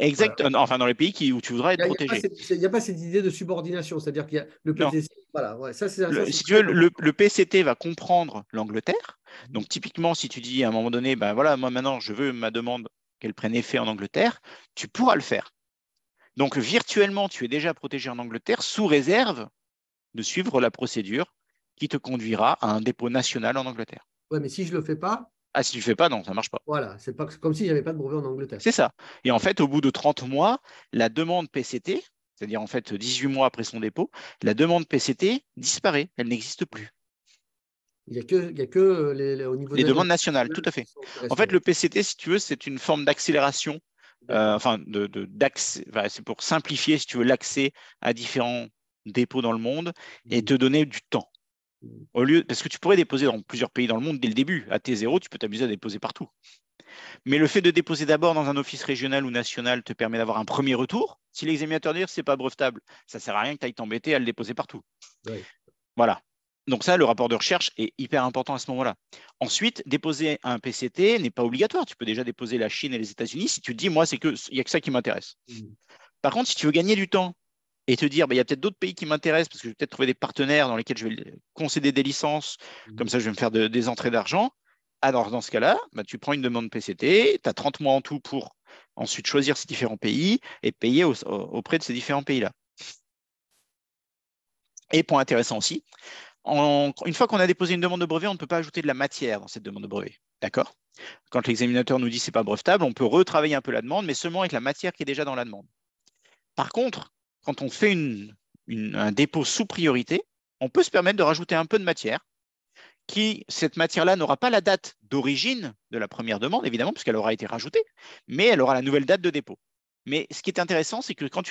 Exact, voilà. Enfin dans les pays où tu voudras être protégé. Il n'y a pas cette idée de subordination, c'est-à-dire qu'il y a le PCT. Voilà, ouais, si tu veux, le PCT va comprendre l'Angleterre. Donc typiquement, si tu dis à un moment donné, ben voilà, moi maintenant je veux ma demande qu'elle prenne effet en Angleterre, tu pourras le faire. Donc virtuellement, tu es déjà protégé en Angleterre sous réserve de suivre la procédure qui te conduira à un dépôt national en Angleterre. Oui, mais si je ne le fais pas. Ah, si tu ne le fais pas, non, ça ne marche pas. Voilà, c'est pas comme si je n'avais pas de brevet en Angleterre. C'est ça. Et en fait, au bout de 30 mois, la demande PCT, c'est-à-dire en fait 18 mois après son dépôt, la demande PCT disparaît, elle n'existe plus. Il n'y a que au niveau des demandes nationales, tout à fait. En fait, le PCT, si tu veux, c'est une forme d'accélération, c'est pour simplifier, si tu veux, l'accès à différents dépôts dans le monde et te donner du temps. Parce que tu pourrais déposer dans plusieurs pays dans le monde dès le début. À T0, tu peux t'amuser à déposer partout. Mais le fait de déposer d'abord dans un office régional ou national te permet d'avoir un premier retour. Si l'examinateur dit que ce n'est pas brevetable, ça ne sert à rien que tu ailles t'embêter à le déposer partout. Oui. Voilà. Donc ça, le rapport de recherche est hyper important à ce moment-là. Ensuite, déposer un PCT n'est pas obligatoire. Tu peux déjà déposer la Chine et les États-Unis si tu te dis, moi, il n'y a que ça qui m'intéresse. Par contre, si tu veux gagner du temps, et te dire, y a peut-être d'autres pays qui m'intéressent parce que je vais peut-être trouver des partenaires dans lesquels je vais concéder des licences, comme ça je vais me faire des entrées d'argent. Alors dans ce cas-là, tu prends une demande PCT, tu as 30 mois en tout pour ensuite choisir ces différents pays et payer auprès de ces différents pays-là. Et point intéressant aussi, une fois qu'on a déposé une demande de brevet, on ne peut pas ajouter de la matière dans cette demande de brevet. D'accord ? Quand l'examinateur nous dit que ce n'est pas brevetable, on peut retravailler un peu la demande, mais seulement avec la matière qui est déjà dans la demande. Par contre, quand on fait un dépôt sous priorité, on peut se permettre de rajouter un peu de matière cette matière-là n'aura pas la date d'origine de la première demande, évidemment, parce qu'elle aura été rajoutée, mais elle aura la nouvelle date de dépôt. Mais ce qui est intéressant, c'est que quand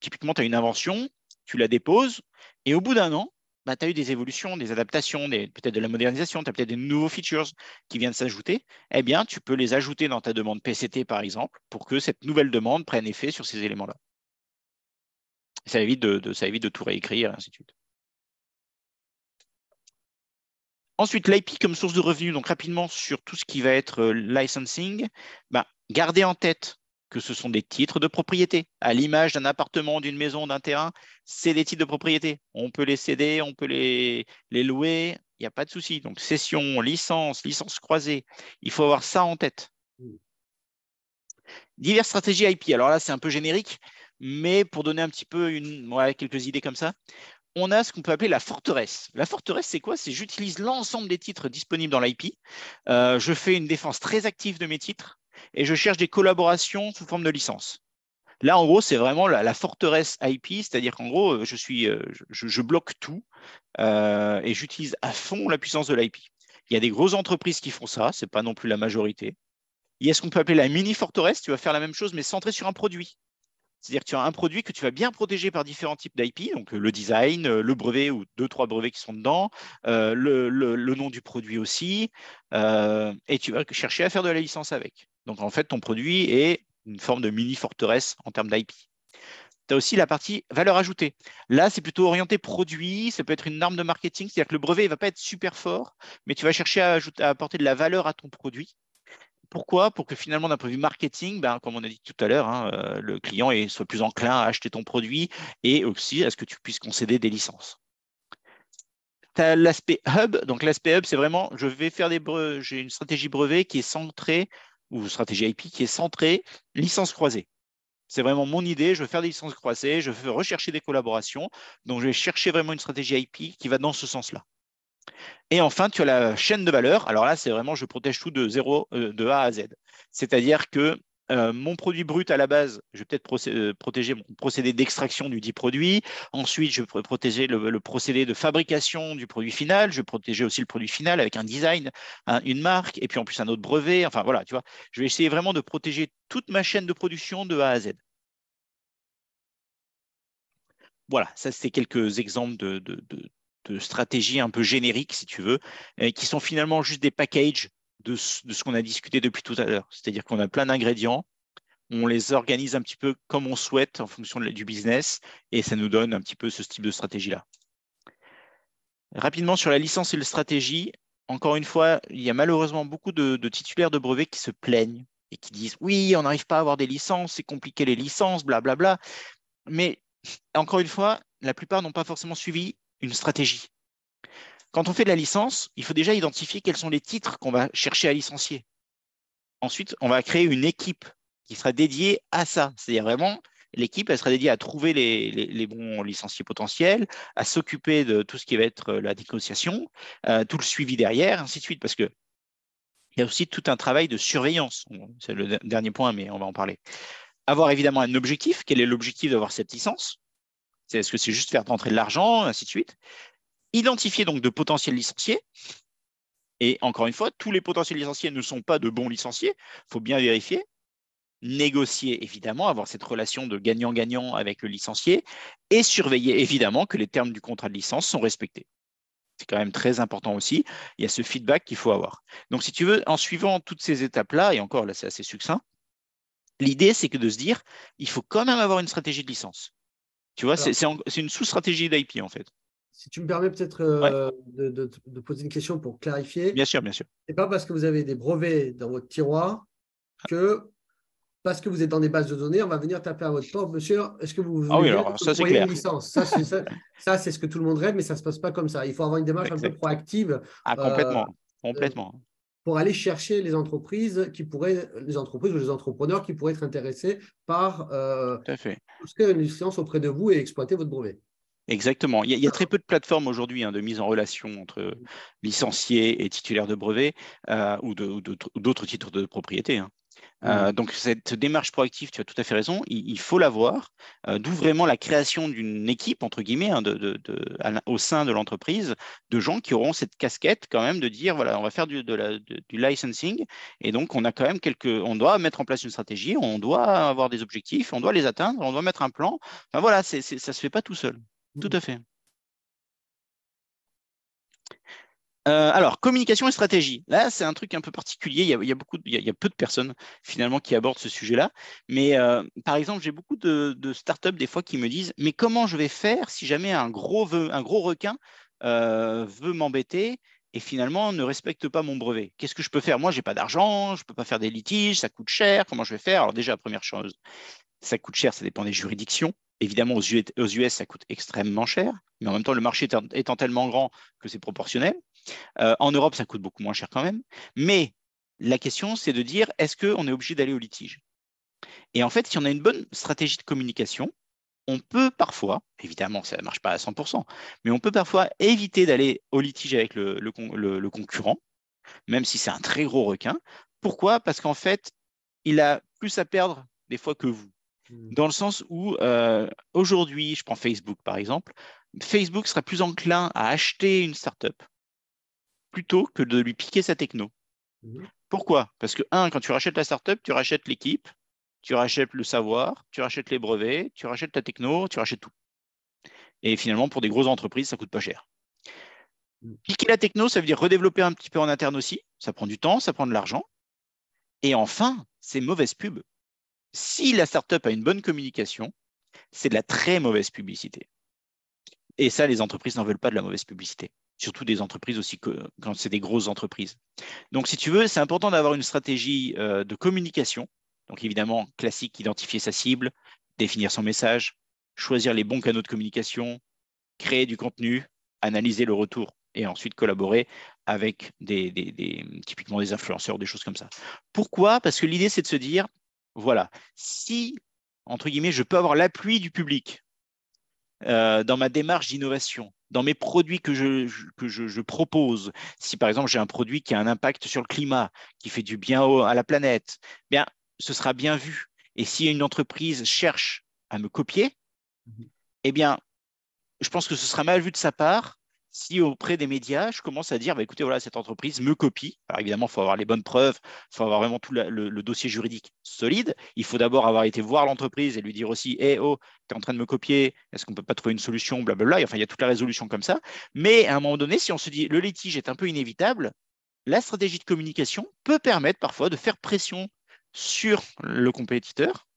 typiquement, tu as une invention, tu la déposes, et au bout d'un an, tu as eu des évolutions, des adaptations, peut-être de la modernisation, tu as peut-être des nouveaux features qui viennent s'ajouter, eh bien, tu peux les ajouter dans ta demande PCT, par exemple, pour que cette nouvelle demande prenne effet sur ces éléments-là. Ça évite de tout réécrire, et ainsi de suite. Ensuite, l'IP comme source de revenus, donc rapidement sur tout ce qui va être licensing, gardez en tête que ce sont des titres de propriété. À l'image d'un appartement, d'une maison, d'un terrain, c'est des titres de propriété. On peut les céder, on peut les louer, il n'y a pas de souci. Donc, cession, licence croisée, il faut avoir ça en tête. Diverses stratégies IP. Alors là, c'est un peu générique. Mais pour donner un petit peu quelques idées comme ça, on a ce qu'on peut appeler la forteresse. La forteresse, c'est quoi? C'est j'utilise l'ensemble des titres disponibles dans l'IP, je fais une défense très active de mes titres et je cherche des collaborations sous forme de licence. Là, en gros, c'est vraiment la forteresse IP, c'est-à-dire qu'en gros, je bloque tout et j'utilise à fond la puissance de l'IP. Il y a des grosses entreprises qui font ça, ce n'est pas non plus la majorité. Il y a ce qu'on peut appeler la mini-forteresse, tu vas faire la même chose mais centrée sur un produit. C'est-à-dire que tu as un produit que tu vas bien protéger par différents types d'IP, donc le design, le brevet ou 2-3 brevets qui sont dedans, le nom du produit aussi, et tu vas chercher à faire de la licence avec. Donc en fait, ton produit est une forme de mini-forteresse en termes d'IP. tu as aussi la partie valeur ajoutée. Là, c'est plutôt orienté produit, ça peut être une arme de marketing, c'est-à-dire que le brevet ne va pas être super fort, mais tu vas chercher à apporter de la valeur à ton produit. Pourquoi? Pour que finalement, d'un point de vue marketing, ben, comme on a dit tout à l'heure, hein, le client soit plus enclin à acheter ton produit et aussi à ce que tu puisses concéder des licences. Tu as l'aspect hub. Donc, l'aspect hub, c'est vraiment, je vais faire des brevets, j'ai une stratégie brevet qui est centrée, ou stratégie IP qui est centrée licence croisée. C'est vraiment mon idée, je veux faire des licences croisées, je veux rechercher des collaborations. Donc, je vais chercher vraiment une stratégie IP qui va dans ce sens-là. Et enfin, tu as la chaîne de valeur. Alors là, c'est vraiment, je protège tout de A à Z. C'est-à-dire que mon produit brut à la base, je vais peut-être protéger mon procédé d'extraction du dit produit. Ensuite, je vais protéger le procédé de fabrication du produit final. Je vais protéger aussi le produit final avec un design, une marque, et puis en plus un autre brevet. Enfin voilà, tu vois, je vais essayer vraiment de protéger toute ma chaîne de production de A à Z. Voilà, ça c'était quelques exemples de stratégies un peu génériques, si tu veux, qui sont finalement juste des packages de ce qu'on a discuté depuis tout à l'heure. C'est-à-dire qu'on a plein d'ingrédients, on les organise un petit peu comme on souhaite en fonction du business, et ça nous donne un petit peu ce type de stratégie-là. Rapidement, sur la licence et la stratégie, encore une fois, il y a malheureusement beaucoup de titulaires de brevets qui se plaignent et qui disent « oui, on n'arrive pas à avoir des licences, c'est compliqué les licences, blablabla ». Mais encore une fois, la plupart n'ont pas forcément suivi une stratégie. Quand on fait de la licence, il faut déjà identifier quels sont les titres qu'on va chercher à licencier. Ensuite, on va créer une équipe qui sera dédiée à ça. C'est-à-dire vraiment, l'équipe, elle sera dédiée à trouver les bons licenciés potentiels, à s'occuper de tout ce qui va être la négociation, tout le suivi derrière, ainsi de suite, parce que il y a aussi tout un travail de surveillance. C'est le dernier point, mais on va en parler. Avoir évidemment un objectif. Quel est l'objectif d'avoir cette licence? Est-ce que c'est juste faire rentrer de l'argent, ainsi de suite. Identifier donc de potentiels licenciés. Et encore une fois, tous les potentiels licenciés ne sont pas de bons licenciés. Il faut bien vérifier. Négocier, évidemment, avoir cette relation de gagnant-gagnant avec le licencié. Et surveiller, évidemment, que les termes du contrat de licence sont respectés. C'est quand même très important aussi. Il y a ce feedback qu'il faut avoir. Donc, si tu veux, en suivant toutes ces étapes-là, et encore, là, c'est assez succinct, l'idée, c'est que de se dire, il faut quand même avoir une stratégie de licence. Tu vois, c'est une sous-stratégie d'IP, en fait. Si tu me permets peut-être de poser une question pour clarifier. Bien sûr, bien sûr. Ce n'est pas parce que vous avez des brevets dans votre tiroir que, parce que vous êtes dans des bases de données, on va venir taper à votre porte, monsieur, est-ce que vous voulez une licence? Ça, c'est ce que tout le monde rêve, mais ça ne se passe pas comme ça. Il faut avoir une démarche un peu proactive. Ah, complètement. Complètement. Pour aller chercher les entreprises qui pourraient, les entreprises ou les entrepreneurs qui pourraient être intéressés par une licence auprès de vous et exploiter votre brevet. Exactement. Il y a très peu de plateformes aujourd'hui de mise en relation entre licenciés et titulaires de brevets ou d'autres titres de propriété. Donc, cette démarche proactive, tu as tout à fait raison, il faut l'avoir, d'où vraiment la création d'une équipe, entre guillemets, au sein de l'entreprise, de gens qui auront cette casquette quand même de dire, voilà, on va faire du licensing, et donc on a quand même on doit mettre en place une stratégie, on doit avoir des objectifs, on doit les atteindre, on doit mettre un plan, enfin voilà, ça ne se fait pas tout seul, tout à fait. Alors, communication et stratégie. Là, c'est un truc un peu particulier. Il y a peu de personnes finalement qui abordent ce sujet-là. Mais par exemple, j'ai beaucoup de startups des fois qui me disent « Mais comment je vais faire si jamais un gros requin veut m'embêter et finalement ne respecte pas mon brevet? Qu'est-ce que je peux faire? Moi, je n'ai pas d'argent, je ne peux pas faire des litiges, ça coûte cher. Comment je vais faire ?» Alors déjà, première chose, ça coûte cher, ça dépend des juridictions. Évidemment, aux US, ça coûte extrêmement cher, mais en même temps, le marché étant tellement grand que c'est proportionnel. En Europe, ça coûte beaucoup moins cher quand même. Mais la question, c'est de dire, est-ce qu'on est obligé d'aller au litige? Et en fait, si on a une bonne stratégie de communication, on peut parfois, évidemment, ça ne marche pas à 100%, mais on peut parfois éviter d'aller au litige avec le concurrent, même si c'est un très gros requin. Pourquoi? Parce qu'en fait, il a plus à perdre des fois que vous. Dans le sens où, aujourd'hui, je prends Facebook par exemple, Facebook sera plus enclin à acheter une startup plutôt que de lui piquer sa techno. Pourquoi? Parce que, quand tu rachètes la startup, tu rachètes l'équipe, tu rachètes le savoir, tu rachètes les brevets, tu rachètes la techno, tu rachètes tout. Et finalement, pour des grosses entreprises, ça ne coûte pas cher. Piquer la techno, ça veut dire redévelopper un petit peu en interne aussi. Ça prend du temps, ça prend de l'argent. Et enfin, c'est mauvaise pub. Si la startup a une bonne communication, c'est de la très mauvaise publicité. Et ça, les entreprises n'en veulent pas de la mauvaise publicité. Surtout des entreprises aussi que, quand c'est des grosses entreprises. Donc, si tu veux, c'est important d'avoir une stratégie de communication. Donc, évidemment, classique, identifier sa cible, définir son message, choisir les bons canaux de communication, créer du contenu, analyser le retour et ensuite collaborer avec typiquement des influenceurs, des choses comme ça. Pourquoi? Parce que l'idée, c'est de se dire, voilà, si, entre guillemets, je peux avoir l'appui du public dans ma démarche d'innovation, dans mes produits que je propose, si par exemple j'ai un produit qui a un impact sur le climat, qui fait du bien à la planète, bien, ce sera bien vu. Et si une entreprise cherche à me copier, eh bien, je pense que ce sera mal vu de sa part si auprès des médias, je commence à dire, bah, écoutez, voilà, cette entreprise me copie. Alors évidemment, il faut avoir les bonnes preuves, il faut avoir vraiment tout le dossier juridique solide. Il faut d'abord avoir été voir l'entreprise et lui dire aussi, hey, oh, tu es en train de me copier, est-ce qu'on ne peut pas trouver une solution, blablabla. Et enfin, il y a toute la résolution comme ça. Mais à un moment donné, si on se dit, le litige est un peu inévitable, la stratégie de communication peut permettre parfois de faire pression sur le compétiteur.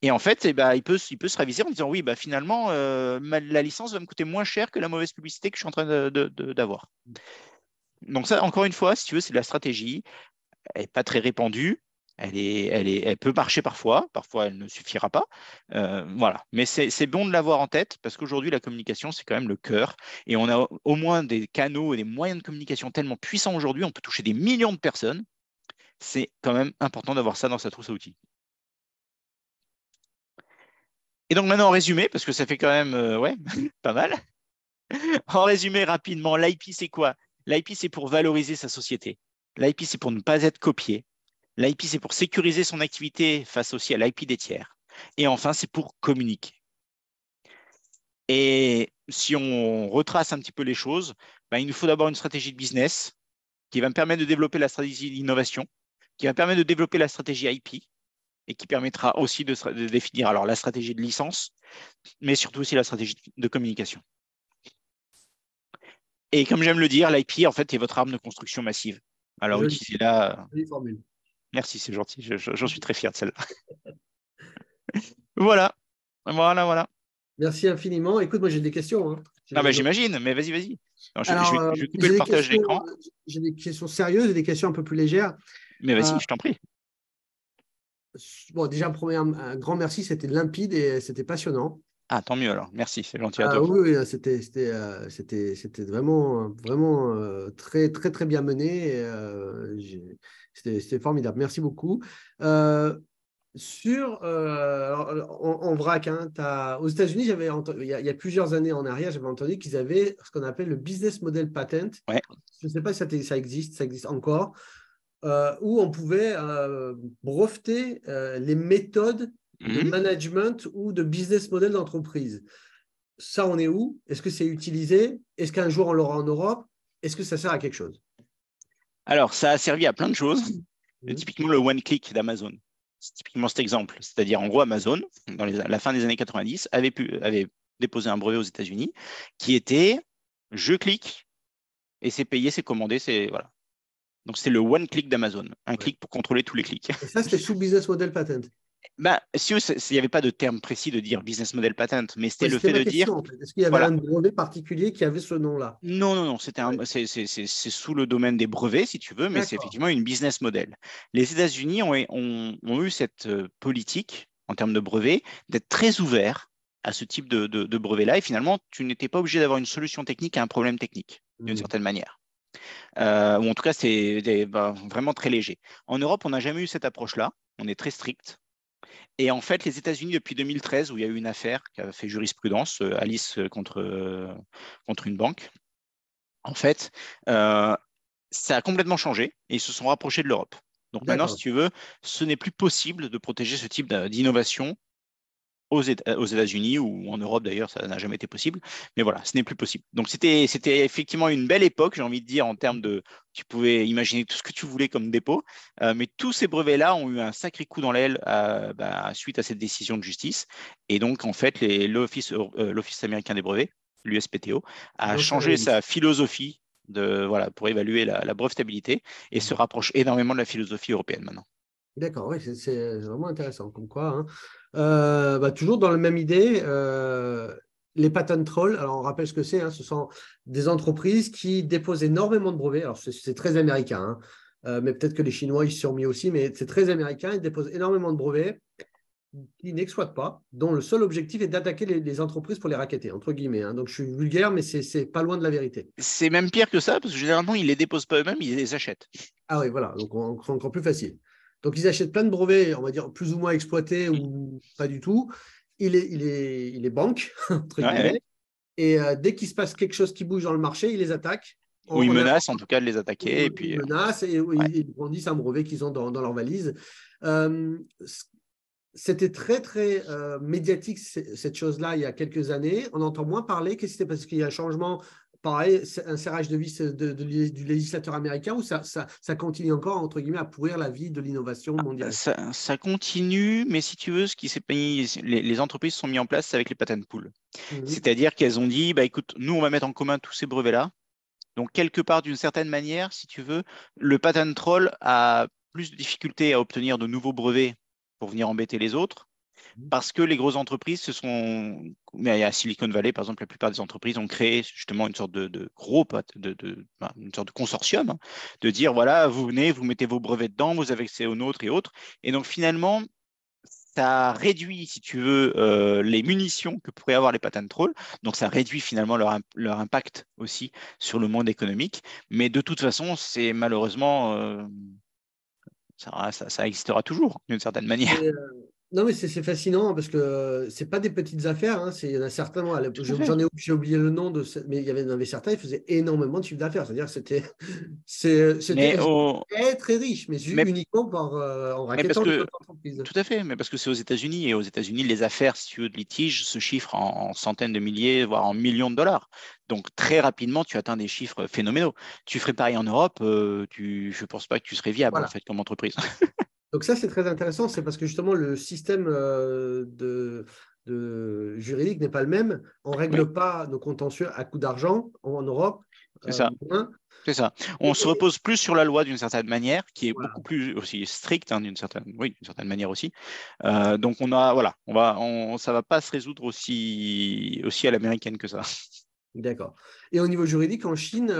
Et en fait, eh ben, il peut se raviser en disant, oui, ben, finalement, la licence va me coûter moins cher que la mauvaise publicité que je suis en train d'avoir. Donc ça, encore une fois, si tu veux, c'est de la stratégie. Elle n'est pas très répandue. Elle peut marcher parfois. Parfois, elle ne suffira pas. Voilà. Mais c'est bon de l'avoir en tête parce qu'aujourd'hui, la communication, c'est quand même le cœur. Et on a au moins des canaux et des moyens de communication tellement puissants aujourd'hui. On peut toucher des millions de personnes. C'est quand même important d'avoir ça dans sa trousse à outils. Et donc maintenant, en résumé, parce que ça fait quand même pas mal. En résumé, rapidement, l'IP, c'est quoi? L'IP, c'est pour valoriser sa société. L'IP, c'est pour ne pas être copié. L'IP, c'est pour sécuriser son activité face aussi à l'IP des tiers. Et enfin, c'est pour communiquer. Et si on retrace un petit peu les choses, ben, il nous faut d'abord une stratégie de business qui va me permettre de développer la stratégie d'innovation, qui va me permettre de développer la stratégie IP, et qui permettra aussi de définir alors la stratégie de licence, mais surtout aussi la stratégie de communication. Et comme j'aime le dire, l'IP, en fait, est votre arme de construction massive. Alors, utilisez-la. Merci, c'est gentil. J'en suis très fier de celle-là. Voilà. Merci infiniment. Écoute, moi, j'ai des questions. J'imagine, mais vas-y. Non, je vais couper le partage d'écran. J'ai des questions sérieuses et des questions un peu plus légères. Mais vas-y, je t'en prie. Bon, déjà, un grand merci, c'était limpide et c'était passionnant. Ah, tant mieux alors, merci, c'est gentil à toi. Oui, c'était vraiment très, très, très bien mené. C'était formidable, merci beaucoup. En vrac, aux États-Unis, il y a plusieurs années en arrière, j'avais entendu qu'ils avaient ce qu'on appelle le business model patent. Ouais. Je ne sais pas si ça existe encore. Où on pouvait breveter les méthodes de management ou de business model d'entreprise. Ça, on est où? Est-ce que c'est utilisé? Est-ce qu'un jour, on l'aura en Europe? Est-ce que ça sert à quelque chose? Alors, ça a servi à plein de choses. Typiquement, le one-click d'Amazon. C'est typiquement cet exemple. C'est-à-dire, en gros, Amazon, dans la fin des années 90, avait déposé un brevet aux États-Unis qui était « je clique » et c'est payé, c'est commandé, c'est… Voilà. Donc, c'est le one-click d'Amazon, clic pour contrôler tous les clics. Et ça, c'était sous business model patent. Il n'y avait pas de terme précis de dire business model patent, mais c'était le fait de dire… En fait. Est-ce qu'il y avait un brevet particulier qui avait ce nom-là? Non, c'est sous le domaine des brevets, si tu veux, mais c'est effectivement une business model. Les États-Unis ont eu cette politique, en termes de brevets, d'être très ouverts à ce type de brevet-là, et finalement, tu n'étais pas obligé d'avoir une solution technique à un problème technique, d'une certaine manière. Ou en tout cas, c'est vraiment très léger. En Europe, on n'a jamais eu cette approche-là. On est très strict. Et en fait, les États-Unis, depuis 2013, où il y a eu une affaire qui a fait jurisprudence, Alice contre une banque, en fait, ça a complètement changé et ils se sont rapprochés de l'Europe. Donc maintenant, si tu veux, ce n'est plus possible de protéger ce type d'innovation aux États-Unis ou en Europe d'ailleurs, ça n'a jamais été possible, mais voilà, ce n'est plus possible. Donc c'était effectivement une belle époque, j'ai envie de dire, en termes de… Tu pouvais imaginer tout ce que tu voulais comme dépôt, mais tous ces brevets-là ont eu un sacré coup dans l'aile suite à cette décision de justice. Et donc, en fait, l'Office américain des brevets, l'USPTO, a changé sa philosophie pour évaluer la brevetabilité et se rapproche énormément de la philosophie européenne maintenant. D'accord, oui, c'est vraiment intéressant, comme quoi. Hein. Toujours dans la même idée, les patent trolls, alors on rappelle ce que c'est, hein, ce sont des entreprises qui déposent énormément de brevets, alors c'est très américain, hein, mais peut-être que les Chinois ils se sont mis aussi, mais c'est très américain, ils déposent énormément de brevets qu'ils n'exploitent pas, dont le seul objectif est d'attaquer les entreprises pour les racketter, entre guillemets. Hein. Donc je suis vulgaire, mais c'est pas loin de la vérité. C'est même pire que ça, parce que généralement ils ne les déposent pas eux-mêmes, ils les achètent. Ah oui, voilà, donc c'est encore plus facile. Donc, ils achètent plein de brevets, on va dire, plus ou moins exploités ou pas du tout. Il est banque, entre guillemets. Ouais. Et dès qu'il se passe quelque chose qui bouge dans le marché, ils les attaquent. Ou ils menacent, en tout cas, de les attaquer. Ils menacent et ils brandissent un brevet qu'ils ont dans leur valise. C'était très, très médiatique, cette chose-là, il y a quelques années. On entend moins parler. Qu'est-ce que c'était? Parce qu'il y a un changement... Pareil, un serrage de vis du législateur américain où ça continue encore, entre guillemets, à pourrir la vie de l'innovation mondiale. Ça continue, mais si tu veux, ce qui s'est passé, les entreprises sont mises en place avec les patent pools. Mmh. C'est-à-dire qu'elles ont dit, bah, écoute, nous, on va mettre en commun tous ces brevets-là. Donc, quelque part, d'une certaine manière, si tu veux, le patent troll a plus de difficultés à obtenir de nouveaux brevets pour venir embêter les autres. Parce que les grosses entreprises se sont, mais à Silicon Valley par exemple, la plupart des entreprises ont créé justement une sorte de groupe, une sorte de consortium, hein, de dire voilà, vous venez, vous mettez vos brevets dedans, vous avez accès aux nôtres et autres. Et donc finalement, ça réduit, si tu veux, les munitions que pourraient avoir les patent trolls. Donc ça réduit finalement leur impact aussi sur le monde économique. Mais de toute façon, c'est malheureusement, ça existera toujours d'une certaine manière. Non, mais c'est fascinant parce que ce n'est pas des petites affaires. Hein, il y en a certains, j'ai oublié le nom, mais il y en avait certains, ils faisaient énormément de chiffre d'affaires. C'est-à-dire que c'était très riche, mais uniquement en rackettant les entreprises. Tout à fait, mais parce que c'est aux États-Unis. Et aux États-Unis, les affaires, si tu veux, de litige se chiffrent en centaines de milliers, voire en millions de dollars. Donc, très rapidement, tu atteins des chiffres phénoménaux. Tu ferais pareil en Europe, je ne pense pas que tu serais viable en fait, comme entreprise. Donc ça, c'est très intéressant, c'est parce que justement, le système juridique n'est pas le même. On ne règle pas nos contentieux à coup d'argent en Europe. C'est ça. C'est ça. On se repose plus sur la loi d'une certaine manière, qui est beaucoup plus aussi stricte, hein, d'une certaine manière aussi. Donc, ça ne va pas se résoudre aussi à l'américaine que ça. D'accord. Et au niveau juridique, en Chine,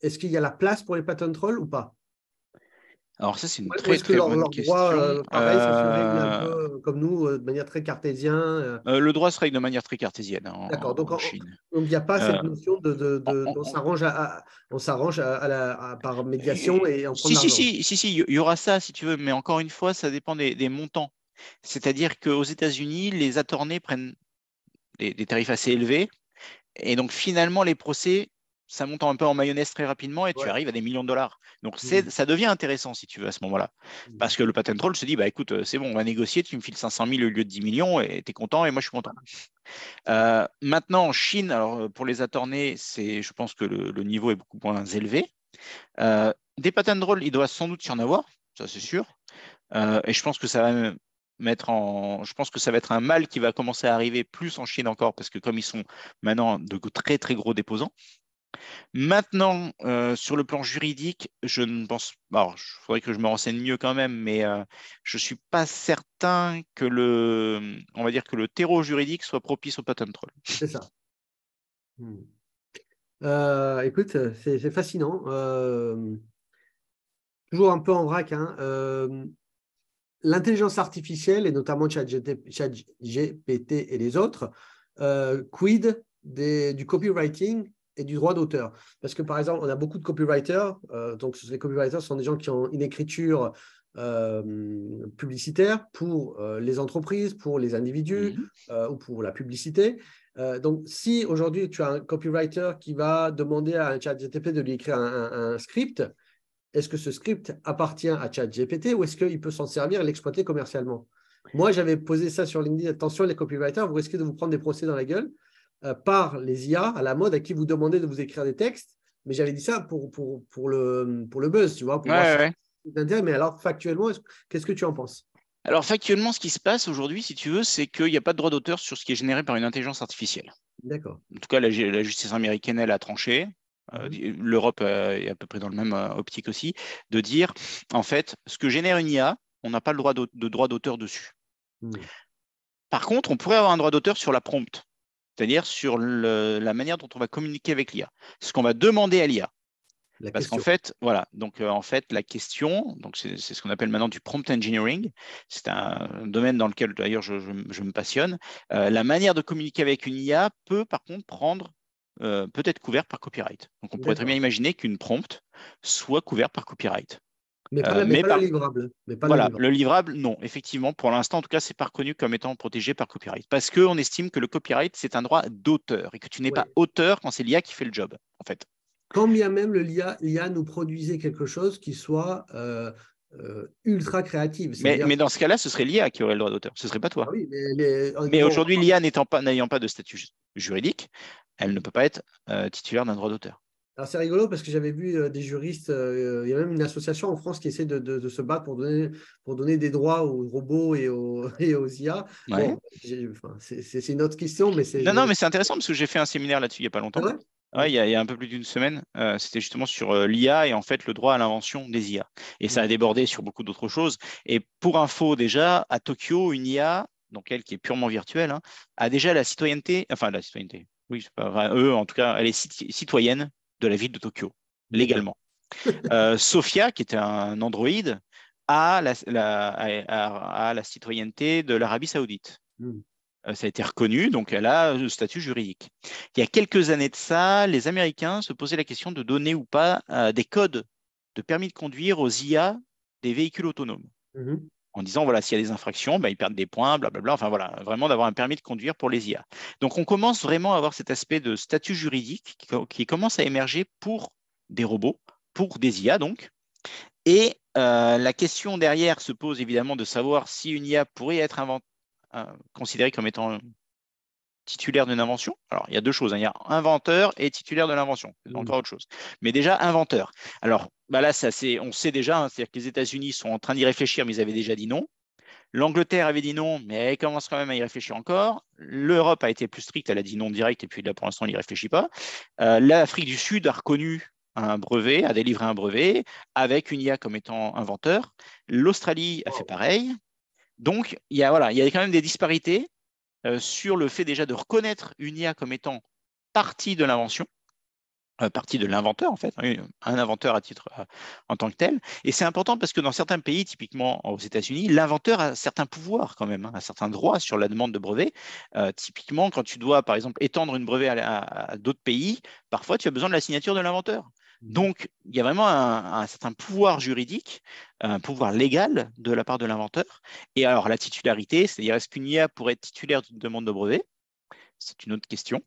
est-ce qu'il y a la place pour les patent trolls ou pas ? Alors ça, c'est une très, très bonne question. Est-ce que leur droit, pareil, ça se règle un peu comme nous, de manière très cartésienne Le droit se règle de manière très cartésienne d'accord, donc en Chine. Donc, il n'y a pas cette notion on s'arrange par médiation et en prend l'argent. Si, il y aura ça, si tu veux, mais encore une fois, ça dépend des montants. C'est-à-dire qu'aux États-Unis, les attorneys prennent des tarifs assez élevés et donc finalement, les procès… ça monte un peu en mayonnaise très rapidement et tu arrives à des millions de dollars. Donc, ça devient intéressant, si tu veux, à ce moment-là. Parce que le patent troll se dit, bah, écoute, c'est bon, on va négocier, tu me files 500 000 au lieu de 10 millions et tu es content et moi, je suis content. Maintenant, en Chine, alors pour les attorneys, je pense que le niveau est beaucoup moins élevé. Des patent trolls, il doit sans doute y en avoir, ça c'est sûr. Et je pense que ça va je pense que ça va être un mal qui va commencer à arriver plus en Chine encore, parce que comme ils sont maintenant de très, très gros déposants, maintenant, sur le plan juridique, je ne pense pas. Alors, il faudrait que je me renseigne mieux quand même, mais je ne suis pas certain que le terreau juridique soit propice au patent troll. C'est ça. Écoute, c'est fascinant. Toujours un peu en vrac. Hein. L'intelligence artificielle, et notamment ChatGPT et les autres, quid du copywriting et du droit d'auteur. Parce que, par exemple, on a beaucoup de copywriters. Donc, les copywriters sont des gens qui ont une écriture publicitaire pour les entreprises, pour les individus ou pour la publicité. Donc, si aujourd'hui, tu as un copywriter qui va demander à un ChatGPT de lui écrire un script, est-ce que ce script appartient à ChatGPT ou est-ce qu'il peut s'en servir et l'exploiter commercialement? Moi, j'avais posé ça sur LinkedIn. Attention, les copywriters, vous risquez de vous prendre des procès dans la gueule par les IA à la mode à qui vous demandez de vous écrire des textes, mais j'avais dit ça pour le buzz, tu vois, mais alors factuellement, qu'est-ce que tu en penses? Alors factuellement, ce qui se passe aujourd'hui, si tu veux, c'est qu'il n'y a pas de droit d'auteur sur ce qui est généré par une intelligence artificielle. D'accord. En tout cas, la justice américaine, elle a tranché. l'Europe est à peu près dans le même optique aussi, de dire, en fait, ce que génère une IA, on n'a pas le droit de droit d'auteur dessus. Par contre, on pourrait avoir un droit d'auteur sur la prompte, c'est-à-dire sur la manière dont on va communiquer avec l'IA, ce qu'on va demander à l'IA. Parce qu'en fait, voilà, donc en fait, la question, donc c'est ce qu'on appelle maintenant du prompt engineering, c'est un domaine dans lequel d'ailleurs je me passionne. La manière de communiquer avec une IA peut par contre prendre, peut-être couverte par copyright. Donc on pourrait très bien imaginer qu'une prompt soit couverte par copyright. Mais pas le livrable. Le livrable, non. Effectivement, pour l'instant, en tout cas, c'est pas reconnu comme étant protégé par copyright. Parce qu'on estime que le copyright, c'est un droit d'auteur et que tu n'es pas auteur quand c'est l'IA qui fait le job, en fait. Quand bien même l'IA nous produisait quelque chose qui soit ultra créative. Mais dans ce cas-là, ce serait l'IA qui aurait le droit d'auteur, ce ne serait pas toi. Ah oui, mais aujourd'hui, l'IA n'ayant pas de statut juridique, elle ne peut pas être titulaire d'un droit d'auteur. Alors, c'est rigolo parce que j'avais vu des juristes, il y a même une association en France qui essaie de se battre pour donner des droits aux robots et aux IA. Ouais. Bon, c'est une autre question. Mais non, mais c'est intéressant parce que j'ai fait un séminaire là-dessus il n'y a pas longtemps. Ah ouais. Ouais, il y a un peu plus d'une semaine, c'était justement sur l'IA et en fait le droit à l'invention des IA. Et ça a débordé sur beaucoup d'autres choses. Et pour info, déjà, à Tokyo, une IA, donc elle qui est purement virtuelle, hein, a déjà la citoyenneté, enfin la citoyenneté, oui, c'est pas vrai, eux en tout cas, elle est citoyenne de la ville de Tokyo, légalement. Sophia, qui était un androïde, a la citoyenneté de l'Arabie Saoudite. Ça a été reconnu, donc elle a le statut juridique. Il y a quelques années de ça, les Américains se posaient la question de donner ou pas des codes de permis de conduire aux IA des véhicules autonomes. En disant, voilà, s'il y a des infractions, ben, ils perdent des points, blablabla. Enfin, voilà, vraiment d'avoir un permis de conduire pour les IA. Donc, on commence vraiment à avoir cet aspect de statut juridique qui commence à émerger pour des robots, pour des IA, donc. Et la question derrière se pose évidemment de savoir si une IA pourrait être considéré comme étant titulaire d'une invention. Alors, il y a deux choses, hein. Il y a inventeur et titulaire de l'invention. C'est encore autre chose. Mais déjà, inventeur. Alors, bah là, on sait déjà, hein, c'est-à-dire que les États-Unis sont en train d'y réfléchir, mais ils avaient déjà dit non. L'Angleterre avait dit non, mais elle commence quand même à y réfléchir encore. L'Europe a été plus stricte, elle a dit non direct, et puis là, pour l'instant, elle n'y réfléchit pas. L'Afrique du Sud a reconnu un brevet, a délivré un brevet, avec une IA comme étant inventeur. L'Australie a fait pareil. Donc, il y a quand même des disparités sur le fait déjà de reconnaître une IA comme étant partie de l'invention, partie de l'inventeur en fait, hein, un inventeur en tant que tel. Et c'est important parce que dans certains pays, typiquement aux États-Unis, l'inventeur a certains pouvoirs quand même, hein, a certains droits sur la demande de brevets. Typiquement, quand tu dois, par exemple, étendre une brevet à d'autres pays, parfois tu as besoin de la signature de l'inventeur. Donc, il y a vraiment un certain pouvoir juridique, un pouvoir légal de la part de l'inventeur. Et alors, la titularité, c'est-à-dire est-ce qu'une IA pourrait être titulaire d'une demande de brevet? C'est une autre question.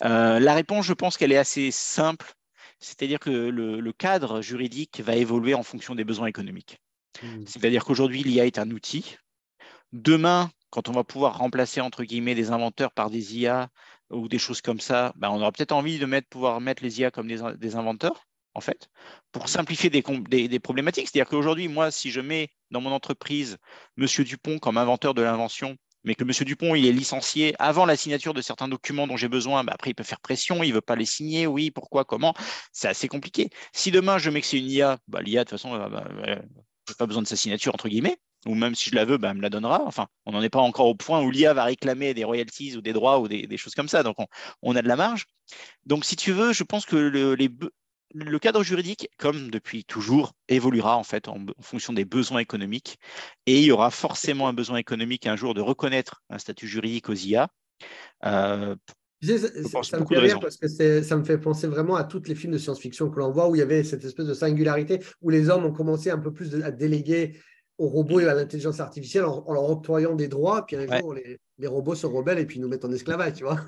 La réponse, je pense qu'elle est assez simple. C'est-à-dire que le cadre juridique va évoluer en fonction des besoins économiques. C'est-à-dire qu'aujourd'hui, l'IA est un outil. Demain, quand on va pouvoir remplacer, entre guillemets, des inventeurs par des IA, ou des choses comme ça, ben on aura peut-être envie de pouvoir mettre les IA comme des inventeurs, en fait, pour simplifier des problématiques. C'est-à-dire qu'aujourd'hui, moi, si je mets dans mon entreprise M. Dupont comme inventeur de l'invention, mais que M. Dupont, il est licencié avant la signature de certains documents dont j'ai besoin, ben après, il peut faire pression, il ne veut pas les signer, oui, pourquoi, comment, c'est assez compliqué. Si demain, je mets que c'est une IA, ben l'IA, de toute façon, je n'ai pas besoin de sa signature, entre guillemets, ou même si je la veux, bah, elle me la donnera. Enfin, on n'en est pas encore au point où l'IA va réclamer des royalties ou des droits ou des choses comme ça. Donc, on a de la marge. Donc, si tu veux, je pense que le cadre juridique, comme depuis toujours, évoluera en fait en fonction des besoins économiques. Et il y aura forcément un besoin économique un jour de reconnaître un statut juridique aux IA. Ça me fait rire parce que ça me fait penser vraiment à tous les films de science-fiction que l'on voit où il y avait cette espèce de singularité où les hommes ont commencé un peu plus à déléguer aux robots et à l'intelligence artificielle en leur octroyant des droits, puis un jour les robots se rebellent et puis nous mettent en esclavage, tu vois.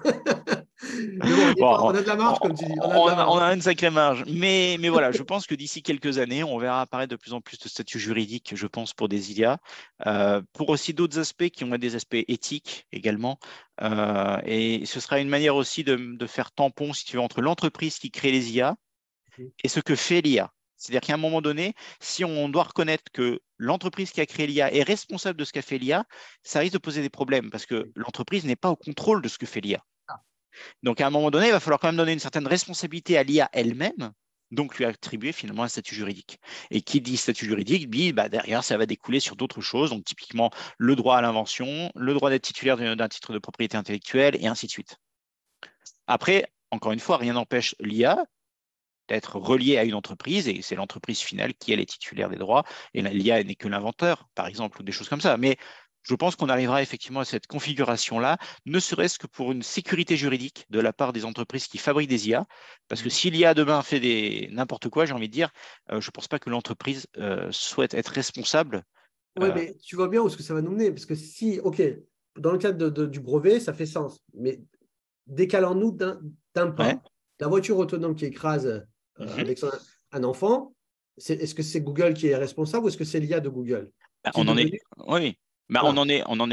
On a de la marge, comme tu dis. On a une sacrée marge. Mais voilà, je pense que d'ici quelques années, on verra apparaître de plus en plus de statuts juridiques, je pense, pour des IA, pour aussi d'autres aspects qui ont des aspects éthiques également. Et ce sera une manière aussi de faire tampon, si tu veux, entre l'entreprise qui crée les IA et ce que fait l'IA. C'est-à-dire qu'à un moment donné, si on doit reconnaître que l'entreprise qui a créé l'IA est responsable de ce qu'a fait l'IA, ça risque de poser des problèmes parce que l'entreprise n'est pas au contrôle de ce que fait l'IA. Donc, à un moment donné, il va falloir quand même donner une certaine responsabilité à l'IA elle-même, donc lui attribuer finalement un statut juridique. Et qui dit statut juridique, dit bah, derrière, ça va découler sur d'autres choses, donc typiquement le droit à l'invention, le droit d'être titulaire d'un titre de propriété intellectuelle, et ainsi de suite. Après, encore une fois, rien n'empêche l'IA d'être reliée à une entreprise, et c'est l'entreprise finale qui, elle, est titulaire des droits, et l'IA n'est que l'inventeur, par exemple, ou des choses comme ça. Mais je pense qu'on arrivera effectivement à cette configuration-là, ne serait-ce que pour une sécurité juridique de la part des entreprises qui fabriquent des IA, parce que si l'IA demain fait n'importe quoi, j'ai envie de dire, je ne pense pas que l'entreprise souhaite être responsable. Oui, mais tu vois bien où est-ce que ça va nous mener, parce que si, ok, dans le cadre du brevet, ça fait sens, mais décalons-nous d'un pas. Ouais. La voiture autonome qui écrase avec un enfant, est-ce que c'est Google qui est responsable ou est-ce que c'est l'IA de Google? On en est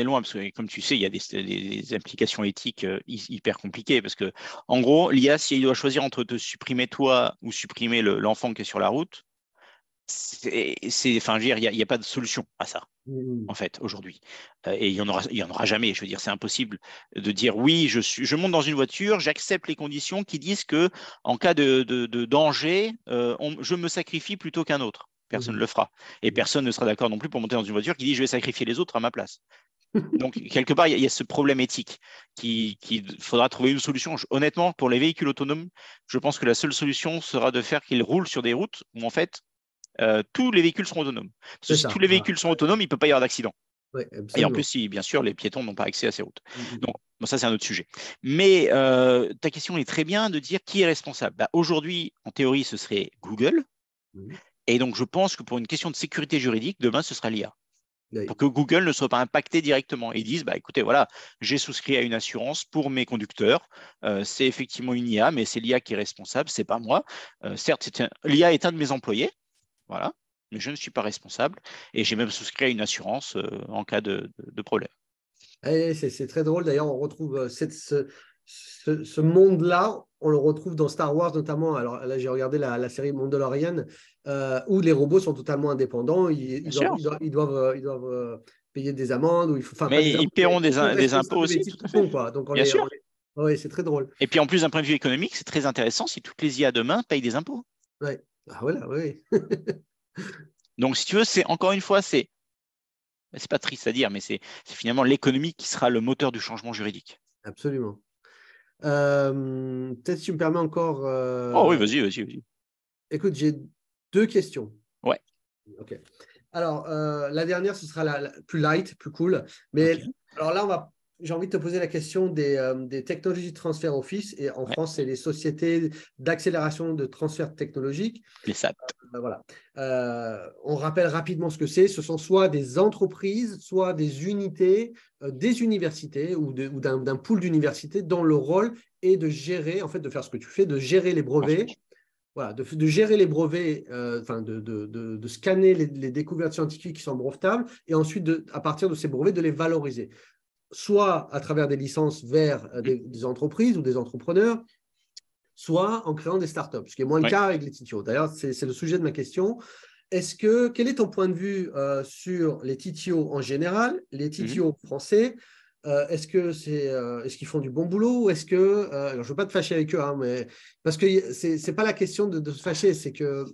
loin, parce que comme tu sais, il y a des implications éthiques hyper compliquées, parce que en gros, l'IA, si elle doit choisir entre te supprimer toi ou supprimer l'enfant qui est sur la route, il n'y a pas de solution à ça, en fait, aujourd'hui. Et il n'y en aura jamais, je veux dire, c'est impossible de dire oui, je monte dans une voiture, j'accepte les conditions qui disent que en cas de danger, je me sacrifie plutôt qu'un autre. Personne ne le fera. Et personne ne sera d'accord non plus pour monter dans une voiture qui dit « je vais sacrifier les autres à ma place ». Donc, quelque part, il y a ce problème éthique qu'il faudra trouver une solution. Honnêtement, pour les véhicules autonomes, je pense que la seule solution sera de faire qu'ils roulent sur des routes où, en fait, tous les véhicules seront autonomes. Parce que si tous les véhicules sont autonomes, il ne peut pas y avoir d'accident. Ouais, et en plus, si, bien sûr, les piétons n'ont pas accès à ces routes. Donc, bon, ça, c'est un autre sujet. Mais ta question est très bien de dire qui est responsable. Bah, aujourd'hui, en théorie, ce serait Google. Et donc, je pense que pour une question de sécurité juridique, demain, ce sera l'IA. Oui. Pour que Google ne soit pas impacté directement. Ils disent, bah, écoutez, voilà, j'ai souscrit à une assurance pour mes conducteurs. C'est effectivement une IA, mais c'est l'IA qui est responsable, ce n'est pas moi. Certes, l'IA est un de mes employés, voilà, mais je ne suis pas responsable. Et j'ai même souscrit à une assurance en cas de problème. C'est très drôle. D'ailleurs, on retrouve ce monde-là, on le retrouve dans Star Wars notamment. Alors là, j'ai regardé la série Mandalorian où les robots sont totalement indépendants. Ils doivent payer des amendes. Ils paieront des impôts aussi. Oui, c'est très drôle. Et puis en plus, d'un point de vue économique, c'est très intéressant si toutes les IA demain payent des impôts. Ouais. Ah, voilà, oui. Donc, si tu veux, c'est encore une fois, c'est pas triste à dire, mais c'est finalement l'économie qui sera le moteur du changement juridique. Absolument. Peut-être si tu me permets encore. Oh oui, vas-y. Écoute, j'ai deux questions. Ouais. Ok. Alors, la dernière, ce sera la plus light, plus cool. Mais alors là, j'ai envie de te poser la question des technologies de transfert office. Et en France, c'est les sociétés d'accélération de transfert technologique. Les SAT. Voilà. On rappelle rapidement ce que c'est. Ce sont soit des entreprises, soit des unités, des universités ou d'un pool d'universités dont le rôle est de gérer, en fait, de faire ce que tu fais, de gérer les brevets. Voilà, de gérer les brevets, de scanner les découvertes scientifiques qui sont brevetables et ensuite, à partir de ces brevets, de les valoriser. Soit à travers des licences vers des entreprises ou des entrepreneurs, soit en créant des startups, ce qui est moins le cas avec les titios. D'ailleurs, c'est le sujet de ma question. Quel est ton point de vue sur les titios en général, les titios français? Est-ce qu'ils font du bon boulot ou est-ce que… alors, je ne veux pas te fâcher avec eux, hein, mais, parce que ce n'est pas la question de se fâcher, c'est que…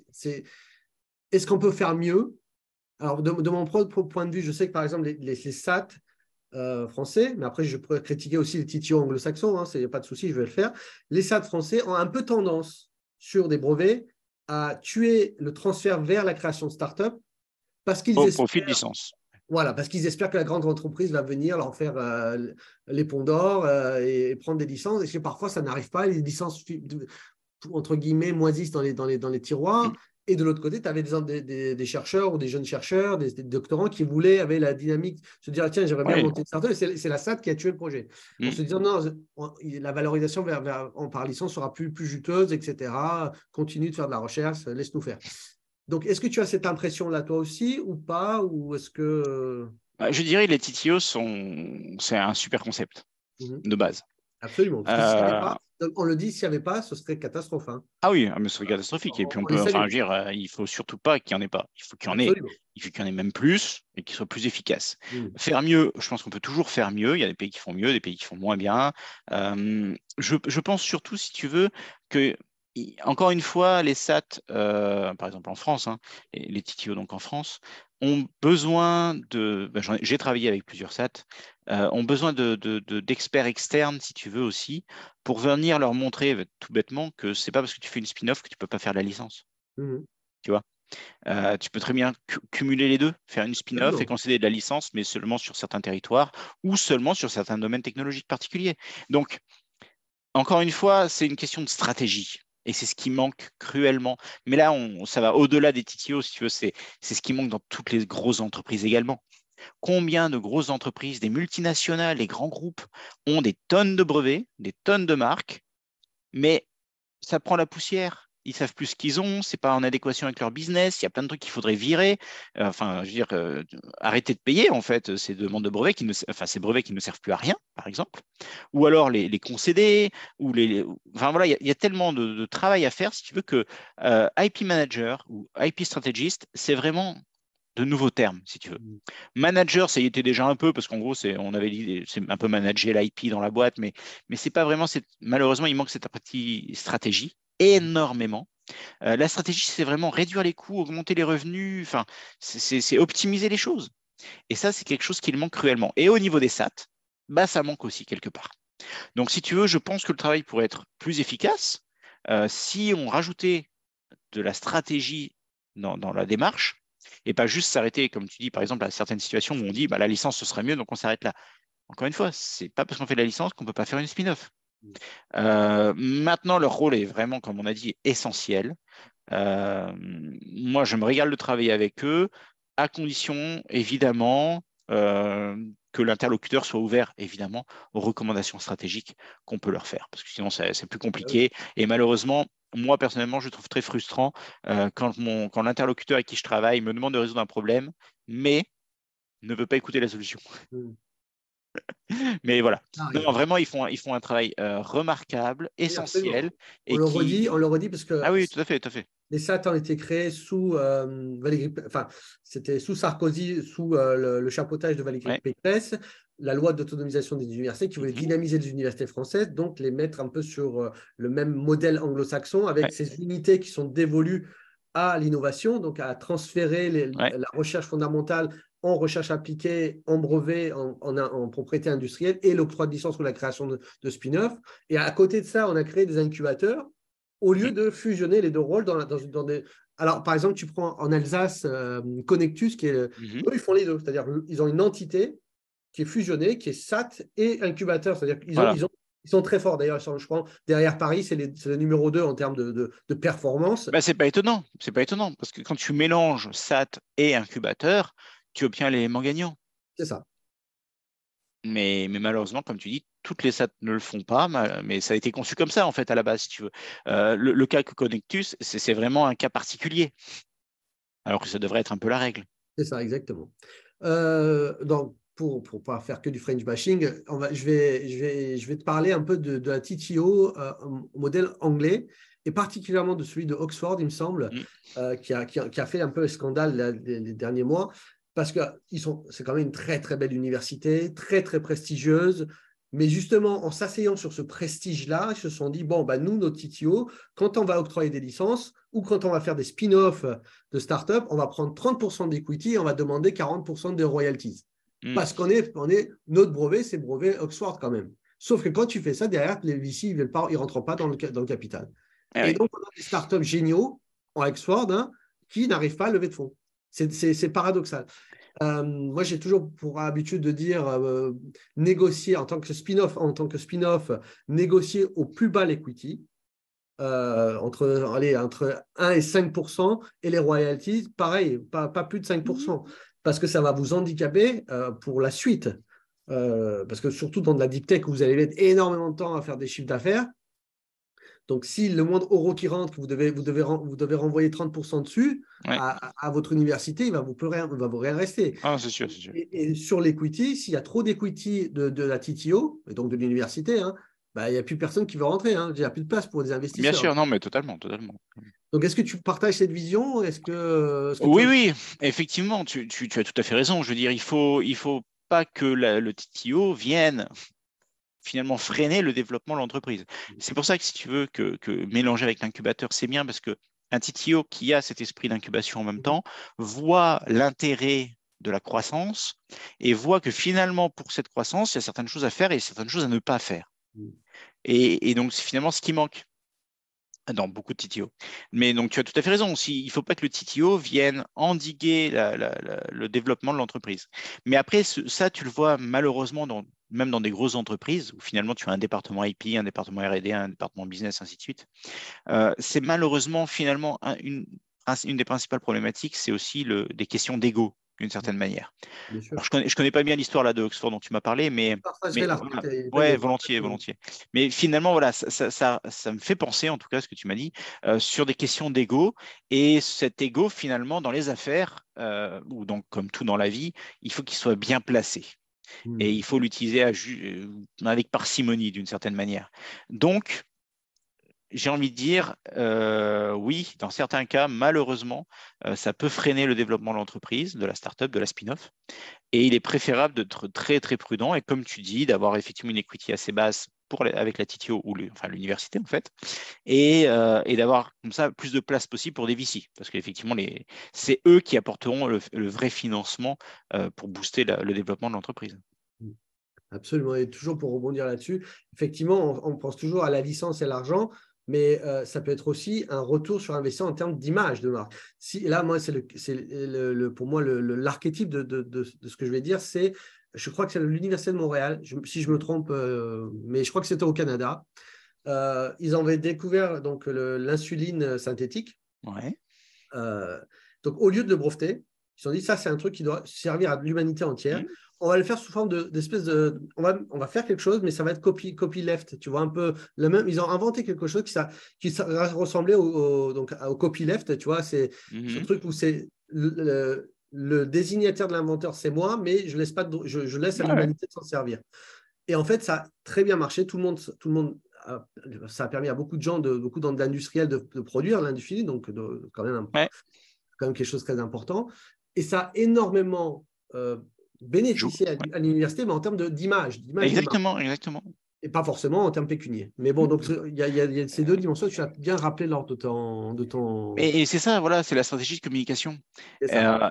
Est-ce qu'on peut faire mieux? Alors, de mon propre point de vue, je sais que par exemple, les SAT, français, mais après je pourrais critiquer aussi les titios anglo-saxons, il n'y a pas de souci, je vais le faire. Les SAT français ont un peu tendance sur des brevets à tuer le transfert vers la création de start-up parce qu'ils espèrent, profit de licence. Voilà, parce qu'ils espèrent que la grande entreprise va venir leur faire les ponts d'or et prendre des licences, et que parfois ça n'arrive pas, les licences entre guillemets moisissent dans les tiroirs. Et de l'autre côté, tu avais des chercheurs ou des jeunes chercheurs, des doctorants qui avaient la dynamique, se dire, tiens, j'aimerais bien monter une startup. C'est la SAT qui a tué le projet. En se disant, non, la valorisation par licence sera plus juteuse, etc. Continue de faire de la recherche, laisse-nous faire. Donc, est-ce que tu as cette impression-là, toi aussi, ou pas? Ou est-ce que… Je dirais les titios, c'est un super concept de base. Absolument. On le dit, s'il n'y avait pas, ce serait catastrophe. Hein. Ah oui, mais ce serait catastrophique. Et puis on peut agir. Il ne faut surtout pas qu'il n'y en ait pas. Il faut qu'il y en ait. Il faut qu'il y en ait même plus et qu'ils soient plus efficaces. Mmh. Faire mieux, je pense qu'on peut toujours faire mieux. Il y a des pays qui font mieux, des pays qui font moins bien. Je pense surtout, si tu veux, que... Encore une fois, les SAT, par exemple en France, hein, les TTO donc en France, ont besoin de... Ben j'ai travaillé avec plusieurs SAT, ont besoin d'experts externes, si tu veux aussi, pour venir leur montrer tout bêtement que ce n'est pas parce que tu fais une spin-off que tu ne peux pas faire de la licence. Mmh. Tu vois, tu peux très bien cumuler les deux, faire une spin-off et concéder de la licence, mais seulement sur certains territoires ou seulement sur certains domaines technologiques particuliers. Donc, encore une fois, c'est une question de stratégie. Et c'est ce qui manque cruellement. Mais là, ça va au-delà des TTO, si tu veux. C'est ce qui manque dans toutes les grosses entreprises également. Combien de grosses entreprises, des multinationales, des grands groupes ont des tonnes de brevets, des tonnes de marques, mais ça prend la poussière. Ils ne savent plus ce qu'ils ont, ce n'est pas en adéquation avec leur business, il y a plein de trucs qu'il faudrait virer, enfin, je veux dire, arrêter de payer, en fait, ces demandes de brevets ces brevets qui ne servent plus à rien, par exemple, ou alors les concéder, ou voilà, il y a tellement de travail à faire, si tu veux, que IP manager ou IP strategist, c'est vraiment de nouveaux termes, si tu veux. Manager, ça y était déjà un peu, parce qu'en gros, on avait dit, c'est un peu manager l'IP dans la boîte, mais c'est pas vraiment, malheureusement, il manque cette partie stratégie, énormément. La stratégie, c'est vraiment réduire les coûts, augmenter les revenus, enfin, c'est optimiser les choses. Et ça, c'est quelque chose qui manque cruellement. Et au niveau des SAT, bah, ça manque aussi quelque part. Donc, si tu veux, je pense que le travail pourrait être plus efficace si on rajoutait de la stratégie dans la démarche et pas juste s'arrêter, comme tu dis, par exemple, à certaines situations où on dit bah, la licence, ce serait mieux, donc on s'arrête là. Encore une fois, ce n'est pas parce qu'on fait de la licence qu'on ne peut pas faire une spin-off. Maintenant, leur rôle est vraiment, comme on a dit, essentiel. Moi, je me régale de travailler avec eux, à condition, évidemment, que l'interlocuteur soit ouvert, évidemment, aux recommandations stratégiques qu'on peut leur faire, parce que sinon, c'est plus compliqué. Et malheureusement, moi, personnellement, je trouve très frustrant quand l'interlocuteur avec qui je travaille me demande de résoudre un problème, mais ne veut pas écouter la solution. Mais voilà, non, vraiment ils font un travail remarquable, essentiel. Et on le redit parce que ah oui, tout à fait. Les SAT ont été créés sous Valérie, enfin c'était sous Sarkozy, sous le chapeautage de Valérie Pécresse, la loi d'autonomisation des universités qui voulait dynamiser les universités françaises, donc les mettre un peu sur le même modèle anglo-saxon avec ces unités qui sont dévolues à l'innovation, donc à transférer la recherche fondamentale en recherche appliquée, en brevet, en propriété industrielle et l'octroi de licence ou la création de spin-off. Et à côté de ça, on a créé des incubateurs au lieu de fusionner les deux rôles dans des... Alors, par exemple, tu prends en Alsace Connectus, qui est... Eux, ils font les deux. C'est-à-dire qu'ils ont une entité qui est fusionnée, qui est SAT et incubateur. C'est-à-dire qu'ils ils sont très forts d'ailleurs, je crois. Derrière Paris, c'est le numéro 2 en termes de performance. Bah, ce n'est pas étonnant. C'est pas étonnant parce que quand tu mélanges SAT et incubateur, tu obtiens l'élément gagnant. C'est ça. Mais malheureusement, comme tu dis, toutes les SAT ne le font pas, mais ça a été conçu comme ça, en fait, à la base, si tu veux. Le cas que Connectus, c'est vraiment un cas particulier, alors que ça devrait être un peu la règle. C'est ça, exactement. Donc, pour ne pas faire que du French bashing, je vais te parler un peu de la TTO modèle anglais, et particulièrement de celui de Oxford, il me semble, qui a fait un peu le scandale les derniers mois. Parce que c'est quand même une très, très belle université, très, très prestigieuse. Mais justement, en s'asseyant sur ce prestige-là, ils se sont dit, bon, bah, nous, nos TTO, quand on va octroyer des licences ou quand on va faire des spin-offs de start-up, on va prendre 30% d'equity et on va demander 40% de royalties. Parce qu'on est notre brevet, c'est brevet Oxford quand même. Sauf que quand tu fais ça, derrière, les VC, ils ne rentrent pas dans le capital. Ah oui. Et donc, on a des start-up géniaux en Oxford qui n'arrivent pas à lever de fonds. C'est paradoxal. Moi, j'ai toujours pour habitude de dire négocier en tant que spin-off, négocier au plus bas l'equity, entre 1 et 5%, et les royalties, pareil, pas plus de 5%, parce que ça va vous handicaper pour la suite. Parce que surtout dans de la deep tech, vous allez mettre énormément de temps à faire des chiffres d'affaires. Donc, si le moindre euro qui rentre, vous devez renvoyer 30% dessus à votre université, il ne va vous rien rester. Ah, c'est sûr, c'est sûr. Et sur l'equity, s'il y a trop d'equity de la TTO, et donc de l'université, bah, il n'y a plus personne qui veut rentrer. Il n'y a plus de place pour des investisseurs. Bien sûr, non, mais totalement. Donc, est-ce que tu partages cette vision? Oui, effectivement, tu as tout à fait raison. Je veux dire, il faut pas que le TTO vienne finalement freiner le développement de l'entreprise. C'est pour ça que si tu veux que mélanger avec l'incubateur, c'est bien parce qu'un TTO qui a cet esprit d'incubation en même temps voit l'intérêt de la croissance et voit que finalement, pour cette croissance, il y a certaines choses à faire et certaines choses à ne pas faire. Et donc, c'est finalement ce qui manque dans beaucoup de TTO. Mais donc, tu as tout à fait raison. Il ne faut pas que le TTO vienne endiguer le développement de l'entreprise. Mais après, ça, tu le vois malheureusement même dans des grosses entreprises où finalement, tu as un département IP, un département R&D, un département business, ainsi de suite. C'est malheureusement finalement une des principales problématiques, c'est aussi des questions d'ego. D'une certaine manière. Alors, je connais pas bien l'histoire là de Oxford dont tu m'as parlé, mais voilà. Ouais, volontiers. Mais finalement, voilà, ça me fait penser, en tout cas, ce que tu m'as dit, sur des questions d'ego. Et cet ego, finalement, dans les affaires, ou donc comme tout dans la vie, il faut qu'il soit bien placé. Et il faut l'utiliser avec parcimonie, d'une certaine manière. Donc, j'ai envie de dire, oui, dans certains cas, malheureusement, ça peut freiner le développement de l'entreprise, de la start-up, de la spin-off. Et il est préférable d'être très, très prudent. Et comme tu dis, d'avoir effectivement une equity assez basse avec la TTO ou l'université, en fait. Et d'avoir comme ça plus de place possible pour des VC. Parce qu'effectivement, c'est eux qui apporteront le vrai financement pour booster le développement de l'entreprise. Absolument. Et toujours pour rebondir là-dessus, effectivement, on pense toujours à la licence et à l'argent. Mais ça peut être aussi un retour sur investissement en termes d'image de marque. Là, moi, pour moi, l'archétype de ce que je vais dire, c'est, je crois que c'est l'Université de Montréal, si je me trompe, mais je crois que c'était au Canada. Ils avaient découvert donc l'insuline synthétique. Ouais. Donc, au lieu de le breveter, ils se sont dit, ça, c'est un truc qui doit servir à l'humanité entière. Mmh. On va le faire sous forme d'espèce de… On va faire quelque chose, mais ça va être copyleft. Tu vois, un peu le même… Ils ont inventé quelque chose qui ressemblait au copyleft. Tu vois, c'est ce truc où c'est… Le désignataire de l'inventeur, c'est moi, mais je laisse à l'humanité s'en servir. Et en fait, ça a très bien marché. Tout le monde ça a permis à beaucoup de gens, beaucoup d'industriels de produire l'industrie, donc quand même quelque chose de très important. Et ça a énormément… bénéficier à l'université, mais en termes d'image. Exactement. Et pas forcément en termes pécuniers. Mais bon, donc il y a ces deux dimensions, tu as bien rappelé lors de ton... Et c'est ça, voilà, c'est la stratégie de communication.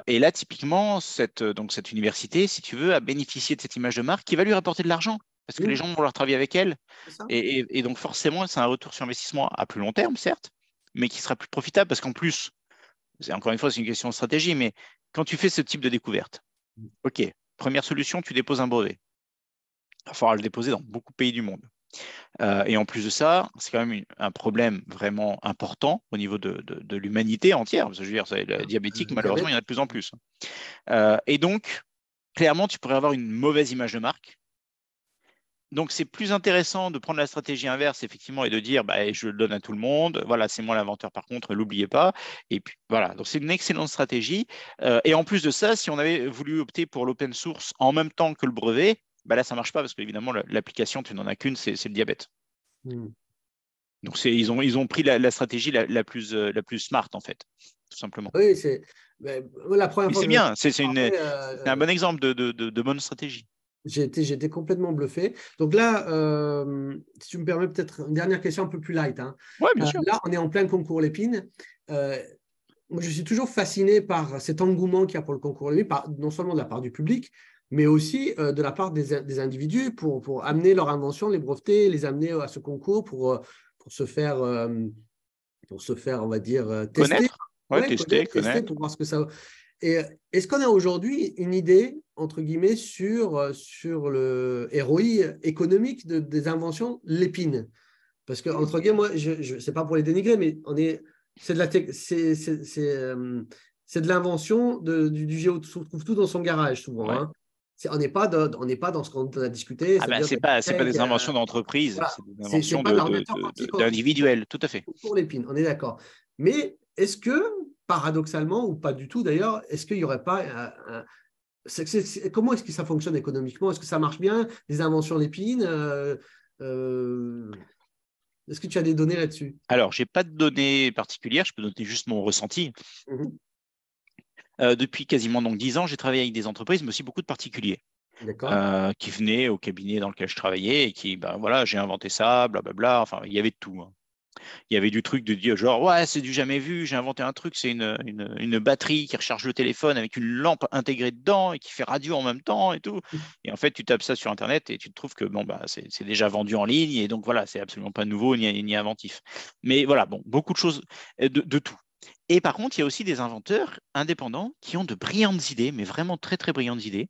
Et là, typiquement, cette université, si tu veux, a bénéficié de cette image de marque qui va lui rapporter de l'argent. Parce que les gens vont vouloir travailler avec elle. Et donc forcément, c'est un retour sur investissement à plus long terme, certes, mais qui sera plus profitable parce qu'en plus, encore une fois, c'est une question de stratégie, mais quand tu fais ce type de découverte, OK, première solution, tu déposes un brevet. Il va falloir le déposer dans beaucoup de pays du monde. Et en plus de ça, c'est quand même un problème vraiment important au niveau de l'humanité entière. Parce que, je veux dire, le diabétique, malheureusement, il y en a de plus en plus. Et donc, clairement, tu pourrais avoir une mauvaise image de marque. Donc, c'est plus intéressant de prendre la stratégie inverse, effectivement, et de dire « je le donne à tout le monde, voilà, c'est moi l'inventeur, par contre, l'oubliez pas ». Et puis, voilà, donc c'est une excellente stratégie. Et en plus de ça, si on avait voulu opter pour l'open source en même temps que le brevet, là, ça ne marche pas parce qu'évidemment, l'application, tu n'en as qu'une, c'est le diabète. Donc, ils ont pris la stratégie la plus smart, en fait, tout simplement. Oui, c'est la première fois. C'est bien, c'est un bon exemple de bonne stratégie. J'étais complètement bluffé. Donc là, si tu me permets peut-être une dernière question un peu plus light. Oui, bien sûr. Là, on est en plein concours Lépine. Moi, je suis toujours fasciné par cet engouement qu'il y a pour le concours Lépine, non seulement de la part du public, mais aussi de la part des individus pour amener leurs inventions, les breveter, les amener à ce concours pour se faire, on va dire, tester. Connaître. Ouais, tester, pour voir ce que ça… Et est-ce qu'on a aujourd'hui une idée, entre guillemets, sur le ROI économique des inventions Lépine? Parce que, entre guillemets, moi, je c'est pas pour les dénigrer, mais c'est de l'invention du géo, on trouve tout dans son garage, souvent. Ouais. On n'est pas dans ce qu'on a discuté. Ce n'est pas des inventions d'entreprise, voilà. C'est des inventions d'individuels, tout à fait. Pour Lépine, on est d'accord. Mais est-ce que… paradoxalement, ou pas du tout d'ailleurs, est-ce qu'il n'y aurait pas… comment est-ce que ça fonctionne économiquement? Est-ce que ça marche bien, les inventions Lépine Est-ce que tu as des données là-dessus? Alors, je n'ai pas de données particulières, je peux noter juste mon ressenti. Mm-hmm. Depuis quasiment donc 10 ans, j'ai travaillé avec des entreprises, mais aussi beaucoup de particuliers. D'accord. Qui venaient au cabinet dans lequel je travaillais et qui, ben voilà, j'ai inventé ça, blablabla. Enfin, il y avait de tout. Hein. Il y avait du truc de dire genre, ouais, c'est du jamais vu, j'ai inventé un truc, c'est une batterie qui recharge le téléphone avec une lampe intégrée dedans et qui fait radio en même temps et tout. Et en fait, tu tapes ça sur Internet et tu te trouves que bon, bah, c'est déjà vendu en ligne et donc voilà, c'est absolument pas nouveau ni inventif. Mais voilà, bon, beaucoup de choses, de tout. Et par contre, il y a aussi des inventeurs indépendants qui ont de brillantes idées, mais vraiment très, très brillantes idées,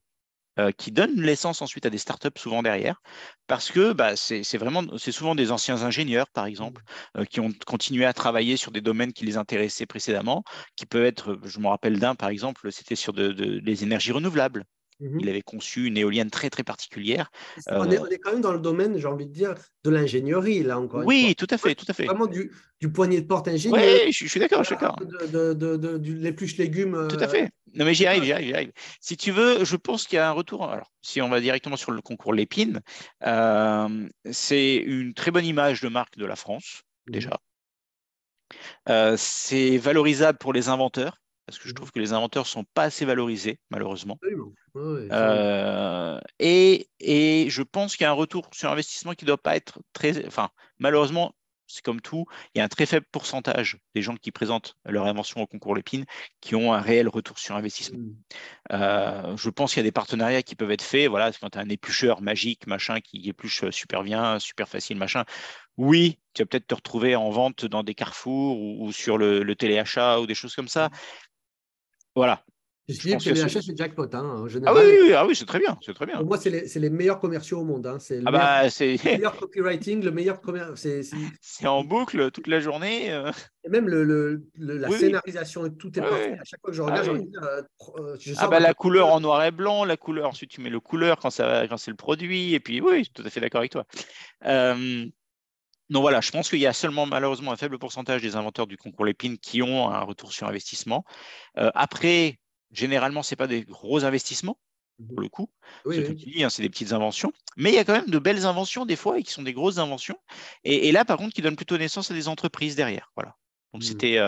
qui donnent l'essence ensuite à des startups souvent derrière, parce que bah, c'est souvent des anciens ingénieurs, par exemple, qui ont continué à travailler sur des domaines qui les intéressaient précédemment, qui peuvent être, je me rappelle d'un, par exemple, c'était sur les énergies renouvelables. Mmh. Il avait conçu une éolienne très, très particulière. On est quand même dans le domaine, j'ai envie de dire, de l'ingénierie, là, encore. Oui, tout à fait, tout à fait. Vraiment du poignet de porte ingénieur. Oui, je suis d'accord, je suis d'accord. De l'épluche légumes. Tout à fait. Non, mais j'y arrive. Si tu veux, je pense qu'il y a un retour. Alors, si on va directement sur le concours Lépine, c'est une très bonne image de marque de la France, déjà. C'est valorisable pour les inventeurs, parce que je trouve que les inventeurs ne sont pas assez valorisés, malheureusement. Oui. Et je pense qu'il y a un retour sur investissement qui ne doit pas être très… Enfin, malheureusement, c'est comme tout, il y a un très faible pourcentage des gens qui présentent leur invention au concours Lépine qui ont un réel retour sur investissement. Je pense qu'il y a des partenariats qui peuvent être faits. Voilà, quand tu as un éplucheur magique, machin, qui épluche super bien, super facile, machin… Oui, tu vas peut-être te retrouver en vente dans des Carrefour ou sur le téléachat ou des choses comme ça. Voilà. Je dis que les achats, c'est jackpot. Hein, en général. Ah oui, ah oui, c'est très bien, c'est très bien. Pour moi, c'est les meilleurs commerciaux au monde. Hein. C'est le meilleur copywriting, le meilleur commercial. C'est en boucle toute la journée. Et même la scénarisation, tout est parfait. À chaque fois que je regarde, je sors la couleur en noir et blanc, la couleur. Ensuite, tu mets le couleur quand c'est le produit. Et puis, oui, je suis tout à fait d'accord avec toi. Donc voilà, je pense qu'il y a seulement malheureusement un faible pourcentage des inventeurs du concours Lépine qui ont un retour sur investissement. Après, généralement, ce n'est pas des gros investissements, pour le coup. Oui, ce que tu dis, hein, c'est des petites inventions. Mais il y a quand même de belles inventions, des fois, et qui sont des grosses inventions. Et là, par contre, qui donnent plutôt naissance à des entreprises derrière. Voilà. Donc, c'était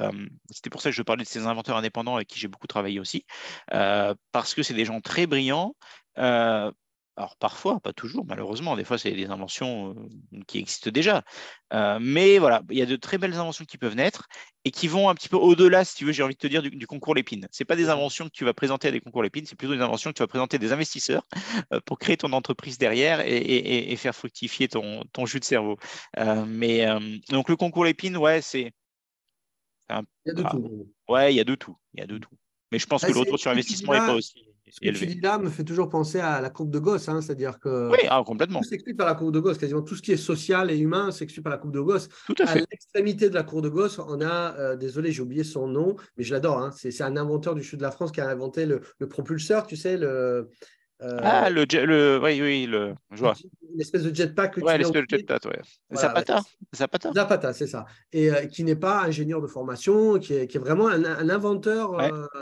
pour ça que je parlais de ces inventeurs indépendants avec qui j'ai beaucoup travaillé aussi. Parce que c'est des gens très brillants. Alors, parfois, pas toujours, malheureusement. Des fois, c'est des inventions qui existent déjà. Mais voilà, il y a de très belles inventions qui peuvent naître et qui vont un petit peu au-delà, si tu veux, j'ai envie de te dire, du concours Lépine. Ce n'est pas des inventions que tu vas présenter à des concours Lépine, c'est plutôt des inventions que tu vas présenter à des investisseurs pour créer ton entreprise derrière et faire fructifier ton jus de cerveau. Donc, le concours Lépine, ouais, c'est… Il y a de tout. Ouais, il y a de tout. Mais je pense que le retour sur investissement n'est pas aussi… Ce que tu dis là me fait toujours penser à la courbe de Gauss, hein, c'est-à-dire que complètement. Tout s'explique par la courbe de Gauss, quasiment tout ce qui est social et humain s'explique par la courbe de Gauss. Tout à fait. À l'extrémité de la courbe de Gauss, on a, désolé, j'ai oublié son nom, mais je l'adore, hein, c'est un inventeur du sud de la France qui a inventé le propulseur, tu sais, le je vois. L'espèce de jetpack. Oui, l'espèce de jetpack, ouais. Voilà, Zapata, c'est ça. Et qui n'est pas ingénieur de formation, qui est vraiment un inventeur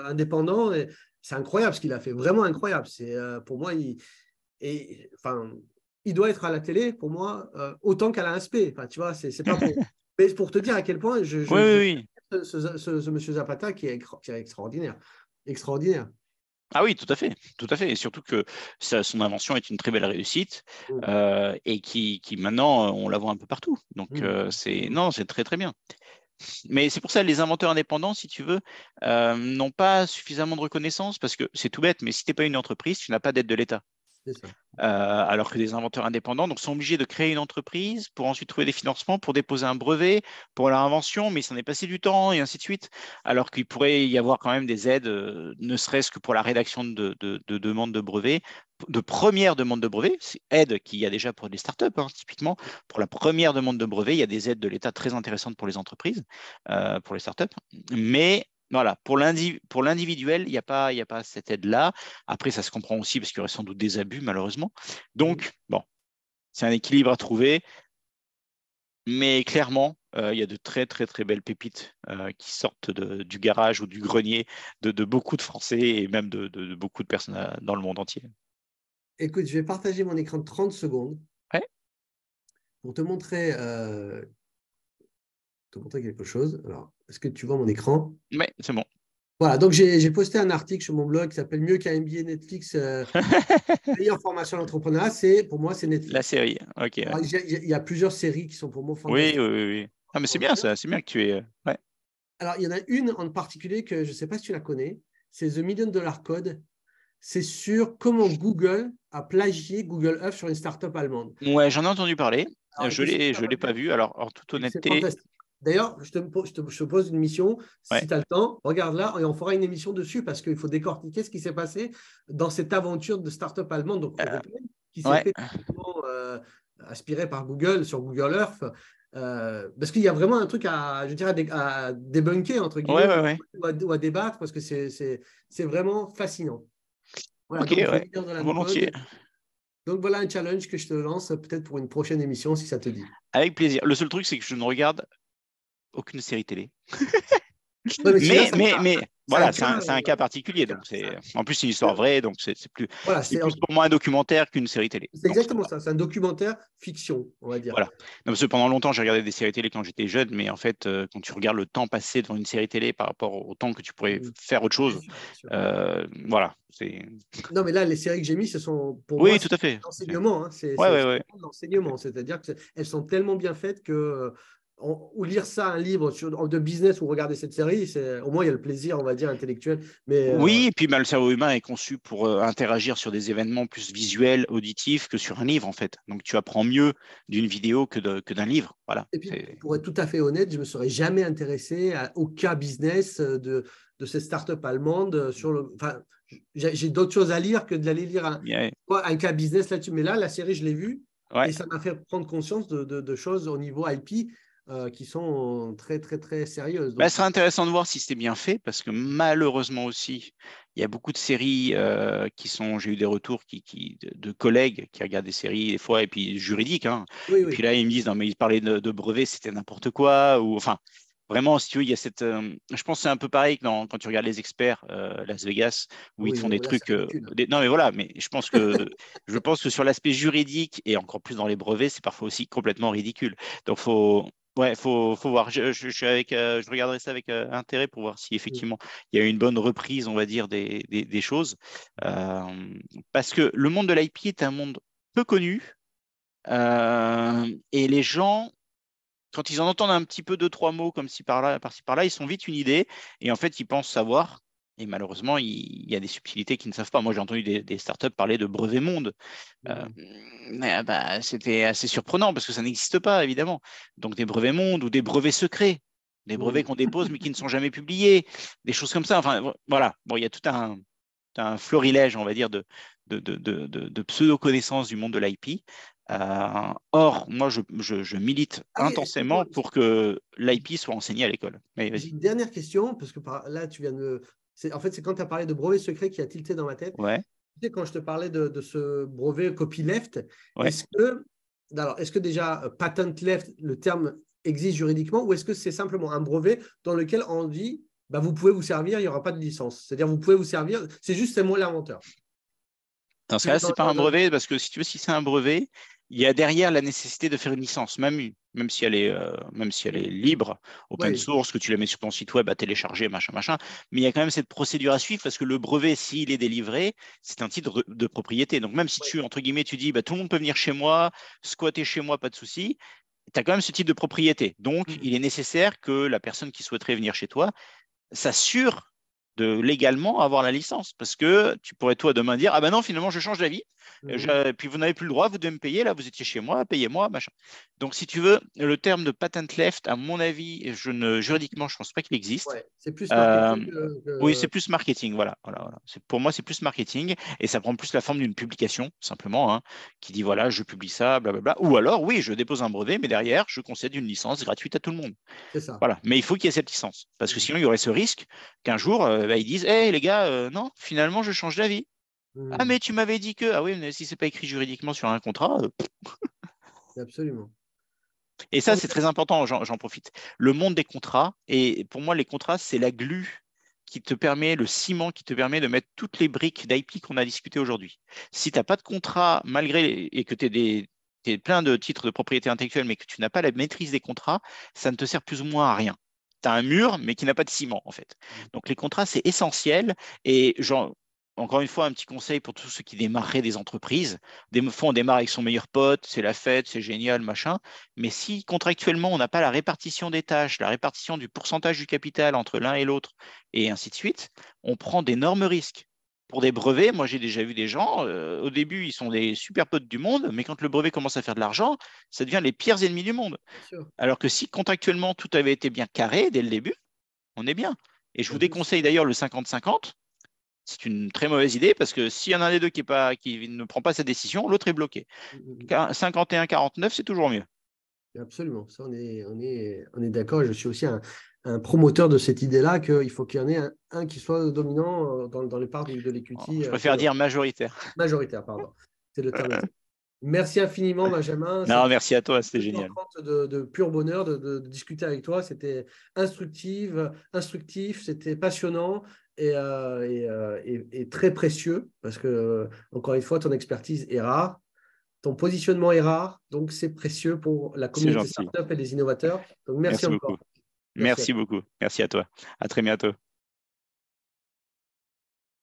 indépendant. Et c'est incroyable ce qu'il a fait, vraiment incroyable. C'est, pour moi, il doit être à la télé, pour moi, autant qu'à la SP. Enfin, tu vois, c'est pas pour… Mais pour te dire à quel point je ce monsieur Zapata qui est extraordinaire. Extraordinaire. Ah oui, tout à fait. Et surtout que son invention est une très belle réussite et qui maintenant, on la voit un peu partout. Donc, c'est très, très bien. Mais c'est pour ça que les inventeurs indépendants, si tu veux, n'ont pas suffisamment de reconnaissance parce que c'est tout bête, mais si tu n'es pas une entreprise, tu n'as pas d'aide de l'État. C'est ça. Alors que les inventeurs indépendants sont obligés de créer une entreprise pour ensuite trouver des financements, pour déposer un brevet pour leur invention, mais il s'en est passé du temps et ainsi de suite. Alors qu'il pourrait y avoir quand même des aides, ne serait-ce que pour la rédaction de demandes de brevets, de première demande de brevet, c'est aide qu'il y a déjà pour des startups, hein, typiquement. Pour la première demande de brevet, il y a des aides de l'État très intéressantes pour les entreprises, pour les startups. Mais voilà, pour l'individuel, il n'y a pas cette aide-là. Après, ça se comprend aussi parce qu'il y aurait sans doute des abus, malheureusement. Donc, bon, c'est un équilibre à trouver. Mais clairement, il y a de très, très, très belles pépites qui sortent du garage ou du grenier de beaucoup de Français et même de beaucoup de personnes dans le monde entier. Écoute, je vais partager mon écran de 30 secondes. Ouais. pour te montrer quelque chose. Alors, est-ce que tu vois mon écran? Oui, c'est bon. Voilà, donc j'ai posté un article sur mon blog qui s'appelle « Mieux qu'un MBA Netflix, meilleure formation à l'entrepreneuriat ». C'est pour moi, c'est Netflix. La série, ok. Il y a plusieurs séries qui sont pour moi fantastiques. Oui. Ah, mais c'est bien ça, c'est bien que tu es… Ouais. Alors, il y en a une en particulier que je ne sais pas si tu la connais, c'est « The $1 Million Code ». C'est sur comment Google a plagié Google Earth sur une start-up allemande. Ouais, j'en ai entendu parler. Alors, je ne l'ai pas vu, alors en toute honnêteté… D'ailleurs, je te pose une mission, si tu as le temps, regarde là et on fera une émission dessus parce qu'il faut décortiquer ce qui s'est passé dans cette aventure de start-up allemande donc européenne, qui s'est fait aspirée par Google sur Google Earth parce qu'il y a vraiment un truc à débunker entre guillemets ou à débattre parce que c'est vraiment fascinant. Voilà, ok, volontiers. Donc, voilà un challenge que je te lance peut-être pour une prochaine émission si ça te dit. Avec plaisir. Le seul truc, c'est que je ne regarde aucune série télé. mais voilà, c'est un cas particulier. Donc en plus, c'est une histoire vraie, donc c'est plus pour moi un documentaire qu'une série télé. C'est exactement ça, c'est un documentaire fiction, on va dire. Voilà. Non, parce que pendant longtemps, j'ai regardé des séries télé quand j'étais jeune, mais en fait, quand tu regardes le temps passé devant une série télé par rapport au temps que tu pourrais faire autre chose, voilà. Non, mais là, les séries que j'ai mises, ce sont pour moi tout à fait. L'enseignement. Hein. L'enseignement, c'est-à-dire qu'elles sont tellement bien faites que… ou lire ça, un livre de business ou regarder cette série, au moins il y a le plaisir, on va dire, intellectuel. Mais, oui, et puis le cerveau humain est conçu pour interagir sur des événements plus visuels, auditifs que sur un livre, en fait. Donc tu apprends mieux d'une vidéo que d'un livre. Voilà. Et puis, pour être tout à fait honnête, je ne me serais jamais intéressé au cas business de cette start-up allemande. Enfin, j'ai d'autres choses à lire que d'aller lire un cas business là-dessus. Mais là, la série, je l'ai vue et ça m'a fait prendre conscience de choses au niveau IP. Qui sont très, très, très sérieuses. Ce sera intéressant de voir si c'est bien fait, parce que malheureusement aussi, il y a beaucoup de séries j'ai eu des retours de collègues qui regardent des séries, des fois, et puis juridiques. Hein. Et puis là, ils me disent, non, mais ils parlaient de brevets, c'était n'importe quoi. Enfin, vraiment, si tu veux, il y a cette… je pense que c'est un peu pareil que quand tu regardes les experts Las Vegas, où ils te font des trucs… non, mais voilà, mais je pense que sur l'aspect juridique, et encore plus dans les brevets, c'est parfois aussi complètement ridicule. Donc, il faut… Ouais, faut voir. Je regarderai ça avec intérêt pour voir si effectivement il y a une bonne reprise, on va dire, des choses. Parce que le monde de l'IP est un monde peu connu et les gens, quand ils en entendent un petit peu 2-3 mots comme ci par-là, par-ci par-là, ils sont vite une idée et en fait ils pensent savoir. Et malheureusement, il y a des subtilités qu'ils ne savent pas. Moi, j'ai entendu des startups parler de brevet monde. C'était assez surprenant parce que ça n'existe pas, évidemment. Donc, des brevets monde ou des brevets secrets, des brevets qu'on dépose mais qui ne sont jamais publiés, des choses comme ça. Enfin, voilà. Bon, il y a tout un florilège, on va dire, de pseudo-connaissances du monde de l'IP. Or, moi, je milite intensément pour que l'IP soit enseigné à l'école. Une dernière question, parce que là, tu viens de… En fait, c'est quand tu as parlé de brevet secret qui a tilté dans ma tête. Tu sais, quand je te parlais de ce brevet copyleft, est-ce que déjà patent left, le terme existe juridiquement, ou est-ce que c'est simplement un brevet dans lequel on dit vous pouvez vous servir, il n'y aura pas de licence. C'est-à-dire vous pouvez vous servir, c'est juste c'est moi l'inventeur. Dans ce cas-là, ce n'est pas un brevet, parce que si tu veux, si c'est un brevet, il y a derrière la nécessité de faire une licence, même si elle est libre, open source, que tu la mets sur ton site web à télécharger, machin. Mais il y a quand même cette procédure à suivre parce que le brevet, s'il est délivré, c'est un titre de propriété. Donc, même si tu, entre guillemets, tu dis tout le monde peut venir chez moi, squatter chez moi, pas de souci, tu as quand même ce titre de propriété. Donc, il est nécessaire que la personne qui souhaiterait venir chez toi s'assure de légalement avoir la licence, parce que tu pourrais toi demain dire non, finalement je change d'avis, puis vous n'avez plus le droit, vous devez me payer, là vous étiez chez moi, payez-moi, machin. Donc si tu veux, le terme de patent left, à mon avis, juridiquement je ne pense pas qu'il existe. C'est plus marketing. Oui, c'est plus marketing, voilà. Pour moi c'est plus marketing et ça prend plus la forme d'une publication simplement, qui dit voilà, je publie ça, blablabla. Ou alors oui, je dépose un brevet, mais derrière je concède une licence gratuite à tout le monde. C'est ça. Voilà, mais il faut qu'il y ait cette licence, parce que sinon il y aurait ce risque qu'un jour ils disent hey, les gars, non, finalement je change d'avis. Ah, mais tu m'avais dit que… Ah oui, mais si c'est pas écrit juridiquement sur un contrat… Absolument. Et ça, c'est très important, j'en profite. Le monde des contrats, et pour moi les contrats, c'est la glu qui te permet, le ciment qui te permet de mettre toutes les briques d'IP qu'on a discutées aujourd'hui. Si tu n'as pas de contrat, malgré… et que tu es des… tu as plein de titres de propriété intellectuelle, mais que tu n'as pas la maîtrise des contrats, ça ne te sert plus ou moins à rien. Tu as un mur, mais qui n'a pas de ciment, en fait. Donc, les contrats, c'est essentiel. Et genre, encore une fois, un petit conseil pour tous ceux qui démarreraient des entreprises. Des fois, on démarre avec son meilleur pote, c'est la fête, c'est génial, machin. Mais si contractuellement, on n'a pas la répartition des tâches, la répartition du pourcentage du capital entre l'un et l'autre, et ainsi de suite, on prend d'énormes risques. Pour des brevets, moi, j'ai déjà vu des gens, au début, ils sont des super potes du monde, mais quand le brevet commence à faire de l'argent, ça devient les pires ennemis du monde. Alors que si contractuellement, tout avait été bien carré dès le début, on est bien. Et je vous déconseille d'ailleurs le 50-50. C'est une très mauvaise idée parce que s'il y en a un des deux qui ne prend pas sa décision, l'autre est bloqué. 51-49, c'est toujours mieux. Absolument, ça, on est d'accord. Je suis aussi un promoteur de cette idée-là qu'il faut qu'il y en ait un qui soit dominant dans les parts de l'equity. Je préfère dire majoritaire. Majoritaire, pardon. C'est le terme. Merci infiniment, Benjamin. Non, merci à toi, c'était génial. De pur bonheur de discuter avec toi. C'était instructif, c'était passionnant. Et très précieux parce que, encore une fois, ton expertise est rare, ton positionnement est rare, donc c'est précieux pour la communauté startup et les innovateurs. Donc, merci encore. Merci beaucoup. Merci à toi. À très bientôt.